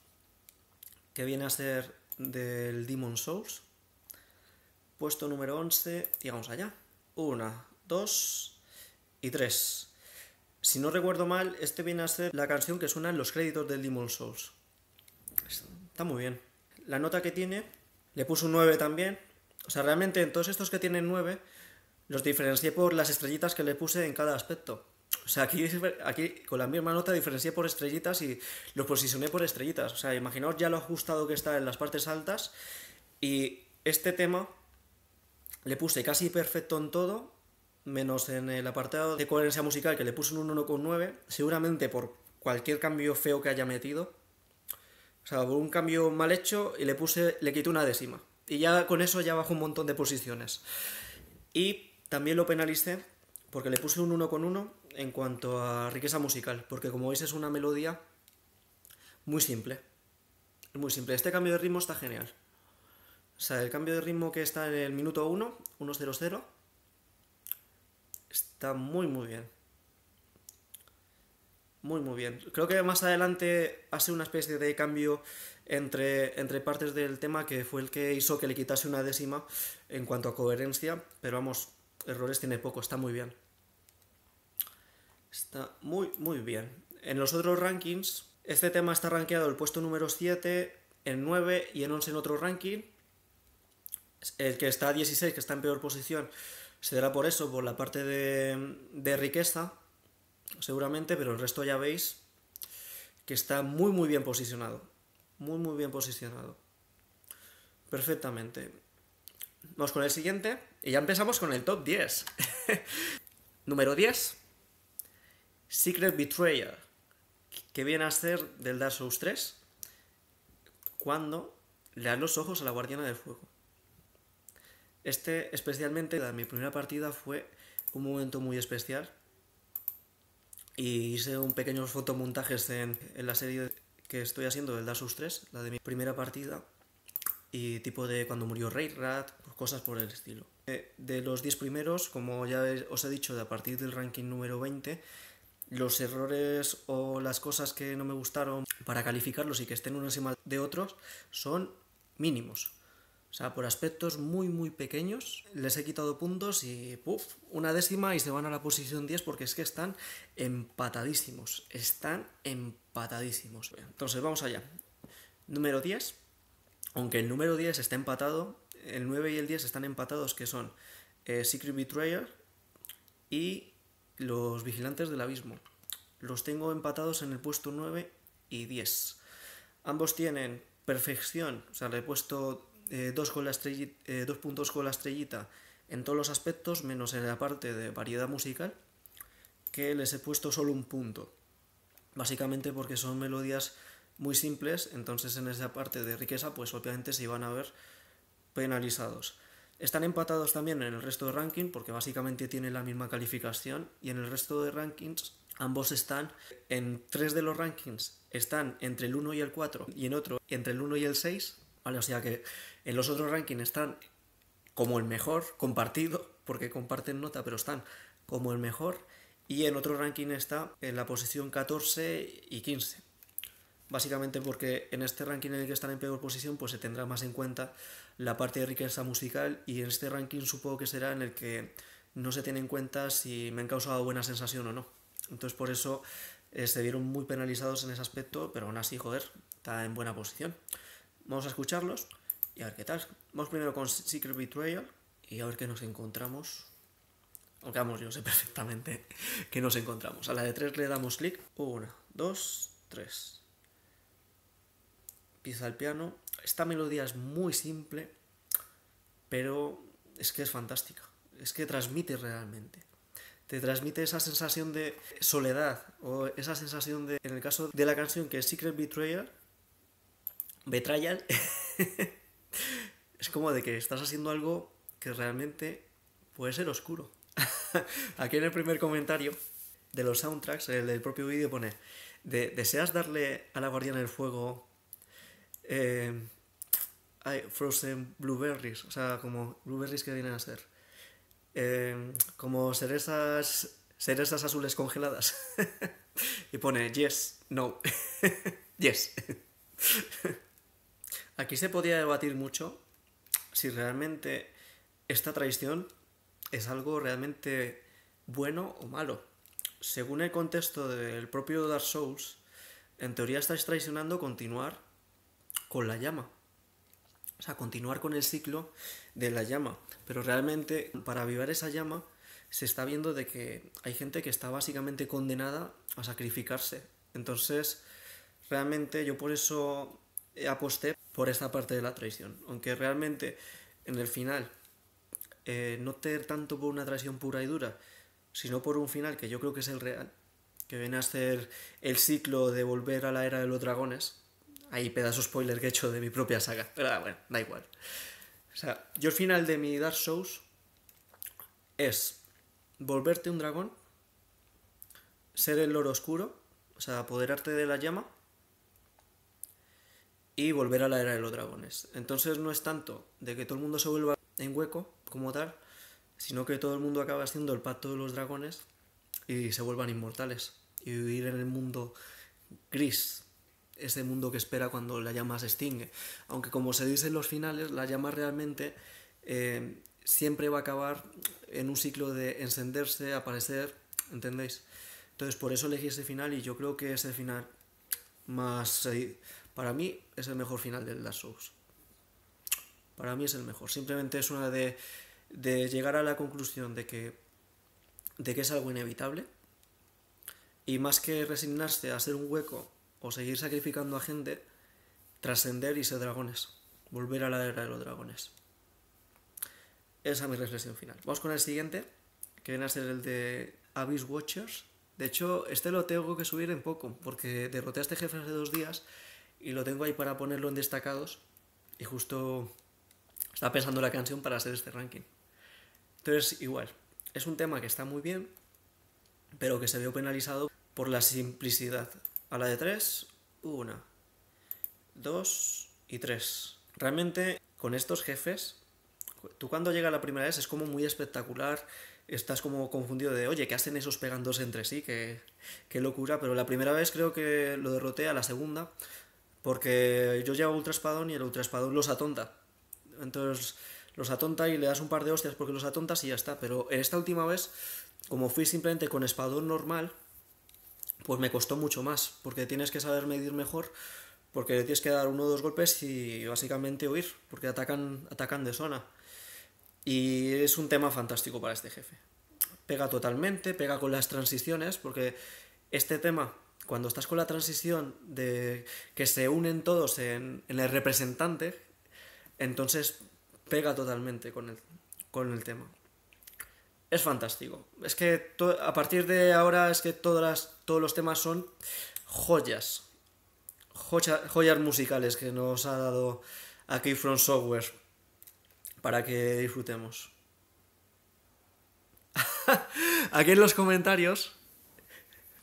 Que viene a ser del Demon's Souls. Puesto número 11, y vamos allá. 1, 2 y 3. Si no recuerdo mal, este viene a ser la canción que suena en los créditos del Demon's Souls. Está muy bien. La nota que tiene, le puse un 9 también. O sea, realmente en todos estos que tienen 9, los diferencié por las estrellitas que le puse en cada aspecto. O sea, aquí con la misma nota diferencié por estrellitas y los posicioné por estrellitas. O sea, imaginaos ya lo ajustado que está en las partes altas. Y este tema... le puse casi perfecto en todo, menos en el apartado de coherencia musical, que le puse un 1,9, seguramente por cualquier cambio feo que haya metido. O sea, por un cambio mal hecho, y le quité una décima. Y ya con eso ya bajó un montón de posiciones. Y también lo penalicé, porque le puse un 1,1 en cuanto a riqueza musical, porque como veis es una melodía muy simple. Muy simple. Este cambio de ritmo está genial. O sea, el cambio de ritmo que está en el minuto 1, 1:00, está muy, muy bien. Muy, muy bien. Creo que más adelante hace una especie de cambio entre partes del tema que fue el que hizo que le quitase una décima en cuanto a coherencia, pero vamos, errores tiene poco, está muy bien. Está muy, muy bien. En los otros rankings, este tema está rankeado el puesto número 7, en 9 y en 11 en otro ranking. El que está a 16, que está en peor posición, se dará por eso, por la parte de riqueza, seguramente, pero el resto ya veis que está muy, muy bien posicionado. Muy, muy bien posicionado. Perfectamente. Vamos con el siguiente, y ya empezamos con el top 10. Número 10. Secret Betrayer, que viene a ser del Dark Souls 3, cuando le dan los ojos a la Guardiana del Fuego. Este, especialmente, mi primera partida fue un momento muy especial. Y hice un pequeños fotomontajes en la serie que estoy haciendo del Dark Souls 3, la de mi primera partida. Y tipo de cuando murió Reyrat, cosas por el estilo. De los 10 primeros, como ya os he dicho, de a partir del ranking número 20, los errores o las cosas que no me gustaron para calificarlos y que estén unos encima de otros son mínimos. O sea, por aspectos muy, muy pequeños les he quitado puntos y ¡puf! Una décima y se van a la posición 10 porque es que están empatadísimos. Están empatadísimos. Entonces, vamos allá. Número 10. Aunque el número 10 está empatado, el 9 y el 10 están empatados, que son Secret Betrayer y los Vigilantes del Abismo. Los tengo empatados en el puesto 9 y 10. Ambos tienen perfección, o sea, le he puesto 2 puntos con la estrellita en todos los aspectos, menos en la parte de variedad musical, que les he puesto solo un punto. Básicamente porque son melodías muy simples, entonces en esa parte de riqueza, pues obviamente se iban a ver penalizados. Están empatados también en el resto de ranking, porque básicamente tienen la misma calificación, y en el resto de rankings ambos están, en 3 de los rankings, están entre el 1 y el 4, y en otro entre el 1 y el 6, ¿vale? O sea que en los otros rankings están como el mejor, compartido, porque comparten nota, pero están como el mejor, y en otro ranking está en la posición 14 y 15. Básicamente porque en este ranking en el que están en peor posición, pues se tendrá más en cuenta la parte de riqueza musical, y en este ranking supongo que será en el que no se tiene en cuenta si me han causado buena sensación o no. Entonces por eso se vieron muy penalizados en ese aspecto, pero aún así, joder, está en buena posición. Vamos a escucharlos y a ver qué tal. Vamos primero con Secret Betrayal y a ver qué nos encontramos. Aunque vamos, yo sé perfectamente qué nos encontramos. A la de 3 le damos clic. 1, 2, 3. Empieza el piano. Esta melodía es muy simple, pero es que es fantástica. Es que transmite realmente. Te transmite esa sensación de soledad, o esa sensación de, en el caso de la canción que es Secret Betrayal, es como de que estás haciendo algo que realmente puede ser oscuro. Aquí en el primer comentario de los soundtracks, el del propio vídeo pone: ¿deseas darle a la guardiana del fuego frozen blueberries? O sea, como blueberries que vienen a ser como cerezas azules congeladas. Y pone yes, no. Yes. Aquí se podía debatir mucho si realmente esta traición es algo realmente bueno o malo. Según el contexto del propio Dark Souls, en teoría estáis traicionando continuar con la llama. O sea, continuar con el ciclo de la llama. Pero realmente, para avivar esa llama, se está viendo de que hay gente que está básicamente condenada a sacrificarse. Entonces, realmente yo por eso aposté por esta parte de la traición. Aunque realmente, en el final, no te tanto por una traición pura y dura, sino por un final que yo creo que es el real, que viene a ser el ciclo de volver a la era de los dragones. Hay pedazo spoiler que he hecho de mi propia saga, pero bueno, da igual. O sea, yo el final de mi Dark Souls es volverte un dragón, ser el loro oscuro, o sea, apoderarte de la llama y volver a la era de los dragones. Entonces no es tanto de que todo el mundo se vuelva en hueco como tal, sino que todo el mundo acaba haciendo el pacto de los dragones y se vuelvan inmortales y vivir en el mundo gris. Ese mundo que espera cuando la llama se extingue. Aunque, como se dice en los finales, la llama realmente siempre va a acabar en un ciclo de encenderse, aparecer, ¿entendéis? Entonces por eso elegí ese final, y yo creo que ese final más... para mí es el mejor final del Dark Souls. Para mí es el mejor. Simplemente es una de llegar a la conclusión de que es algo inevitable, y más que resignarse a hacer un hueco o seguir sacrificando a gente, trascender y ser dragones, volver a la era de los dragones. Esa es mi reflexión final. Vamos con el siguiente, que viene a ser el de Abyss Watchers. De hecho, este lo tengo que subir en poco, porque derroté a este jefe hace 2 días y lo tengo ahí para ponerlo en destacados, y justo estaba pensando la canción para hacer este ranking. Entonces, igual, es un tema que está muy bien, pero que se vio penalizado por la simplicidad. A la de 3, 1, 2 y 3. Realmente, con estos jefes, tú cuando llega la primera vez es como muy espectacular, estás como confundido de, oye, ¿qué hacen esos pegándose entre sí? Qué locura, pero la primera vez creo que lo derroté a la segunda, porque yo llevo ultra espadón y el ultra espadón los atonta. entonces los atonta y le das un par de hostias porque los atontas y ya está. Pero en esta última vez, como fui simplemente con espadón normal, pues me costó mucho más, porque tienes que saber medir mejor, porque le tienes que dar uno o dos golpes y básicamente huir, porque atacan de zona. Y es un tema fantástico para este jefe. Pega totalmente, pega con las transiciones, porque este tema, cuando estás con la transición de que se unen todos en el representante, entonces pega totalmente con el tema. Es fantástico. Es que a partir de ahora es que todos los temas son joyas. Joyas musicales que nos ha dado aquí From Software para que disfrutemos. Aquí en los comentarios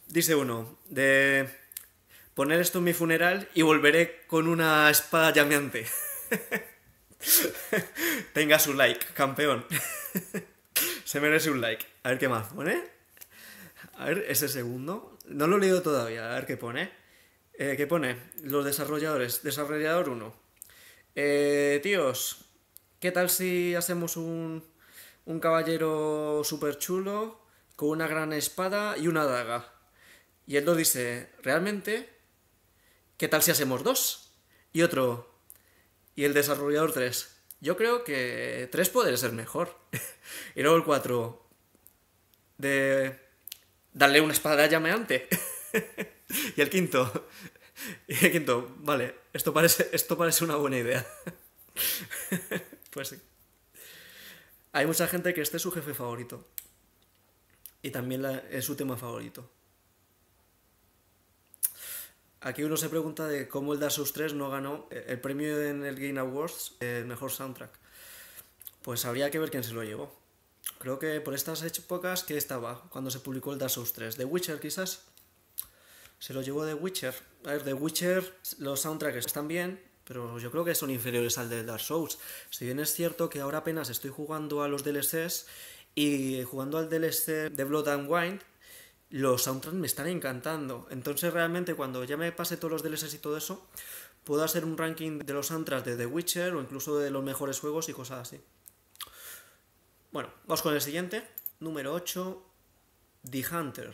dice uno de poner esto en mi funeral y volveré con una espada llameante. Tenga su like, campeón. Se merece un like. A ver qué más pone. A ver, ese segundo. No lo he leído todavía. A ver qué pone. ¿Qué pone? Los desarrolladores. Desarrollador 1. Tíos, ¿qué tal si hacemos un caballero súper chulo con una gran espada y una daga? Y él lo dice, ¿realmente? ¿Qué tal si hacemos dos? Y otro. Y el desarrollador 3. Yo creo que 3 podría ser mejor. Y luego el 4. De darle una espada llameante. Y el 5. Vale, esto parece una buena idea. Pues sí. Hay mucha gente que este es su jefe favorito. Y también es su tema favorito. Aquí uno se pregunta de cómo el Dark Souls 3 no ganó el premio en el Game Awards, el mejor soundtrack. Pues habría que ver quién se lo llevó. Creo que por estas épocas que estaba, cuando se publicó el Dark Souls 3. The Witcher quizás. Se lo llevó The Witcher. A ver, The Witcher, los soundtracks están bien, pero yo creo que son inferiores al del Dark Souls. Si bien es cierto que ahora apenas estoy jugando a los DLCs y jugando al DLC de Blood and Wine, los soundtracks me están encantando. Entonces realmente cuando ya me pase todos los DLCs y todo eso, puedo hacer un ranking de los soundtracks de The Witcher o incluso de los mejores juegos y cosas así. Bueno, vamos con el siguiente. Número 8. The Hunter.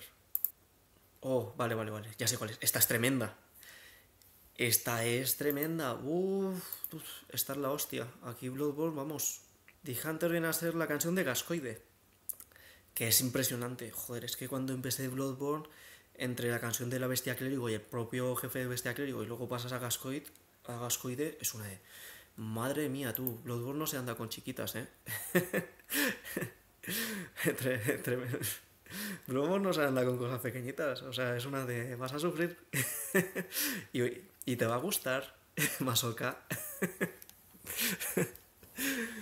Oh, vale. Ya sé cuál es. Esta es tremenda. Uf, esta es la hostia. Aquí Bloodborne, vamos. The Hunter viene a ser la canción de Gascoigne, que es impresionante. Joder, es que cuando empecé Bloodborne, entre la canción de la Bestia Clérigo y el propio jefe de Bestia Clérigo, y luego pasas a Gascoigne, es una de... Madre mía, tú, Bloodborne no se anda con chiquitas, ¿eh? Bloodborne no se anda con cosas pequeñitas, o sea, es una de... Vas a sufrir y te va a gustar, masoca.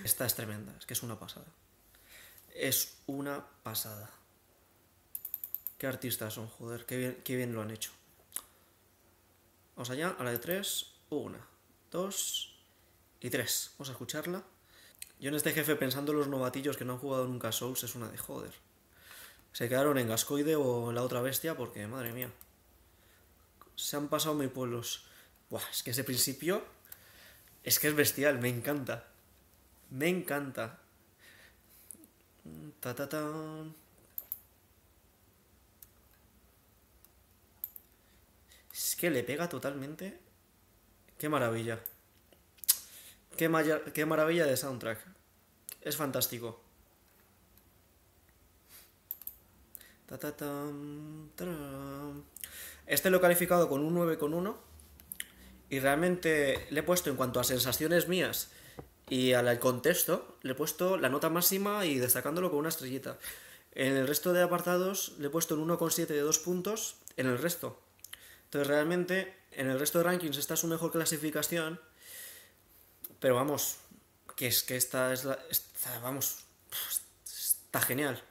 Esta es tremenda, es que es una pasada. Es una pasada. Qué artistas son, joder. Qué bien lo han hecho. Vamos allá, a la de 3. 1, 2 y 3. Vamos a escucharla. Yo en este jefe, pensando en los novatillos que no han jugado nunca Souls, es una de joder. Se quedaron en Gascoigne o en la otra bestia porque, madre mía, se han pasado mil pueblos. Buah, es que ese principio es que es bestial, me encanta. Me encanta. Es que le pega totalmente. Qué maravilla. Qué maravilla de soundtrack. Es fantástico. Este lo he calificado con un 9,1. Y realmente le he puesto, en cuanto a sensaciones mías y al contexto, le he puesto la nota máxima y destacándolo con una estrellita. En el resto de apartados le he puesto un 1,7 de 2 puntos en el resto. Entonces realmente en el resto de rankings esta es su mejor clasificación. Pero vamos, que es que esta es la... vamos, está genial.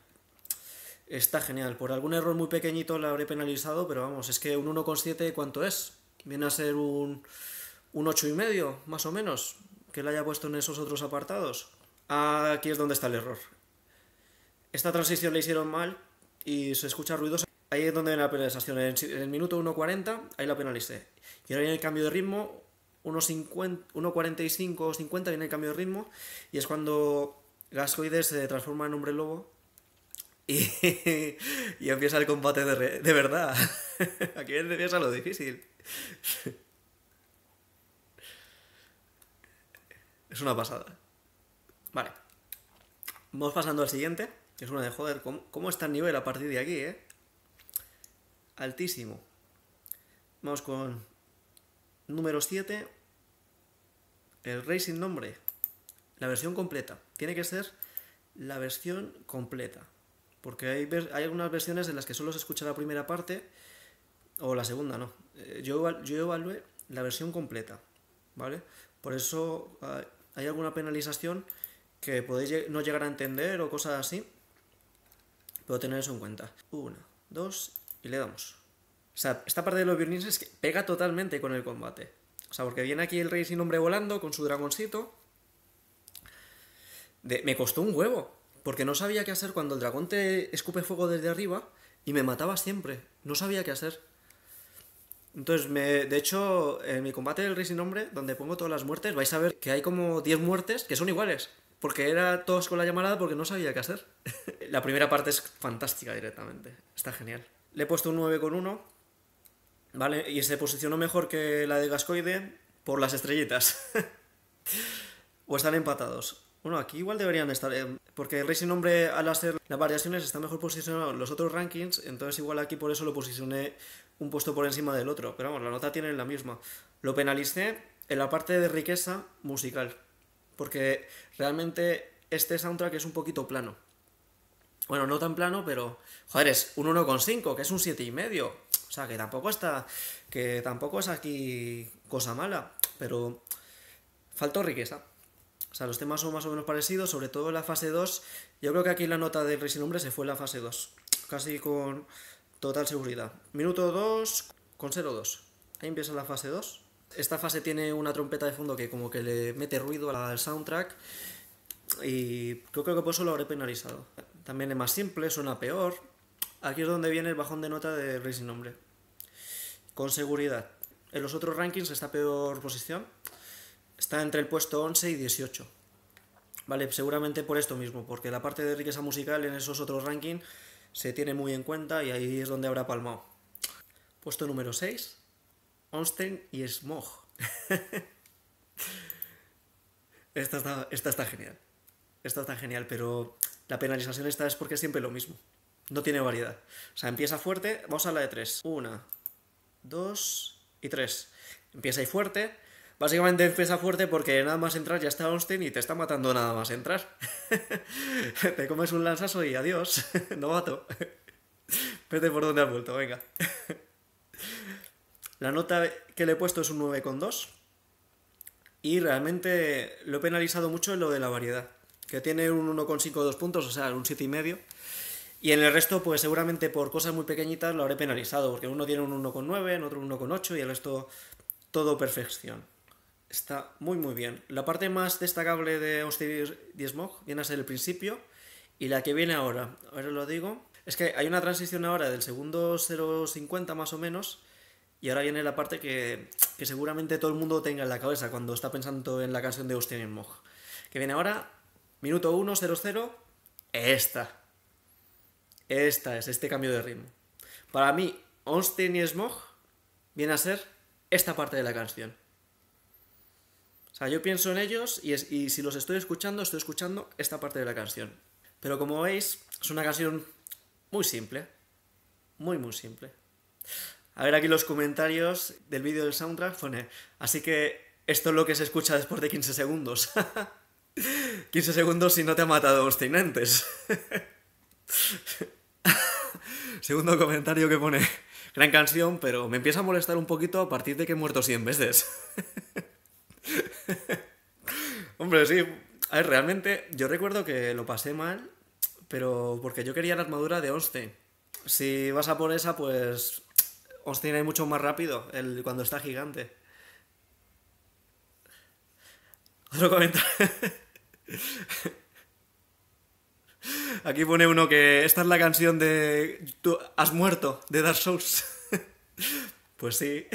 Está genial. Por algún error muy pequeñito la habré penalizado, pero vamos, es que un 1,7 ¿cuánto es? Viene a ser un 8,5 más o menos, que la haya puesto en esos otros apartados. Aquí es donde está el error. Esta transición la hicieron mal y se escucha ruidos. Ahí es donde viene la penalización. En el minuto 1,40, ahí la penalicé. Y ahora viene el cambio de ritmo, 1.45 o 50 viene el cambio de ritmo y es cuando Gascoigne se transforma en hombre lobo y empieza el combate de verdad. Aquí empieza lo difícil. Es una pasada. Vale. Vamos pasando al siguiente. Es una de joder. ¿Cómo está el nivel a partir de aquí, eh? Altísimo. Vamos con número 7. El rey sin nombre. La versión completa. Tiene que ser la versión completa. Porque hay algunas versiones en las que solo se escucha la primera parte o la segunda, ¿no? Yo evalué la versión completa, ¿vale? Por eso hay alguna penalización que podéis no llegar a entender o cosas así, pero tener eso en cuenta. 1, 2 y le damos. O sea, esta parte de los violines es que pega totalmente con el combate. O sea, porque viene aquí el rey sin nombre volando con su dragoncito. Me costó un huevo. Porque no sabía qué hacer cuando el dragón te escupe fuego desde arriba y me mataba siempre. No sabía qué hacer. Entonces, de hecho, en mi combate del rey sin nombre, donde pongo todas las muertes, vais a ver que hay como 10 muertes que son iguales. Porque era todos con la llamarada porque no sabía qué hacer. La primera parte es fantástica directamente. Está genial. Le he puesto un 9,1. ¿Vale? Y se posicionó mejor que la de Gascoigne por las estrellitas. O están empatados. Bueno, aquí igual deberían estar, porque el rey sin nombre al hacer las variaciones está mejor posicionado en los otros rankings, entonces igual aquí por eso lo posicioné un puesto por encima del otro, pero vamos, la nota tiene la misma. Lo penalicé en la parte de riqueza musical, porque realmente este soundtrack es un poquito plano. Bueno, no tan plano, pero, joder, es un 1,5, que es un 7,5, o sea, que tampoco está, que tampoco es aquí cosa mala, pero faltó riqueza. O sea, los temas son más o menos parecidos, sobre todo la fase 2. Yo creo que aquí la nota del rey sin nombre se fue en la fase 2, casi con total seguridad. Minuto 2, con 0,2. Ahí empieza la fase 2. Esta fase tiene una trompeta de fondo que como que le mete ruido al soundtrack y creo que por eso lo habré penalizado. También es más simple, suena peor. Aquí es donde viene el bajón de nota del rey sin nombre, con seguridad. En los otros rankings está peor posición. Está entre el puesto 11 y 18. Vale, seguramente por esto mismo, porque la parte de riqueza musical en esos otros rankings se tiene muy en cuenta y ahí es donde habrá palmado. Puesto número 6, Ornstein y Smog. esta está genial. Esta está genial, pero la penalización esta es porque es siempre lo mismo. No tiene variedad. O sea, empieza fuerte, vamos a la de 3. 1, 2 y 3. Empieza ahí fuerte. Básicamente empieza fuerte porque nada más entrar ya está Ornstein y te está matando nada más entrar. Te comes un lanzazo y adiós, novato. Vete por donde has vuelto, venga. La nota que le he puesto es un 9,2. Y realmente lo he penalizado mucho en lo de la variedad, que tiene un 1,52 puntos, o sea, un 7,5. Y en el resto, pues seguramente por cosas muy pequeñitas lo habré penalizado, porque uno tiene un 1,9, otro un 1,8 y el resto todo perfección. Está muy muy bien. La parte más destacable de Ornstein y Smog viene a ser el principio y la que viene ahora. Ahora lo digo. Es que hay una transición ahora del segundo 0,50 más o menos y ahora viene la parte que seguramente todo el mundo tenga en la cabeza cuando está pensando en la canción de Ornstein y Smog. Que viene ahora, minuto 1, 0,0. Esta. Esta es este cambio de ritmo. Para mí, Ornstein y Smog viene a ser esta parte de la canción. O sea, yo pienso en ellos y si los estoy escuchando esta parte de la canción. Pero como veis, es una canción muy simple. Muy, muy simple. A ver aquí los comentarios del vídeo del soundtrack. Pone, así que esto es lo que se escucha después de 15 segundos. 15 segundos si no te ha matado Ornstein antes. Segundo comentario que pone, gran canción, pero me empieza a molestar un poquito a partir de que he muerto 100 veces. Hombre, sí. A ver, realmente yo recuerdo que lo pasé mal, pero porque yo quería la armadura de Ornstein. Si vas a por esa, pues Ornstein es mucho más rápido cuando está gigante. Otro comentario. Aquí pone uno que esta es la canción de "Tú has muerto" de Dark Souls. Pues sí.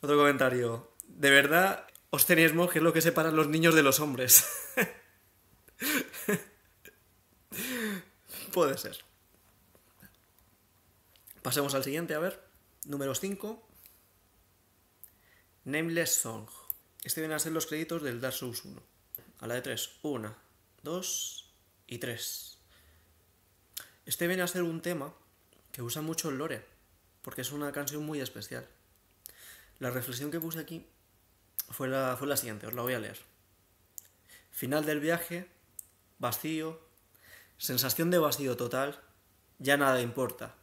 Otro comentario. De verdad, os tenéis monjes, que es lo que separa a los niños de los hombres. Puede ser. Pasemos al siguiente, a ver. Número 5. Nameless Song. Este viene a ser los créditos del Dark Souls 1. A la de 3. 1, 2 y 3. Este viene a ser un tema que usa mucho el lore, porque es una canción muy especial. La reflexión que puse aquí fue la siguiente, os la voy a leer. Final del viaje, vacío, sensación de vacío total, ya nada importa,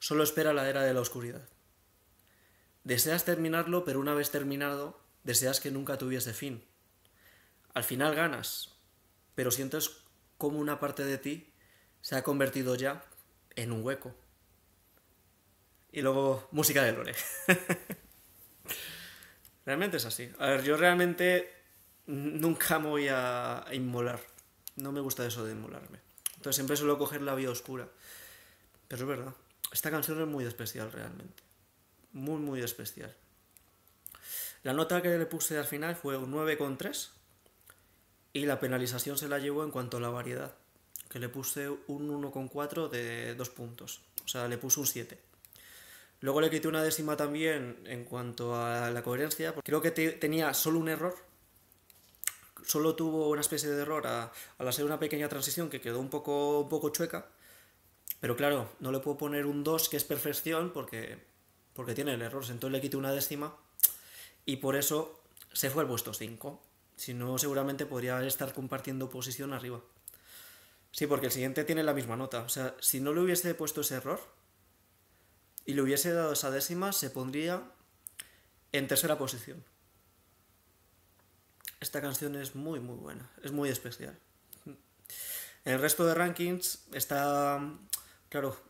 solo espera la era de la oscuridad. Deseas terminarlo, pero una vez terminado, deseas que nunca tuviese fin. Al final ganas, pero sientes como una parte de ti se ha convertido ya en un hueco. Y luego, música de lore. Realmente es así. A ver, yo realmente nunca me voy a inmolar. No me gusta eso de inmolarme. Entonces siempre suelo coger la vía oscura. Pero es verdad. Esta canción es muy especial realmente. Muy, muy especial. La nota que le puse al final fue un 9,3. Y la penalización se la llevó en cuanto a la variedad, que le puse un 1,4 de 2 puntos. O sea, le puse un 7. Luego le quité una décima también en cuanto a la coherencia, porque creo que tenía solo un error. Solo tuvo una especie de error al hacer una pequeña transición que quedó un poco chueca. Pero claro, no le puedo poner un 2, que es perfección, porque tiene el error. Entonces le quité una décima y por eso se fue al puesto 5. Si no, seguramente podría estar compartiendo posición arriba. Sí, porque el siguiente tiene la misma nota. O sea, si no le hubiese puesto ese error y le hubiese dado esa décima, se pondría en tercera posición. Esta canción es muy, muy buena. Es muy especial. En el resto de rankings está... Claro,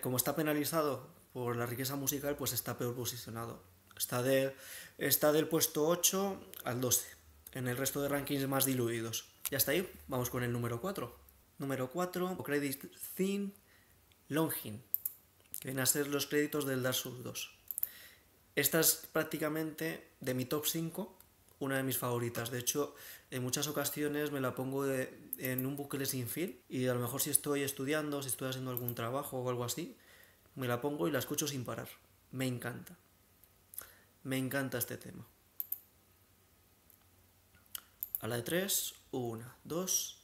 como está penalizado por la riqueza musical, pues está peor posicionado. Está del puesto 8 al 12. En el resto de rankings más diluidos. Y hasta ahí vamos con el número 4. Número 4, Credit Thin Longin, que vienen a ser los créditos del Dark Souls 2. Esta es prácticamente de mi top 5, una de mis favoritas. De hecho, en muchas ocasiones me la pongo en un bucle sin fin, y a lo mejor si estoy estudiando, si estoy haciendo algún trabajo o algo así, me la pongo y la escucho sin parar. Me encanta. Me encanta este tema. A la de 3, 1, 2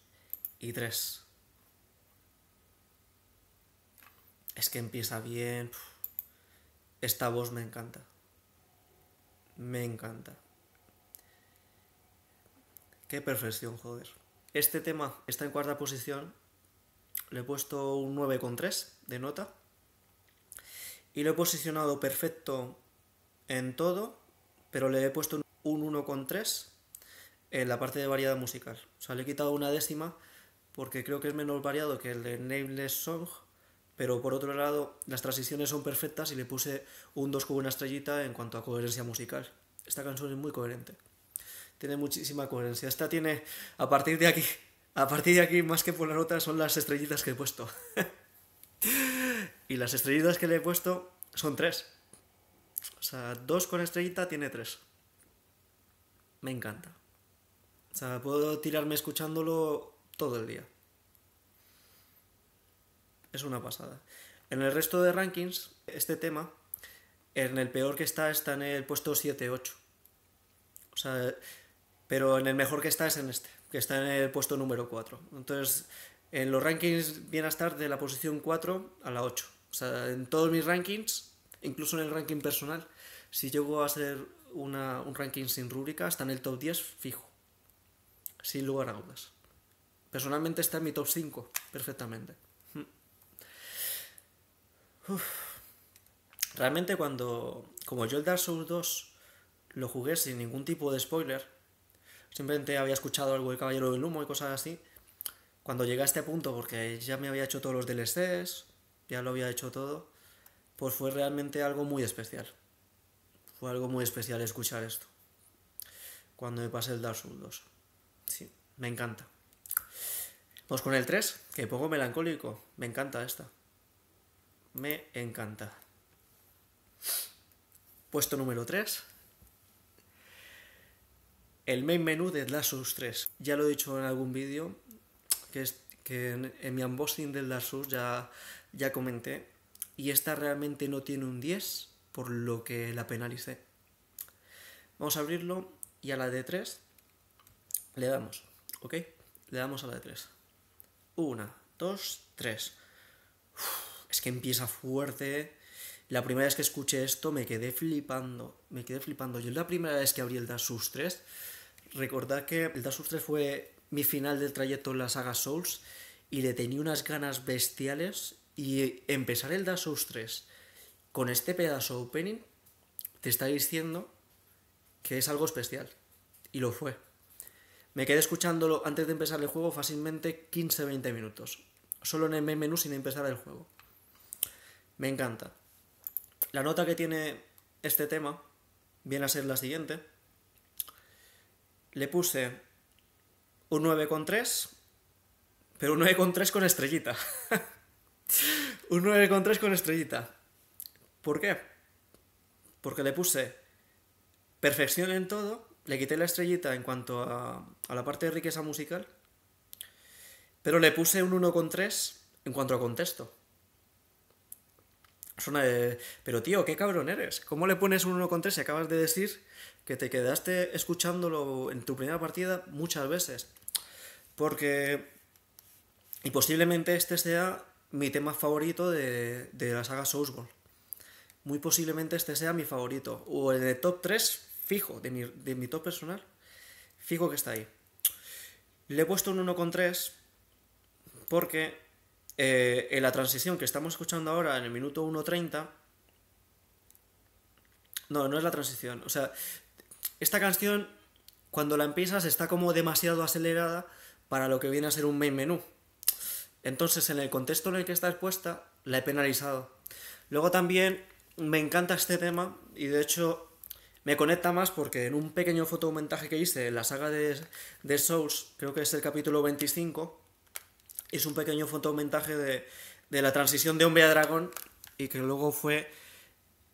y 3. Es que empieza bien. Esta voz me encanta. Me encanta. Qué perfección, joder. Este tema está en cuarta posición. Le he puesto un 9,3 de nota. Y lo he posicionado perfecto en todo, pero le he puesto un 1,3 en la parte de variedad musical. O sea, le he quitado una décima porque creo que es menos variado que el de Nameless Song, pero por otro lado las transiciones son perfectas y le puse un 2 con una estrellita en cuanto a coherencia musical. Esta canción es muy coherente. Tiene muchísima coherencia. Esta tiene, a partir de aquí más que por la nota, son las estrellitas que he puesto. Y las estrellitas que le he puesto son 3. O sea, 2 con estrellita tiene 3. Me encanta. O sea, puedo tirarme escuchándolo todo el día. Es una pasada. En el resto de rankings, este tema, en el peor que está en el puesto 7-8. O sea, pero en el mejor que está es en este, que está en el puesto número 4. Entonces, en los rankings viene a estar de la posición 4 a la 8. O sea, en todos mis rankings, incluso en el ranking personal, si llego a hacer un ranking sin rúbrica, está en el top 10 fijo. Sin lugar a dudas. Personalmente está en mi top 5, perfectamente. Uf. Realmente como yo el Dark Souls 2 lo jugué sin ningún tipo de spoiler, simplemente había escuchado algo de Caballero del Humo y cosas así, cuando llegué a este punto, porque ya me había hecho todos los DLCs, ya lo había hecho todo, pues fue realmente algo muy especial. Fue algo muy especial escuchar esto, cuando me pasé el Dark Souls 2. Sí, me encanta. Vamos con el 3, que pongo melancólico. Me encanta esta. Me encanta. Puesto número 3. el main menú de Dark Souls 3. Ya lo he dicho en algún vídeo, que en mi unboxing del Dark Souls ya comenté, y esta realmente no tiene un 10, por lo que la penalicé. Vamos a abrirlo y a la de 3 le damos, ¿ok? Le damos a la de 3. 1, 2, 3. Es que empieza fuerte. La primera vez que escuché esto me quedé flipando. Me quedé flipando. Yo la primera vez que abrí el Dark Souls 3, recordad que el Dark Souls 3 fue mi final del trayecto en la saga Souls y le tenía unas ganas bestiales, y empezar el Dark Souls 3 con este pedazo de opening te está diciendo que es algo especial. Y lo fue. Me quedé escuchándolo antes de empezar el juego fácilmente 15-20 minutos. Solo en el main menú sin empezar el juego. Me encanta. La nota que tiene este tema viene a ser la siguiente. Le puse un 9,3, pero un 9,3 con estrellita. Un 9,3 con estrellita. ¿Por qué? Porque le puse perfección en todo, le quité la estrellita en cuanto a la parte de riqueza musical, pero le puse un 1,3 en cuanto a contexto. Suena de... Pero tío, qué cabrón eres. ¿Cómo le pones un 1,3 si acabas de decir que te quedaste escuchándolo en tu primera partida muchas veces? Porque... Y posiblemente este sea mi tema favorito de la saga Soulsborne. Muy posiblemente este sea mi favorito. O el de top 3, fijo, de mi top personal. Fijo que está ahí. Le he puesto un 1,3 porque... en la transición que estamos escuchando ahora, en el minuto 1.30... No es la transición. O sea, esta canción, cuando la empiezas, está como demasiado acelerada para lo que viene a ser un main menú. Entonces, en el contexto en el que está expuesta, la he penalizado. Luego también me encanta este tema, y de hecho me conecta más porque en un pequeño fotomontaje que hice en la saga de Souls, creo que es el capítulo 25... Es un pequeño fotomontaje de la transición de hombre a dragón, y que luego fue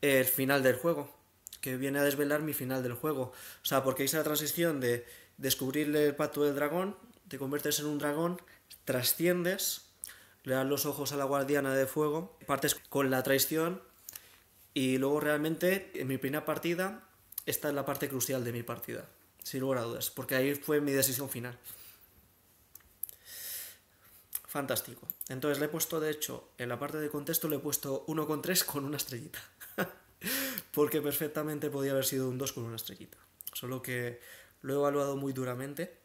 el final del juego, que viene a desvelar mi final del juego. O sea, porque hice la transición de descubrirle el pacto del dragón, te conviertes en un dragón, trasciendes, le das los ojos a la guardiana de fuego, partes con la traición, y luego realmente en mi primera partida, esta es la parte crucial de mi partida, sin lugar a dudas, porque ahí fue mi decisión final. Fantástico. Entonces le he puesto, de hecho, en la parte de contexto le he puesto 1,3 con una estrellita. Porque perfectamente podía haber sido un 2 con una estrellita. Solo que lo he evaluado muy duramente.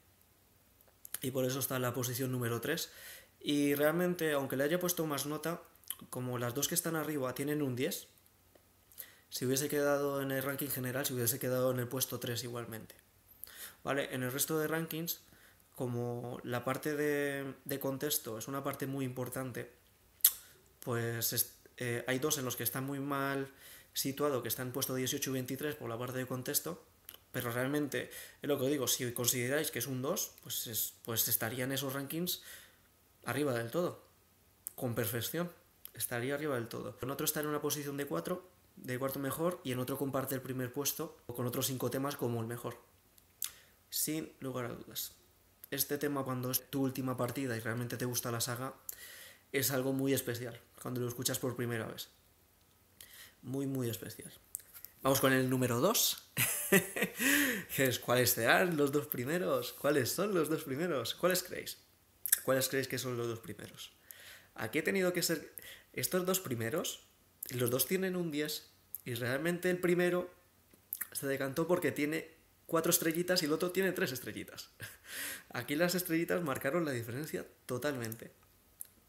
Y por eso está en la posición número 3. Y realmente, aunque le haya puesto más nota, como las dos que están arriba tienen un 10, si hubiese quedado en el ranking general, si hubiese quedado en el puesto 3 igualmente. ¿Vale? En el resto de rankings... Como la parte de contexto es una parte muy importante, pues hay dos en los que están muy mal situado, que están puesto 18 y 23 por la parte de contexto, pero realmente es lo que os digo, si consideráis que es un 2, pues estarían esos rankings arriba del todo, con perfección, estaría arriba del todo. En otro está en una posición de 4, de cuarto mejor, y en otro comparte el primer puesto con otros 5 temas como el mejor, sin lugar a dudas. Este tema, cuando es tu última partida y realmente te gusta la saga, es algo muy especial, cuando lo escuchas por primera vez. Muy, muy especial. Vamos con el número 2. ¿Cuáles serán los dos primeros? ¿Cuáles son los dos primeros? ¿Cuáles creéis? ¿Cuáles creéis que son los dos primeros? Aquí he tenido que ser... Estos dos primeros, los dos tienen un 10, y realmente el primero se decantó porque tiene... 4 estrellitas y el otro tiene 3 estrellitas. Aquí las estrellitas marcaron la diferencia totalmente.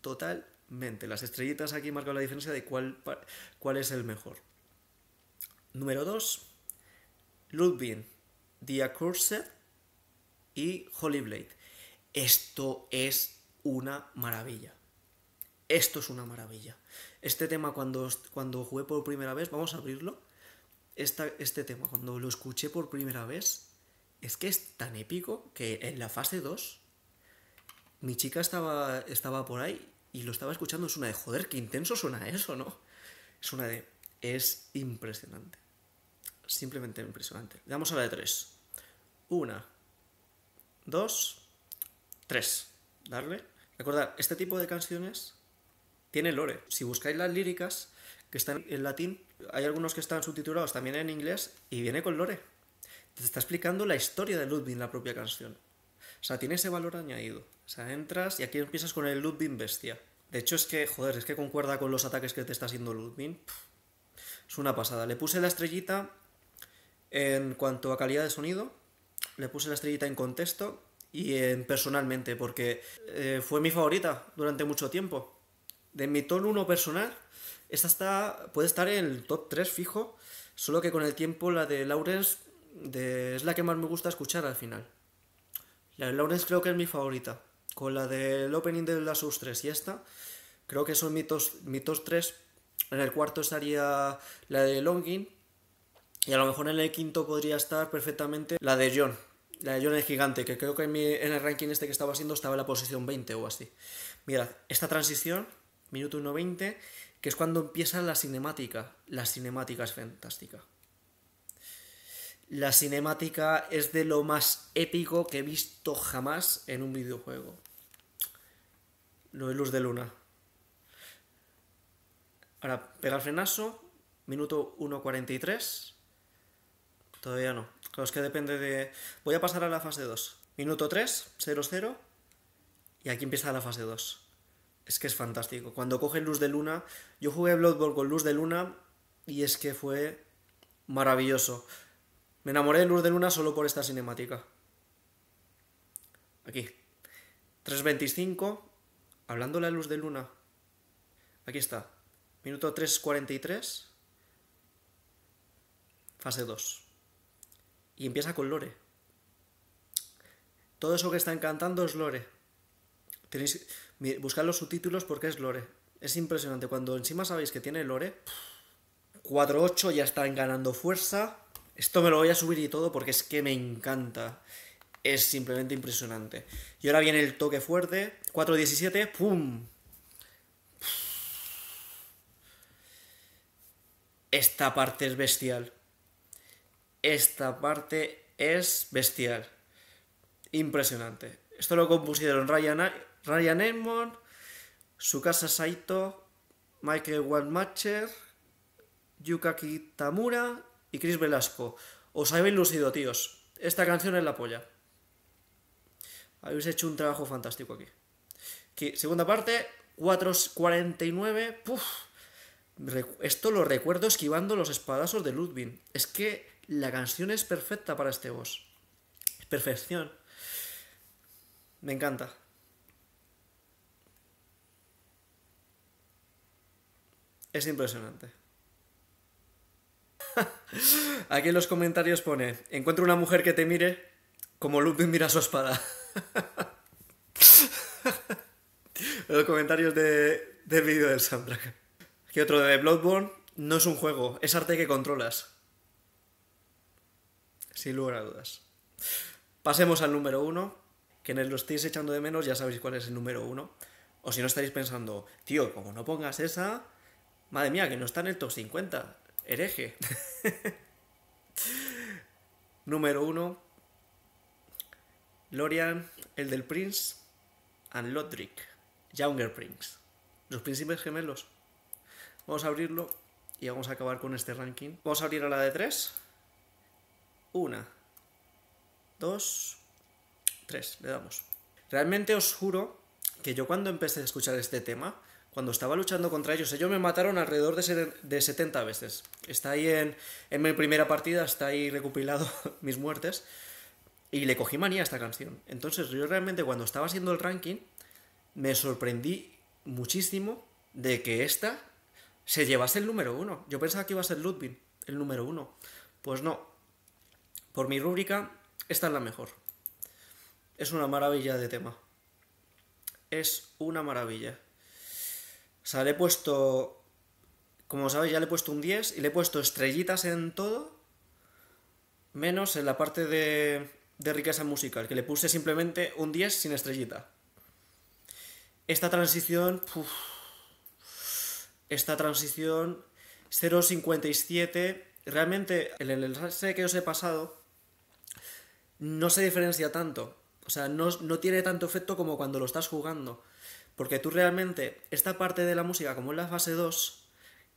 Totalmente. Las estrellitas aquí marcaron la diferencia de cuál es el mejor. Número 2. Ludwig, The Accursed y Holyblade. Esto es una maravilla. Esto es una maravilla. Este tema cuando jugué por primera vez, vamos a abrirlo. Este tema, cuando lo escuché por primera vez, es que es tan épico que en la fase 2 mi chica estaba por ahí y lo estaba escuchando. Es una de, joder, qué intenso suena eso, ¿no? Es una de, es impresionante. Simplemente impresionante. Le damos a la de 3. Una, dos, tres. Darle. Recordad, este tipo de canciones tiene lore. Si buscáis las líricas que están en latín, hay algunos que están subtitulados también en inglés y viene con lore. Te está explicando la historia de Ludwig en la propia canción. O sea, tiene ese valor añadido. O sea, entras y aquí empiezas con el Ludwig bestia. De hecho, es que, joder, es que concuerda con los ataques que te está haciendo Ludwig. Es una pasada. Le puse la estrellita en cuanto a calidad de sonido, le puse la estrellita en contexto y en personalmente, porque fue mi favorita durante mucho tiempo. De mi top 1 personal, esta puede estar en el top 3 fijo, solo que con el tiempo la de Laurence es la que más me gusta escuchar al final. La de Laurence creo que es mi favorita. Con la del opening de Dark Souls 3 y esta, creo que son mitos 3. En el cuarto estaría la de Longin. Y a lo mejor en el quinto podría estar perfectamente la de John. La de John el gigante, que creo que en el ranking este que estaba haciendo estaba en la posición 20 o así. Mirad, esta transición, minuto 1:20, que es cuando empieza la cinemática. La cinemática es fantástica. La cinemática es de lo más épico que he visto jamás en un videojuego. Lo de Luz de Luna. Ahora, pega el frenazo, minuto 1:43. Todavía no. Claro, es que depende de... Voy a pasar a la fase 2. Minuto 3, 0-0. Y aquí empieza la fase 2. Es que es fantástico. Cuando coge Luz de Luna... Yo jugué Bloodborne con Luz de Luna y es que fue maravilloso. Me enamoré de Luz de Luna solo por esta cinemática. Aquí. 3:25. Hablando de la Luz de Luna. Aquí está. Minuto 3:43. Fase 2. Y empieza con lore. Todo eso que están cantando es lore. Tenéis... Buscad los subtítulos porque es lore. Es impresionante. Cuando encima sabéis que tiene lore... 4:8 ya están ganando fuerza... Esto me lo voy a subir y todo porque es que me encanta. Es simplemente impresionante. Y ahora viene el toque fuerte. 4:17. ¡Pum! Esta parte es bestial. Esta parte es bestial. Impresionante. Esto lo compusieron Ryan Edmond, Tsukasa Saito, Michael Waldmacher, Yuka Kitamura... y Chris Velasco. Os habéis lucido, tíos. Esta canción es la polla. Habéis hecho un trabajo fantástico aquí. Aquí segunda parte, 4:49. Puf. Esto lo recuerdo esquivando los espadazos de Ludwig. Es que la canción es perfecta para este boss. Es perfección. Me encanta. Es impresionante. Aquí en los comentarios pone: encuentro una mujer que te mire como Ludwig mira su espada. Los comentarios del vídeo del soundtrack. Aquí otro de Bloodborne. No es un juego, es arte que controlas. Sin lugar a dudas. Pasemos al número 1. Quienes lo estéis echando de menos ya sabéis cuál es el número 1. O si no estaréis pensando: tío, como no pongas esa... Madre mía, que no está en el top 50. Hereje. Número 1. Lorian, el del Prince, and Ludwig, Younger Prince. Los príncipes gemelos. Vamos a abrirlo y vamos a acabar con este ranking. Vamos a abrir a la de 3. 1, 2, 3. Le damos. Realmente os juro que yo cuando empecé a escuchar este tema... Cuando estaba luchando contra ellos me mataron alrededor de 70 veces. Está ahí en mi primera partida, está ahí recopilado mis muertes. Y le cogí manía a esta canción. Entonces yo realmente cuando estaba haciendo el ranking, me sorprendí muchísimo de que esta se llevase el número 1. Yo pensaba que iba a ser Ludwig el número 1. Pues no. Por mi rúbrica, esta es la mejor. Es una maravilla de tema. Es una maravilla. O sea, le he puesto, como sabéis, ya le he puesto un 10 y le he puesto estrellitas en todo, menos en la parte de riqueza musical, que le puse simplemente un 10 sin estrellita. Esta transición, uf, esta transición 0:57, realmente el enlace que os he pasado no se diferencia tanto. O sea, no tiene tanto efecto como cuando lo estás jugando. Porque tú realmente, esta parte de la música, como es la fase 2,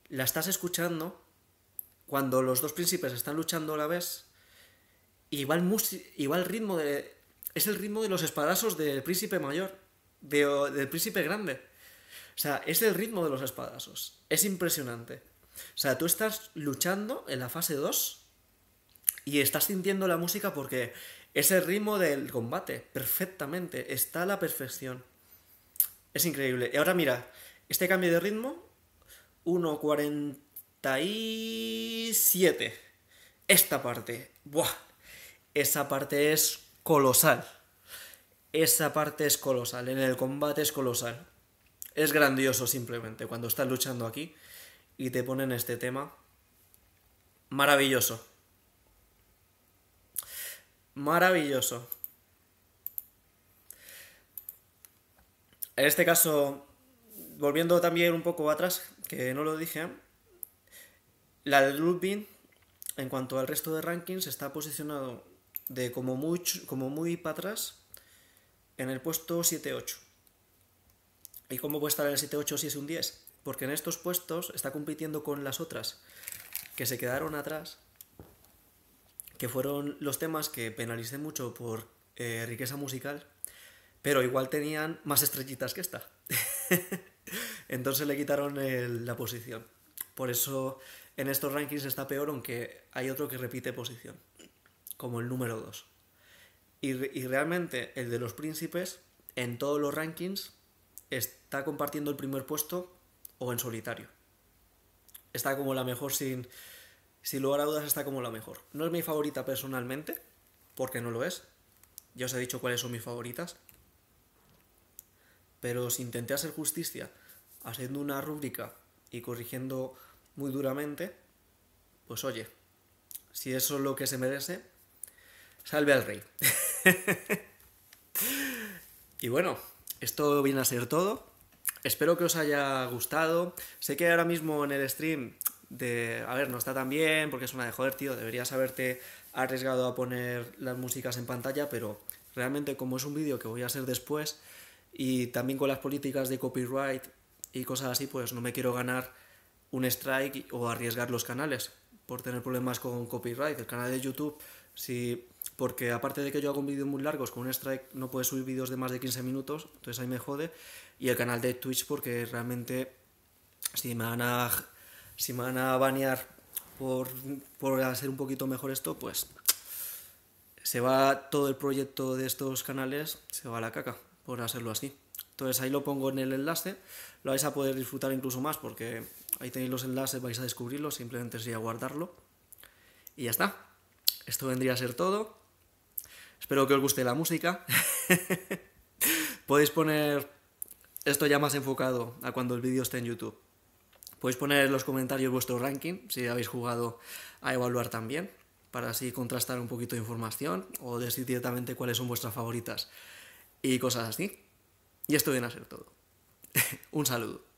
la estás escuchando cuando los dos príncipes están luchando a la vez, y va el ritmo de... Es el ritmo de los espadazos del príncipe mayor, del príncipe grande. O sea, es el ritmo de los espadazos. Es impresionante. O sea, tú estás luchando en la fase 2 y estás sintiendo la música porque es el ritmo del combate, perfectamente. Está a la perfección. Es increíble. Y ahora mira, este cambio de ritmo, 1:47. Esta parte, ¡buah! Esa parte es colosal. Esa parte es colosal. En el combate es colosal. Es grandioso simplemente cuando estás luchando aquí y te ponen este tema. Maravilloso. Maravilloso. En este caso, volviendo también un poco atrás, que no lo dije, la de Ludwig, en cuanto al resto de rankings, está posicionado de como muy para atrás en el puesto 7-8. ¿Y cómo puede estar en el 7-8 si es un 10? Porque en estos puestos está compitiendo con las otras que se quedaron atrás, que fueron los temas que penalicé mucho por riqueza musical, pero igual tenían más estrellitas que esta. Entonces le quitaron la posición. Por eso en estos rankings está peor, aunque hay otro que repite posición, como el número 2. Y realmente el de los príncipes, en todos los rankings, está compartiendo el primer puesto o en solitario. Está como la mejor, sin lugar a dudas, está como la mejor. No es mi favorita personalmente, porque no lo es. Ya os he dicho cuáles son mis favoritas. Pero si intenté hacer justicia haciendo una rúbrica y corrigiendo muy duramente, pues oye, si eso es lo que se merece, salve al rey. Y bueno, esto viene a ser todo. Espero que os haya gustado. Sé que ahora mismo en el stream no está tan bien, porque es una de joder, tío, deberías haberte arriesgado a poner las músicas en pantalla, pero realmente como es un vídeo que voy a hacer después, y también con las políticas de copyright y cosas así, pues no me quiero ganar un strike o arriesgar los canales por tener problemas con copyright. El canal de YouTube, sí, porque aparte de que yo hago vídeos muy largos, con un strike no puedes subir vídeos de más de 15 minutos, entonces ahí me jode. Y el canal de Twitch, porque realmente si me van a banear por hacer un poquito mejor esto, pues se va todo el proyecto de estos canales, se va a la caca por hacerlo así. Entonces ahí lo pongo en el enlace, lo vais a poder disfrutar incluso más, porque ahí tenéis los enlaces, vais a descubrirlos, simplemente sería guardarlo. Y ya está. Esto vendría a ser todo. Espero que os guste la música. Podéis poner... Esto ya más enfocado a cuando el vídeo esté en YouTube. Podéis poner en los comentarios vuestro ranking, si habéis jugado a evaluar también, para así contrastar un poquito de información, o decir directamente cuáles son vuestras favoritas y cosas así. Y esto viene a ser todo. Un saludo.